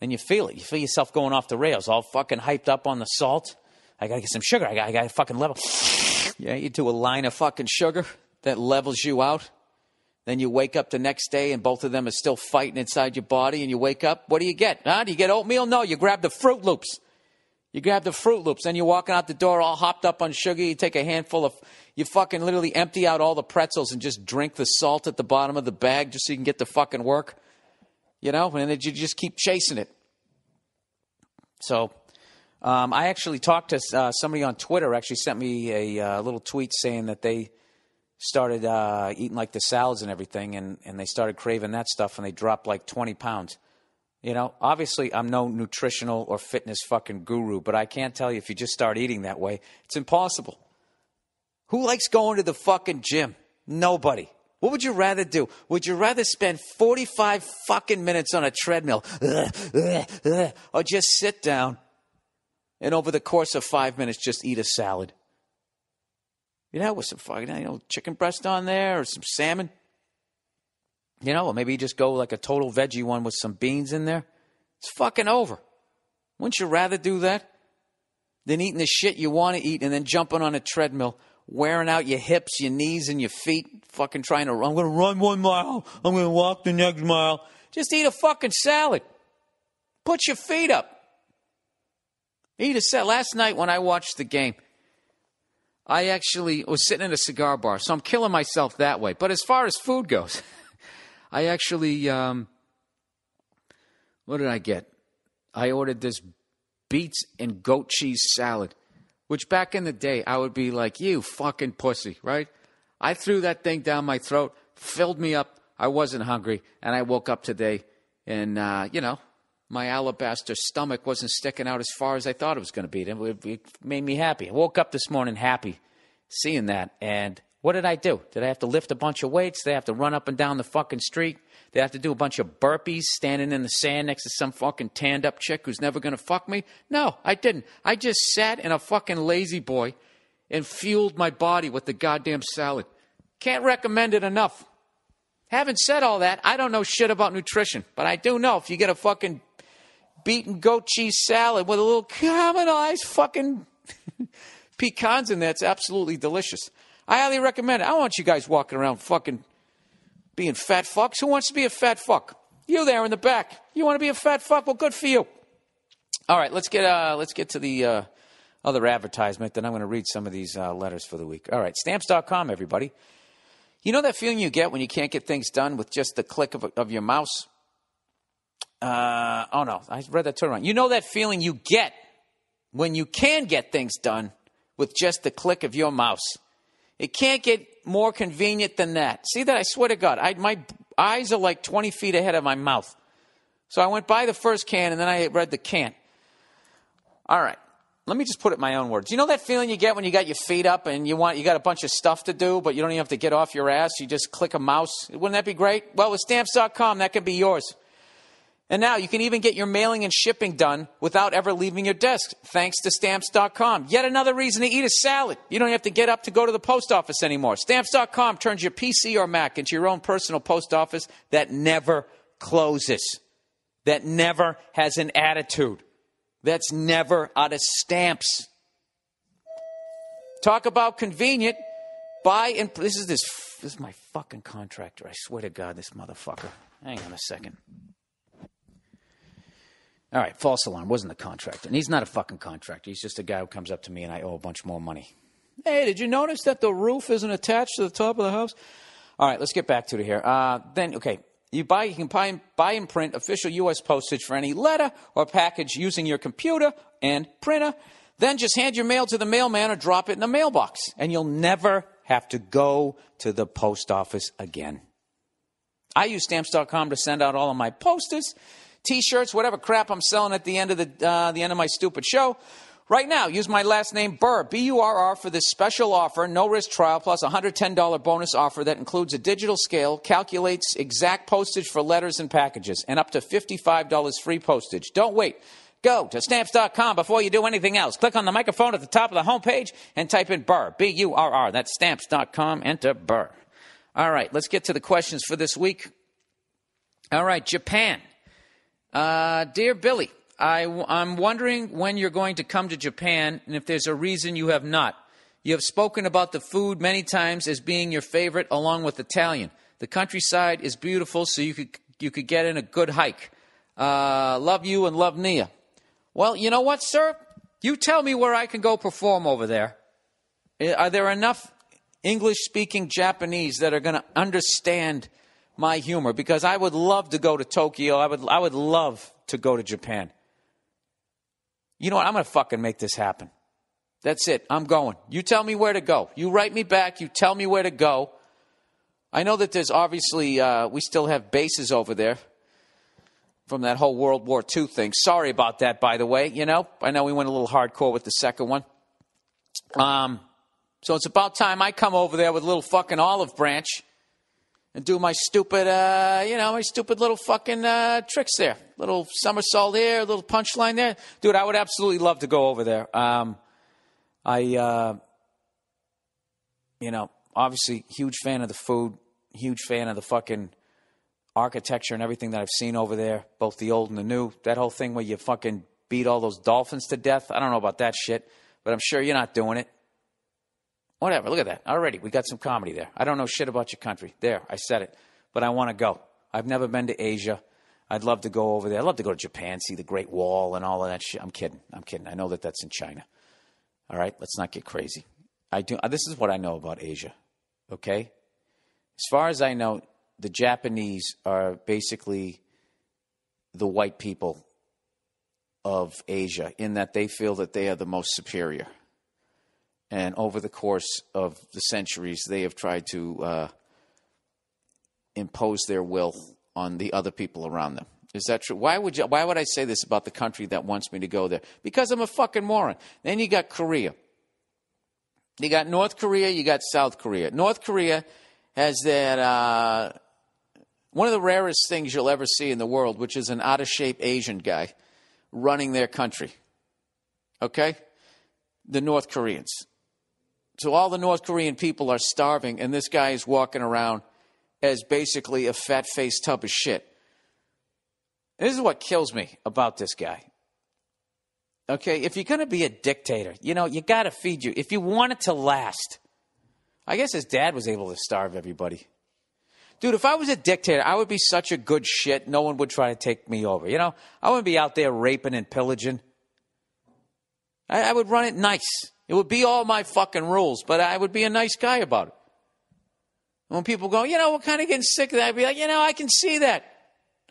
Then you feel it. You feel yourself going off the rails, all fucking hyped up on the salt. I got to get some sugar. I got I got to fucking level. Yeah, you do a line of fucking sugar that levels you out. Then you wake up the next day and both of them are still fighting inside your body and you wake up. What do you get? Huh? Do you get oatmeal? No, you grab the Fruit Loops. You grab the Fruit Loops, then you're walking out the door all hopped up on sugar. You take a handful of – you fucking literally empty out all the pretzels and just drink the salt at the bottom of the bag just so you can get to fucking work. You know, and then you just keep chasing it. So um, I actually talked to uh, somebody on Twitter, actually sent me a uh, little tweet saying that they started uh, eating like the salads and everything, and, and they started craving that stuff, and they dropped like twenty pounds. You know, obviously I'm no nutritional or fitness fucking guru, but I can't tell you if you just start eating that way, it's impossible. Who likes going to the fucking gym? Nobody. What would you rather do? Would you rather spend forty-five fucking minutes on a treadmill ugh, ugh, ugh, or just sit down and over the course of five minutes just eat a salad? You know, with some fucking, you know, chicken breast on there or some salmon. You know, or maybe you just go like a total veggie one with some beans in there. It's fucking over. Wouldn't you rather do that than eating the shit you want to eat and then jumping on a treadmill, wearing out your hips, your knees, and your feet, fucking trying to run? I'm going to run one mile. I'm going to walk the next mile. Just eat a fucking salad. Put your feet up. Eat a salad. Last night when I watched the game, I actually was sitting in a cigar bar, so I'm killing myself that way. But as far as food goes... I actually, um, what did I get? I ordered this beets and goat cheese salad, which back in the day, I would be like, you fucking pussy, right? I threw that thing down my throat, filled me up. I wasn't hungry, and I woke up today, and, uh, you know, my alabaster stomach wasn't sticking out as far as I thought it was going to be. It, it made me happy. I woke up this morning happy seeing that, and... what did I do? Did I have to lift a bunch of weights? Did I have to run up and down the fucking street? Did I have to do a bunch of burpees standing in the sand next to some fucking tanned-up chick who's never going to fuck me? No, I didn't. I just sat in a fucking lazy boy and fueled my body with the goddamn salad. Can't recommend it enough. Having said all that, I don't know shit about nutrition, but I do know if you get a fucking beaten goat cheese salad with a little caramelized fucking pecans in there, it's absolutely delicious. I highly recommend it. I don't want you guys walking around fucking being fat fucks. Who wants to be a fat fuck? You there in the back. You want to be a fat fuck? Well, good for you. All right, let's get uh, let's get to the uh, other advertisement. Then I'm going to read some of these uh, letters for the week. All right, stamps dot com, everybody. You know that feeling you get when you can't get things done with just the click of, of your mouse? Uh, oh, no, I read that turnaround. You know that feeling you get when you can get things done with just the click of your mouse? It can't get more convenient than that. See that? I swear to God, I, my eyes are like twenty feet ahead of my mouth. So I went by the first can, and then I read the can. All right. Let me just put it in my own words. You know that feeling you get when you got your feet up and you want you got a bunch of stuff to do, but you don't even have to get off your ass. You just click a mouse. Wouldn't that be great? Well, with Stamps dot com, that could be yours. And now you can even get your mailing and shipping done without ever leaving your desk, thanks to Stamps dot com. Yet another reason to eat a salad. You don't have to get up to go to the post office anymore. Stamps dot com turns your P C or Mac into your own personal post office that never closes, that never has an attitude, that's never out of stamps. Talk about convenient. Buy and this is this, this is my fucking contractor. I swear to God, this motherfucker. Hang on a second. All right, false alarm, wasn't the contractor. And he's not a fucking contractor. He's just a guy who comes up to me and I owe a bunch more money. Hey, did you notice that the roof isn't attached to the top of the house? All right, let's get back to it here. Uh, then, okay, you buy, you can buy, buy and print official U S postage for any letter or package using your computer and printer. Then just hand your mail to the mailman or drop it in the mailbox. And you'll never have to go to the post office again. I use Stamps dot com to send out all of my posters, T-shirts, whatever crap I'm selling at the end of the uh, the end of my stupid show. Right now, use my last name, Burr, B U R R, for this special offer, no-risk trial, plus a one hundred ten dollars bonus offer that includes a digital scale, calculates exact postage for letters and packages, and up to fifty-five dollars free postage. Don't wait. Go to Stamps dot com before you do anything else. Click on the microphone at the top of the homepage and type in Burr, B U R R. That's Stamps dot com. Enter Burr. All right, let's get to the questions for this week. All right, Japan. Uh, dear Billy, I, I'm wondering when you're going to come to Japan and if there's a reason you have not. You have spoken about the food many times as being your favorite along with Italian. The countryside is beautiful, so you could, you could get in a good hike. Uh, love you and love Nia. Well, you know what, sir? You tell me where I can go perform over there. Are there enough English-speaking Japanese that are going to understand my humor? Because I would love to go to Tokyo. I would, I would love to go to Japan. You know what? I'm going to fucking make this happen. That's it. I'm going. You tell me where to go. You write me back. You tell me where to go. I know that there's obviously, uh, we still have bases over there from that whole World War Two thing. Sorry about that, by the way. You know, I know we went a little hardcore with the second one. Um, so it's about time I come over there with a little fucking olive branch and do my stupid, uh, you know, my stupid little fucking uh, tricks there. Little somersault here, little punchline there. Dude, I would absolutely love to go over there. Um, I, uh, you know, obviously huge fan of the food, huge fan of the fucking architecture and everything that I've seen over there, both the old and the new. That whole thing where you fucking beat all those dolphins to death. I don't know about that shit, but I'm sure you're not doing it. Whatever, look at that. Already, we got some comedy there. I don't know shit about your country. There, I said it. But I want to go. I've never been to Asia. I'd love to go over there. I'd love to go to Japan, see the Great Wall and all of that shit. I'm kidding. I'm kidding. I know that that's in China. All right, let's not get crazy. I do. This is what I know about Asia, okay? As far as I know, the Japanese are basically the white people of Asia in that they feel that they are the most superior. And over the course of the centuries, they have tried to uh, impose their will on the other people around them. Is that true? Why would you, why would I say this about the country that wants me to go there? Because I'm a fucking moron. Then you got Korea. You got North Korea. You got South Korea. North Korea has that uh, one of the rarest things you'll ever see in the world, which is an out-of-shape Asian guy running their country. Okay? The North Koreans. So all the North Korean people are starving, and this guy is walking around as basically a fat-faced tub of shit. This is what kills me about this guy. Okay, if you're going to be a dictator, you know, you got to feed you. If you want it to last. I guess his dad was able to starve everybody. Dude, if I was a dictator, I would be such a good shit, no one would try to take me over. You know, I wouldn't be out there raping and pillaging. I, I would run it nice. It would be all my fucking rules, but I would be a nice guy about it. When people go, you know, we're kind of getting sick of that, I'd be like, you know, I can see that.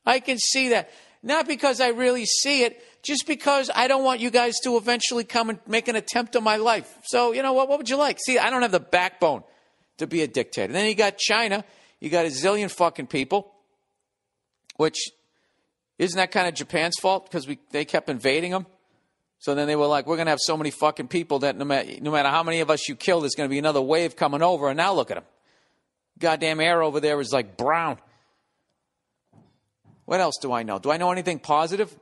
I can see that. Not because I really see it, just because I don't want you guys to eventually come and make an attempt on my life. So, you know, what, what would you like? See, I don't have the backbone to be a dictator. And then you got China. You got a zillion fucking people, which isn't that kind of Japan's fault because we they kept invading them. So then they were like, we're going to have so many fucking people that no matter, no matter how many of us you kill, there's going to be another wave coming over. And now look at them. Goddamn air over there is like brown. What else do I know? Do I know anything positive?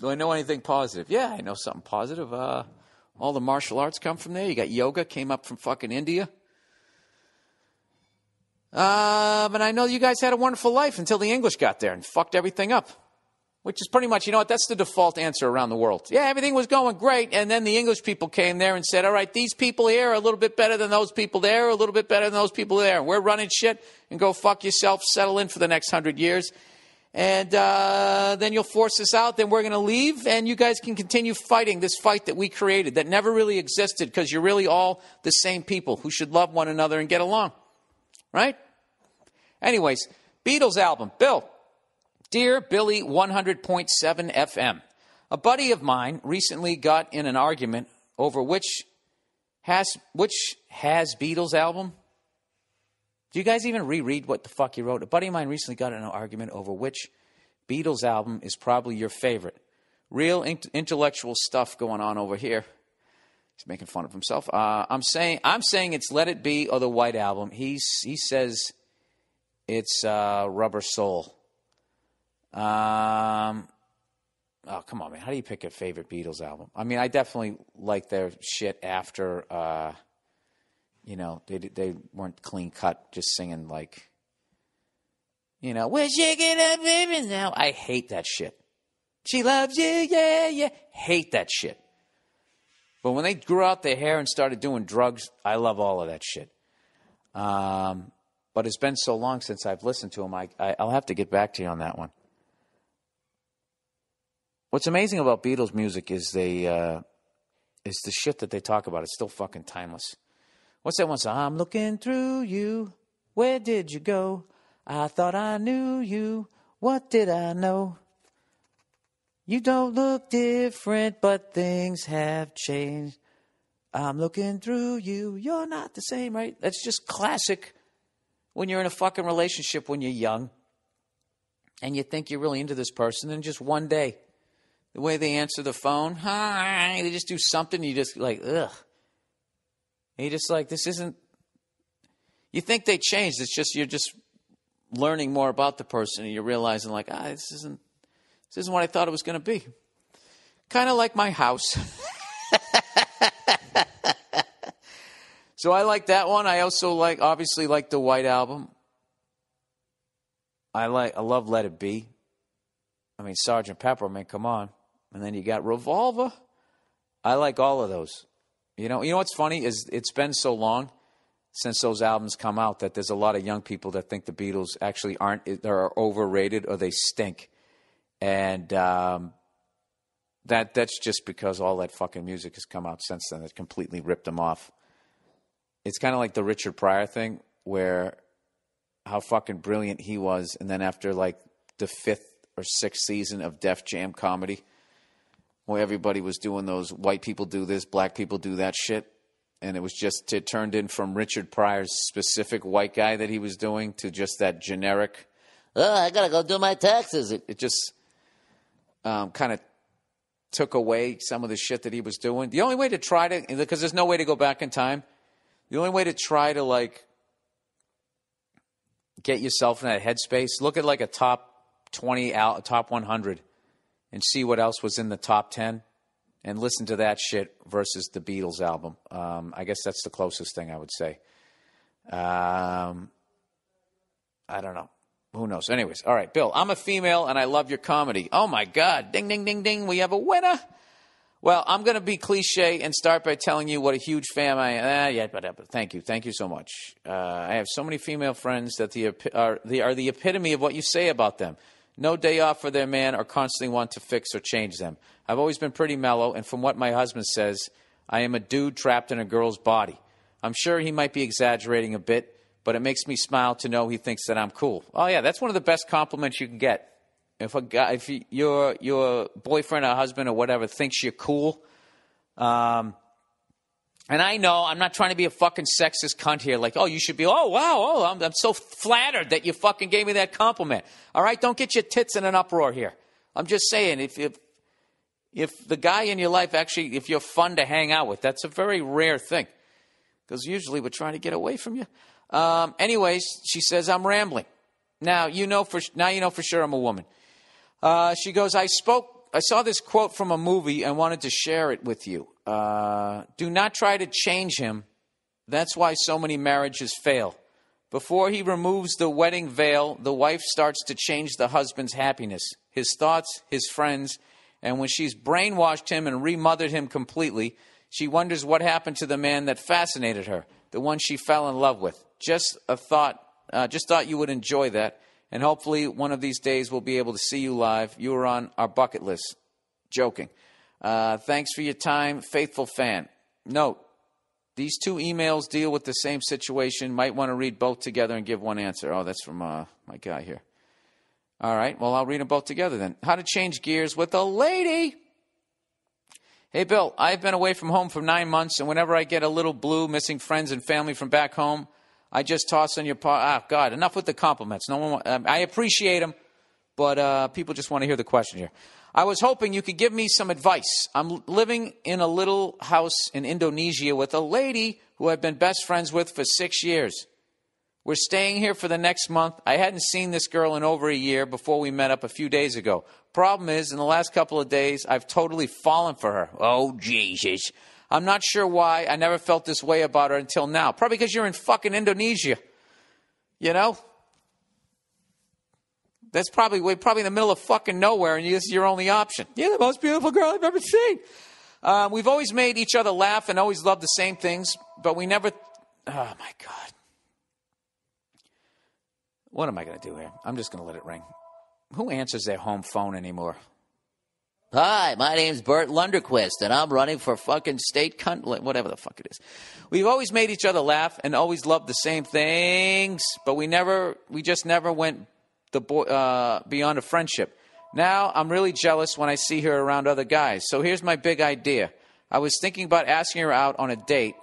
Do I know anything positive? Yeah, I know something positive. Uh, all the martial arts come from there. You got yoga came up from fucking India. Uh, but I know you guys had a wonderful life until the English got there and fucked everything up. Which is pretty much, you know what, that's the default answer around the world. Yeah, everything was going great, and then the English people came there and said, all right, these people here are a little bit better than those people there, a little bit better than those people there. We're running shit, and go fuck yourself, settle in for the next hundred years, and uh, then you'll force us out, then we're going to leave, and you guys can continue fighting this fight that we created that never really existed because you're really all the same people who should love one another and get along, right? Anyways, Beatles album, Bill. Dear Billy, one hundred point seven F M, a buddy of mine recently got in an argument over which has which has Beatles album. Do you guys even reread what the fuck you wrote? A buddy of mine recently got in an argument over which Beatles album is probably your favorite. Real in- intellectual stuff going on over here. He's making fun of himself. Uh, I'm saying I'm saying it's Let It Be or the White Album. He's he says it's uh, Rubber Soul. Um, oh, come on, man. How do you pick a favorite Beatles album? I mean, I definitely like their shit after, uh, you know, they they weren't clean cut just singing like, you know, we're shaking up baby now. I hate that shit. She loves you, yeah, yeah. Hate that shit. But when they grew out their hair and started doing drugs, I love all of that shit. Um, but it's been so long since I've listened to them. I, I I'll have to get back to you on that one. What's amazing about Beatles music is they, uh, is the shit that they talk about. It's still fucking timeless. What's that one song? I'm looking through you. Where did you go? I thought I knew you. What did I know? You don't look different, but things have changed. I'm looking through you. You're not the same, right? That's just classic when you're in a fucking relationship when you're young and you think you're really into this person, and just one day, the way they answer the phone, hi, they just do something, you just like, ugh. And you're just like, this isn't, you think they changed. It's just, you're just learning more about the person and you're realizing like, ah, this isn't, this isn't what I thought it was going to be. Kind of like my house. So I like that one. I also like, obviously, like the White Album. I like, I love Let It Be. I mean, Sergeant Pepper, man, come on. And then you got Revolver. I like all of those. You know, you know what's funny is it's been so long since those albums come out that there's a lot of young people that think the Beatles actually aren't, they're overrated or they stink. And um, that that's just because all that fucking music has come out since then. It completely ripped them off. It's kind of like the Richard Pryor thing where how fucking brilliant he was. And then after like the fifth or sixth season of Def Jam comedy, where everybody was doing those white people do this, black people do that shit. And it was just, it turned in from Richard Pryor's specific white guy that he was doing to just that generic, oh, I gotta go do my taxes. It, it just um, kind of took away some of the shit that he was doing. The only way to try to, because there's no way to go back in time. The only way to try to, like, get yourself in that headspace, look at, like, a top twenty, al- top one hundred, and see what else was in the top ten, and listen to that shit versus the Beatles album. Um, I guess that's the closest thing I would say. Um, I don't know. Who knows? Anyways, all right, Bill, I'm a female, and I love your comedy. Oh, my God. Ding, ding, ding, ding. We have a winner. Well, I'm going to be cliche and start by telling you what a huge fan I am. Ah, yeah, but, but thank you. Thank you so much. Uh, I have so many female friends that the, are, the, are the epitome of what you say about them. No day off for their man or constantly want to fix or change them. I've always been pretty mellow, and from what my husband says, I am a dude trapped in a girl's body. I'm sure he might be exaggerating a bit, but it makes me smile to know he thinks that I'm cool. Oh, yeah, that's one of the best compliments you can get. If a guy, if your your boyfriend or husband or whatever thinks you're cool, um, and I know I'm not trying to be a fucking sexist cunt here. Like, oh, you should be. Oh, wow. Oh, I'm I'm so flattered that you fucking gave me that compliment. All right, don't get your tits in an uproar here. I'm just saying, if if if the guy in your life actually, if you're fun to hang out with, that's a very rare thing, because usually we're trying to get away from you. Um, anyways, she says I'm rambling. Now you know for now you know for sure I'm a woman. Uh, she goes, I spoke, I saw this quote from a movie and wanted to share it with you. Uh, do not try to change him. That's why so many marriages fail. Before he removes the wedding veil, the wife starts to change the husband's happiness, his thoughts, his friends. And when she's brainwashed him and remothered him completely, she wonders what happened to the man that fascinated her, the one she fell in love with. Just a thought, uh, just thought you would enjoy that. And hopefully one of these days we'll be able to see you live. You are on our bucket list. Joking. Uh, thanks for your time, faithful fan. Note, these two emails deal with the same situation. Might want to read both together and give one answer. Oh, that's from uh, my guy here. All right, well, I'll read them both together then. How to change gears with a lady. Hey, Bill, I've been away from home for nine months, and whenever I get a little blue, missing friends and family from back home, I just toss on your part. Ah, God, enough with the compliments. No one. Um, I appreciate them, but uh, people just want to hear the question here. I was hoping you could give me some advice. I'm living in a little house in Indonesia with a lady who I've been best friends with for six years. We're staying here for the next month. I hadn't seen this girl in over a year before we met up a few days ago. Problem is, in the last couple of days, I've totally fallen for her. Oh, Jesus. I'm not sure why I never felt this way about her until now. Probably because you're in fucking Indonesia, you know? That's probably we're probably in the middle of fucking nowhere, and this is your only option. You're the most beautiful girl I've ever seen. Uh, we've always made each other laugh and always loved the same things, but we never... Oh, my God. What am I going to do here? I'm just going to let it ring. Who answers their home phone anymore? Hi, my name's Bert Lunderquist, and I'm running for fucking state cunt, whatever the fuck it is. We've always made each other laugh and always loved the same things, but we never, we just never went the bo- uh, beyond a friendship. Now I'm really jealous when I see her around other guys. So here's my big idea. I was thinking about asking her out on a date.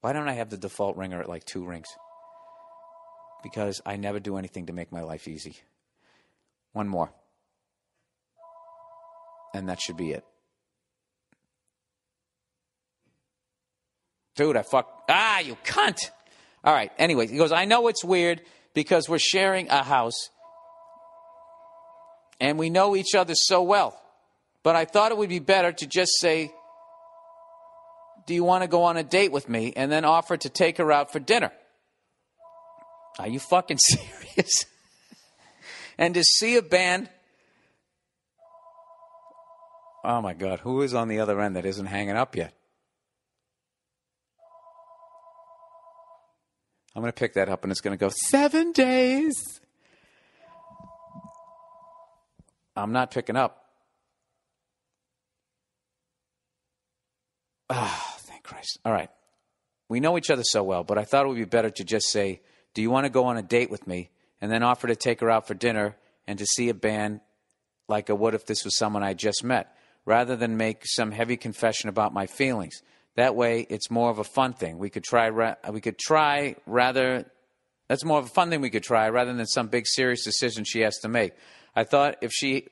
Why don't I have the default ringer at like two rings? Because I never do anything to make my life easy. One more. And that should be it. Dude, I fucked. Ah, you cunt. All right. Anyway, he goes, I know it's weird because we're sharing a house and we know each other so well, but I thought it would be better to just say, do you want to go on a date with me? And then offer to take her out for dinner. Are you fucking serious? And to see a band. Oh, my God. Who is on the other end that isn't hanging up yet? I'm going to pick that up, and it's going to go, seven days. I'm not picking up. Ah, oh, thank Christ. All right. We know each other so well, but I thought it would be better to just say, do you want to go on a date with me? And then offer to take her out for dinner and to see a band like I would if this was someone I just met, rather than make some heavy confession about my feelings. That way, it's more of a fun thing. We could try, ra- we could try rather, that's more of a fun thing we could try rather than some big serious decision she has to make. I thought if she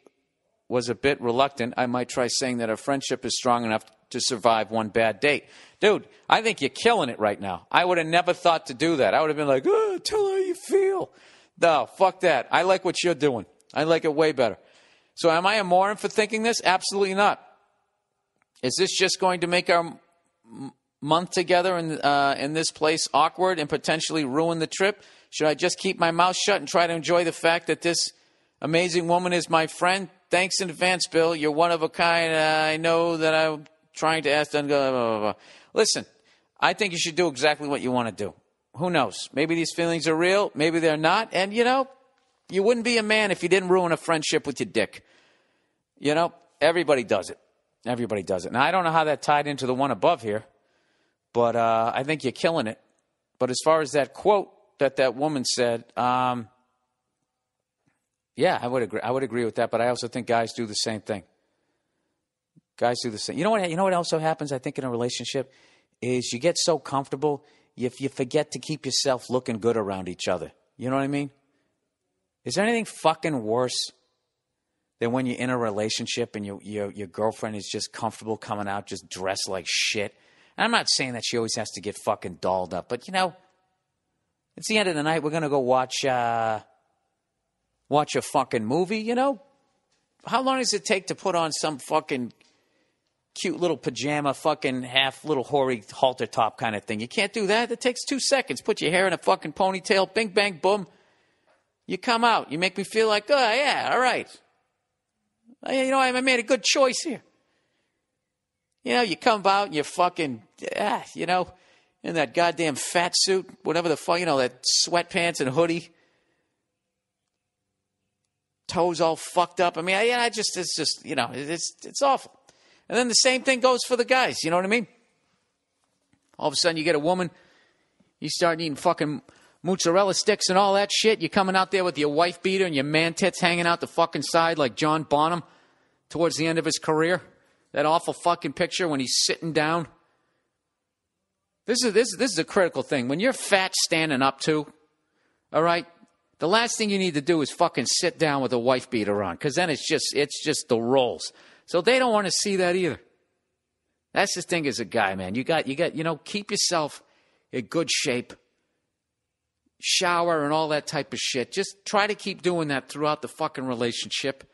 was a bit reluctant, I might try saying that our friendship is strong enough to survive one bad date. Dude, I think you're killing it right now. I would have never thought to do that. I would have been like, oh, tell her how you feel. No, fuck that. I like what you're doing. I like it way better. So am I a moron for thinking this? Absolutely not. Is this just going to make our m- month together in, uh, in this place awkward and potentially ruin the trip? Should I just keep my mouth shut and try to enjoy the fact that this amazing woman is my friend? Thanks in advance, Bill. You're one of a kind. Uh, I know that I'm trying to ask them. Blah, blah, blah. Listen, I think you should do exactly what you want to do. Who knows? Maybe these feelings are real. Maybe they're not. And, you know, you wouldn't be a man if you didn't ruin a friendship with your dick. You know, everybody does it. Everybody does it. Now, I don't know how that tied into the one above here, but uh, I think you're killing it. But as far as that quote that that woman said, um, yeah, I would agree. I would agree with that. But I also think guys do the same thing. Guys do the same. You know what? You know what also happens, I think, in a relationship is you get so comfortable if you forget to keep yourself looking good around each other. You know what I mean? Is there anything fucking worse than when you're in a relationship and your your, your girlfriend is just comfortable coming out, just dressed like shit? And I'm not saying that she always has to get fucking dolled up, but, you know, it's the end of the night. We're going to go watch, uh, watch a fucking movie, you know? How long does it take to put on some fucking cute little pajama, fucking half little hoary halter top kind of thing? You can't do that. It takes two seconds. Put your hair in a fucking ponytail. Bing, bang, boom. You come out. You make me feel like, oh, yeah, all right. You know, I made a good choice here. You know, you come out and you're fucking, ah, you know, in that goddamn fat suit, whatever the fuck, you know, that sweatpants and hoodie. Toes all fucked up. I mean, I, yeah, I just, it's just, you know, it's it's awful. And then the same thing goes for the guys. You know what I mean? All of a sudden you get a woman, you start eating fucking mozzarella sticks and all that shit. You're coming out there with your wife beater and your man tits hanging out the fucking side like John Bonham towards the end of his career. That awful fucking picture when he's sitting down. This is this this is a critical thing. When you're fat standing up to, all right, the last thing you need to do is fucking sit down with a wife beater on, because then it's just it's just the rolls. So they don't want to see that either. That's the thing as a guy, man. You got, you got, you know, keep yourself in good shape. Shower and all that type of shit. Just try to keep doing that throughout the fucking relationship.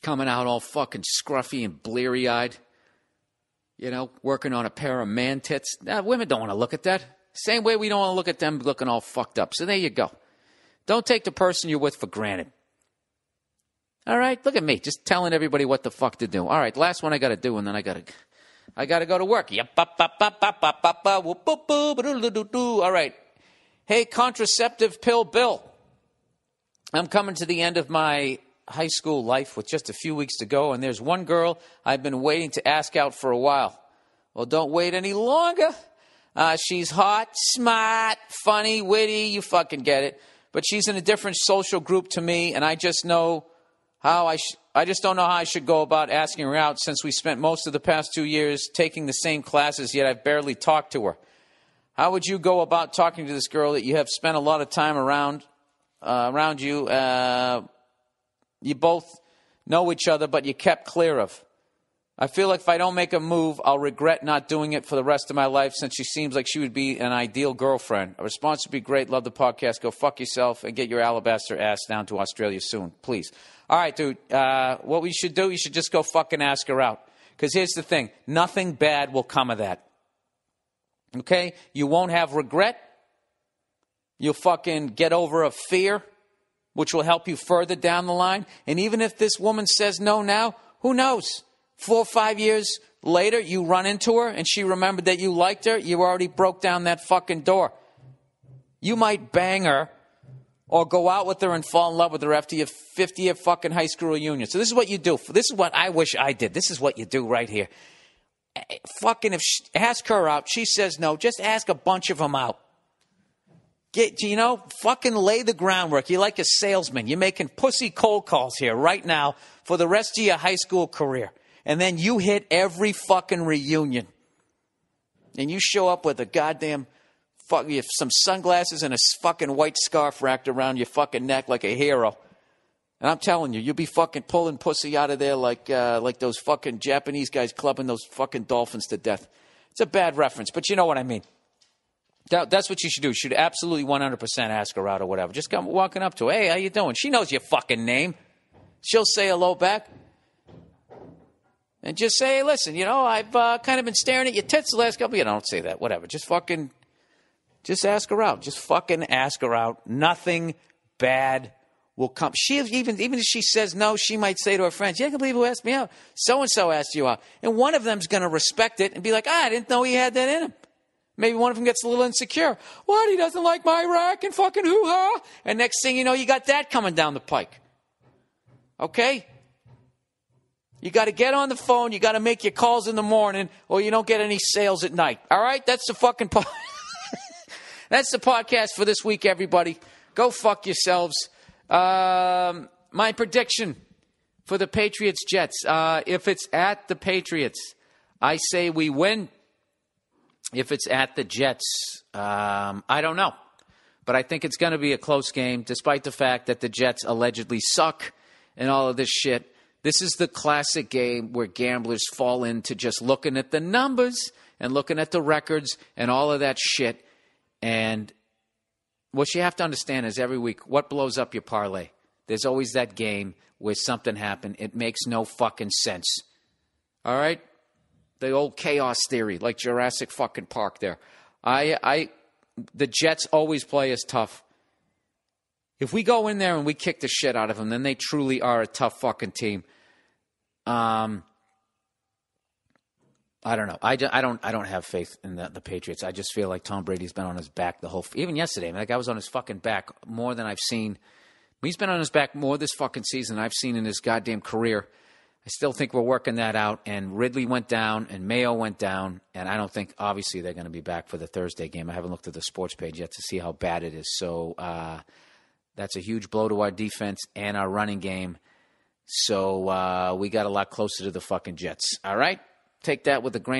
Coming out all fucking scruffy and bleary-eyed. You know, working on a pair of man tits. Nah, women don't want to look at that. Same way we don't want to look at them looking all fucked up. So there you go. Don't take the person you're with for granted. All right, look at me, just telling everybody what the fuck to do. All right, last one I got to do, and then I got to I got to go to work. All right. Hey, contraceptive pill Bill. I'm coming to the end of my high school life with just a few weeks to go, and there's one girl I've been waiting to ask out for a while. Well, don't wait any longer. Uh, she's hot, smart, funny, witty, you fucking get it. But she's in a different social group to me, and I just know how I sh- I just don't know how I should go about asking her out since we spent most of the past two years taking the same classes, yet I've barely talked to her. How would you go about talking to this girl that you have spent a lot of time around uh, around you? Uh, you both know each other, but you kept clear of. I feel like if I don't make a move, I'll regret not doing it for the rest of my life since she seems like she would be an ideal girlfriend. A response would be great. Love the podcast. Go fuck yourself and get your alabaster ass down to Australia soon, please. All right, dude, uh, what we should do, you should just go fucking ask her out. Because here's the thing. Nothing bad will come of that. Okay? You won't have regret. You'll fucking get over a fear, which will help you further down the line. And even if this woman says no now, who knows? Four or five years later, you run into her and she remembered that you liked her. You already broke down that fucking door. You might bang her or go out with her and fall in love with her after your fiftieth fucking high school reunion. So this is what you do. This is what I wish I did. This is what you do right here. Fucking if she, ask her out. She says no. Just ask a bunch of them out. Get, you know, fucking lay the groundwork. You're like a salesman. You're making pussy cold calls here right now for the rest of your high school career. And then you hit every fucking reunion. And you show up with a goddamn, fuck, some sunglasses and a fucking white scarf wrapped around your fucking neck like a hero. And I'm telling you, you'll be fucking pulling pussy out of there like uh, like those fucking Japanese guys clubbing those fucking dolphins to death. It's a bad reference, but you know what I mean. That, that's what you should do. You should absolutely one hundred percent ask her out or whatever. Just come walking up to her. Hey, how you doing? She knows your fucking name. She'll say hello back. And just say, hey, listen, you know, I've uh, kind of been staring at your tits the last couple of years. Don't say that. Whatever. Just fucking, just ask her out. Just fucking ask her out. Nothing bad will come. She even even if she says no, she might say to her friends, yeah, I can believe who asked me out. So-and-so asked you out. And one of them's going to respect it and be like, ah, I didn't know he had that in him. Maybe one of them gets a little insecure. What? He doesn't like my rack and fucking hoo-ha. And next thing you know, you got that coming down the pike. Okay? You got to get on the phone. You got to make your calls in the morning or you don't get any sales at night. All right? That's the fucking po- That's the podcast for this week, everybody. Go fuck yourselves. Um, my prediction for the Patriots-Jets. Uh, if it's at the Patriots, I say we win. If it's at the Jets, um, I don't know. But I think it's going to be a close game despite the fact that the Jets allegedly suck and all of this shit. This is the classic game where gamblers fall into just looking at the numbers and looking at the records and all of that shit. And what you have to understand is every week, what blows up your parlay? There's always that game where something happened. It makes no fucking sense. All right? The old chaos theory, like Jurassic fucking Park there. I, I, the Jets always play as tough. If we go in there and we kick the shit out of them, then they truly are a tough fucking team. Um, I don't know. I, just, I don't I don't have faith in the, the Patriots. I just feel like Tom Brady's been on his back the whole – even yesterday. I mean, like I was on his fucking back more than I've seen. He's been on his back more this fucking season than I've seen in his goddamn career. I still think we're working that out. And Ridley went down and Mayo went down. And I don't think – obviously, they're going to be back for the Thursday game. I haven't looked at the sports page yet to see how bad it is. So uh, – that's a huge blow to our defense and our running game. So uh, we got a lot closer to the fucking Jets. All right? Take that with a grain.